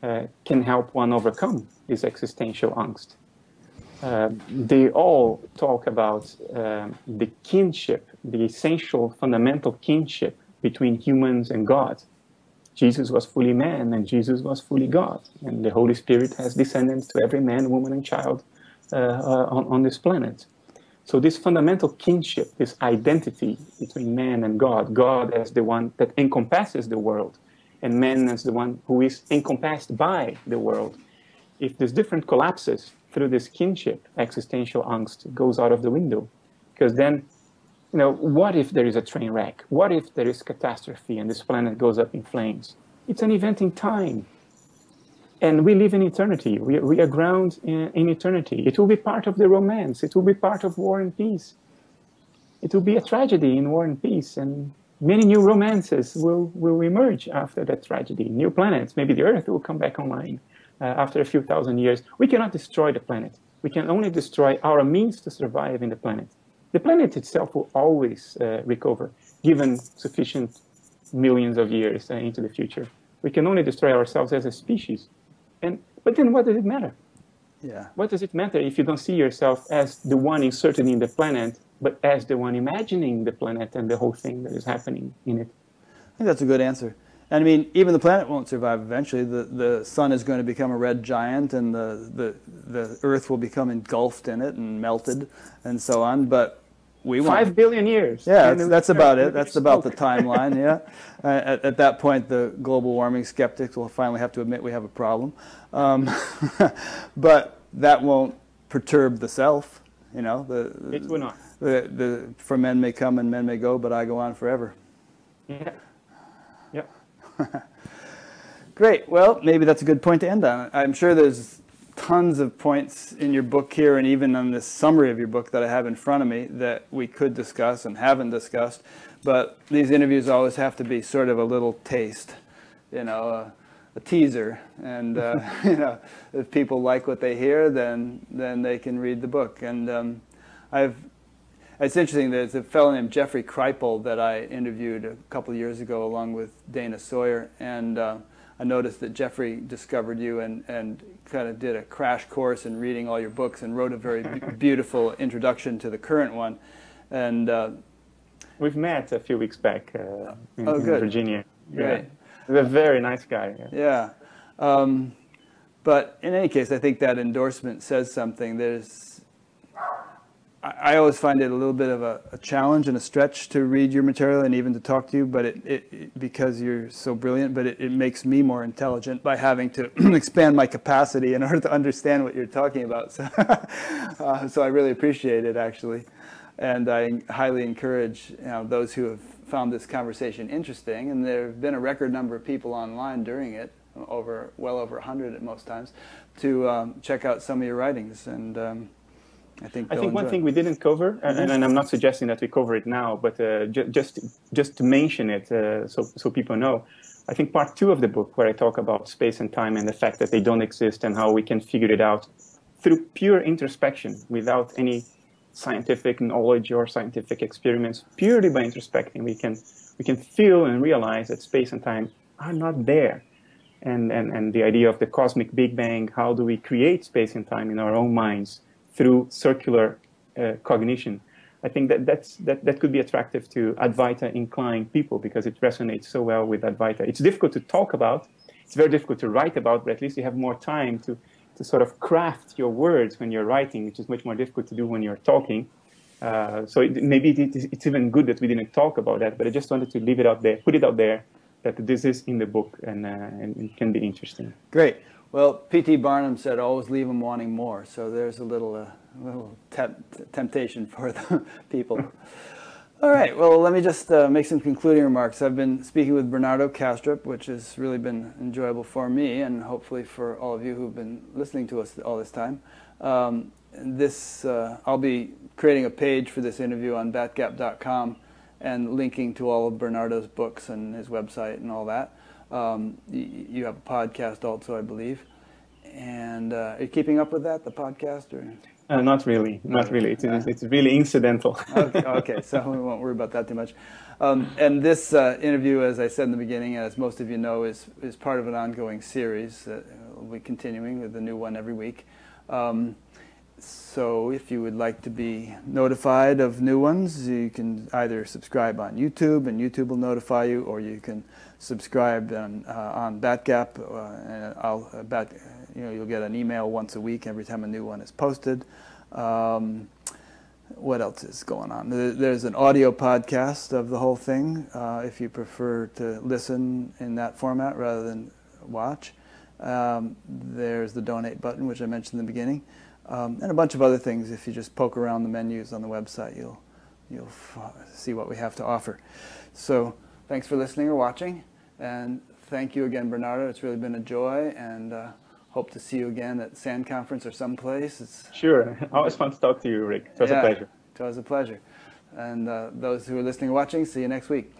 uh, can help one overcome this existential angst. Uh, they all talk about uh, the kinship, the essential fundamental kinship between humans and God. Jesus was fully man and Jesus was fully God. And the Holy Spirit has descended to every man, woman, and child uh, uh, on, on this planet. So this fundamental kinship, this identity between man and God, God as the one that encompasses the world, and man as the one who is encompassed by the world. If this difference collapses through this kinship, existential angst goes out of the window. Because then, you know, what if there is a train wreck? What if there is catastrophe and this planet goes up in flames? It's an event in time. And we live in eternity. We, we are ground in, in eternity. It will be part of the romance. It will be part of War and Peace. It will be a tragedy in War and Peace. And many new romances will, will emerge after that tragedy. New planets. Maybe the Earth will come back online. Uh, after a few thousand years, we cannot destroy the planet. We can only destroy our means to survive in the planet. The planet itself will always uh, recover, given sufficient millions of years uh, into the future. We can only destroy ourselves as a species. And, but then what does it matter? Yeah. What does it matter if you don't see yourself as the one inserted in the planet, but as the one imagining the planet and the whole thing that is happening in it? I think that's a good answer. And I mean, even the planet won't survive eventually. The, the sun is going to become a red giant, and the, the, the Earth will become engulfed in it and melted and so on, but we won't. Five billion years. Yeah, that's, that's about it. That's about the timeline, yeah. Uh, at, at that point, the global warming skeptics will finally have to admit we have a problem. Um, but that won't perturb the self, you know. The, it will not. The, the, for men may come and men may go, but I go on forever. Yeah. Great. Well, maybe that's a good point to end on. I'm sure there's tons of points in your book here, and even on this summary of your book that I have in front of me, that we could discuss and haven't discussed. But these interviews always have to be sort of a little taste, you know, a, a teaser. And uh, you know, if people like what they hear, then then they can read the book. And um, I've. It's interesting, there's a fellow named Jeffrey Kripal that I interviewed a couple of years ago along with Dana Sawyer, and uh, I noticed that Jeffrey discovered you and, and kind of did a crash course in reading all your books and wrote a very beautiful introduction to the current one. And uh, We've met a few weeks back uh, in, oh, good. in Virginia. Yeah. He's a very nice guy. Yeah. yeah. Um, but in any case, I think that endorsement says something. There's, I, I always find it a little bit of a, a challenge and a stretch to read your material and even to talk to you, but it, it, it because you're so brilliant, but it, it makes me more intelligent by having to expand my capacity in order to understand what you're talking about. So, uh, so I really appreciate it, actually. And I highly encourage you know, those who have found this conversation interesting, and there have been a record number of people online during it, over well over a hundred at most times, to um, check out some of your writings. And um, I think I think one thing we didn't cover, and, and I'm not suggesting that we cover it now, but uh, ju just just to mention it, uh, so so people know. I think part two of the book, where I talk about space and time and the fact that they don't exist and how we can figure it out through pure introspection, without any scientific knowledge or scientific experiments, purely by introspecting, we can we can feel and realize that space and time are not there, and and and the idea of the cosmic Big Bang. How do we create space and time in our own minds through circular uh, cognition? I think that that's that that could be attractive to Advaita inclined people, because it resonates so well with Advaita. It's difficult to talk about, it's very difficult to write about, but at least you have more time to. to sort of craft your words when you're writing, which is much more difficult to do when you're talking. Uh, so it, maybe it, it's even good that we didn't talk about that, but I just wanted to leave it out there, put it out there, that this is in the book and, uh, and it can be interesting. Great. Well, P T Barnum said, always leave them wanting more. So there's a little, uh, little temp temptation for the people. All right, well, let me just uh, make some concluding remarks. I've been speaking with Bernardo Kastrup, which has really been enjoyable for me and hopefully for all of you who've been listening to us all this time. Um, this, uh, I'll be creating a page for this interview on bat gap dot com and linking to all of Bernardo's books and his website and all that. Um, you have a podcast also, I believe. And uh, are you keeping up with that, the podcast? Or? Uh, not really, not really. It's, uh, it's really incidental. okay, okay, so we won't worry about that too much. Um, and this uh, interview, as I said in the beginning, as most of you know, is, is part of an ongoing series that will be continuing with a new one every week. Um, so if you would like to be notified of new ones, you can either subscribe on YouTube, and YouTube will notify you, or you can subscribe on, uh, on BatGap, uh, and I'll, uh, Bat, you know, you'll get an email once a week every time a new one is posted. Um, what else is going on? There's an audio podcast of the whole thing, uh, if you prefer to listen in that format rather than watch. Um, there's the donate button, which I mentioned in the beginning, um, and a bunch of other things. If you just poke around the menus on the website, you'll, you'll f see what we have to offer. So thanks for listening or watching, and thank you again, Bernardo. It's really been a joy, and uh, hope to see you again at SAND Conference or someplace. It's sure. Always fun to talk to you, Rick. It was yeah, a pleasure. It was a pleasure. And uh, those who are listening or watching, see you next week.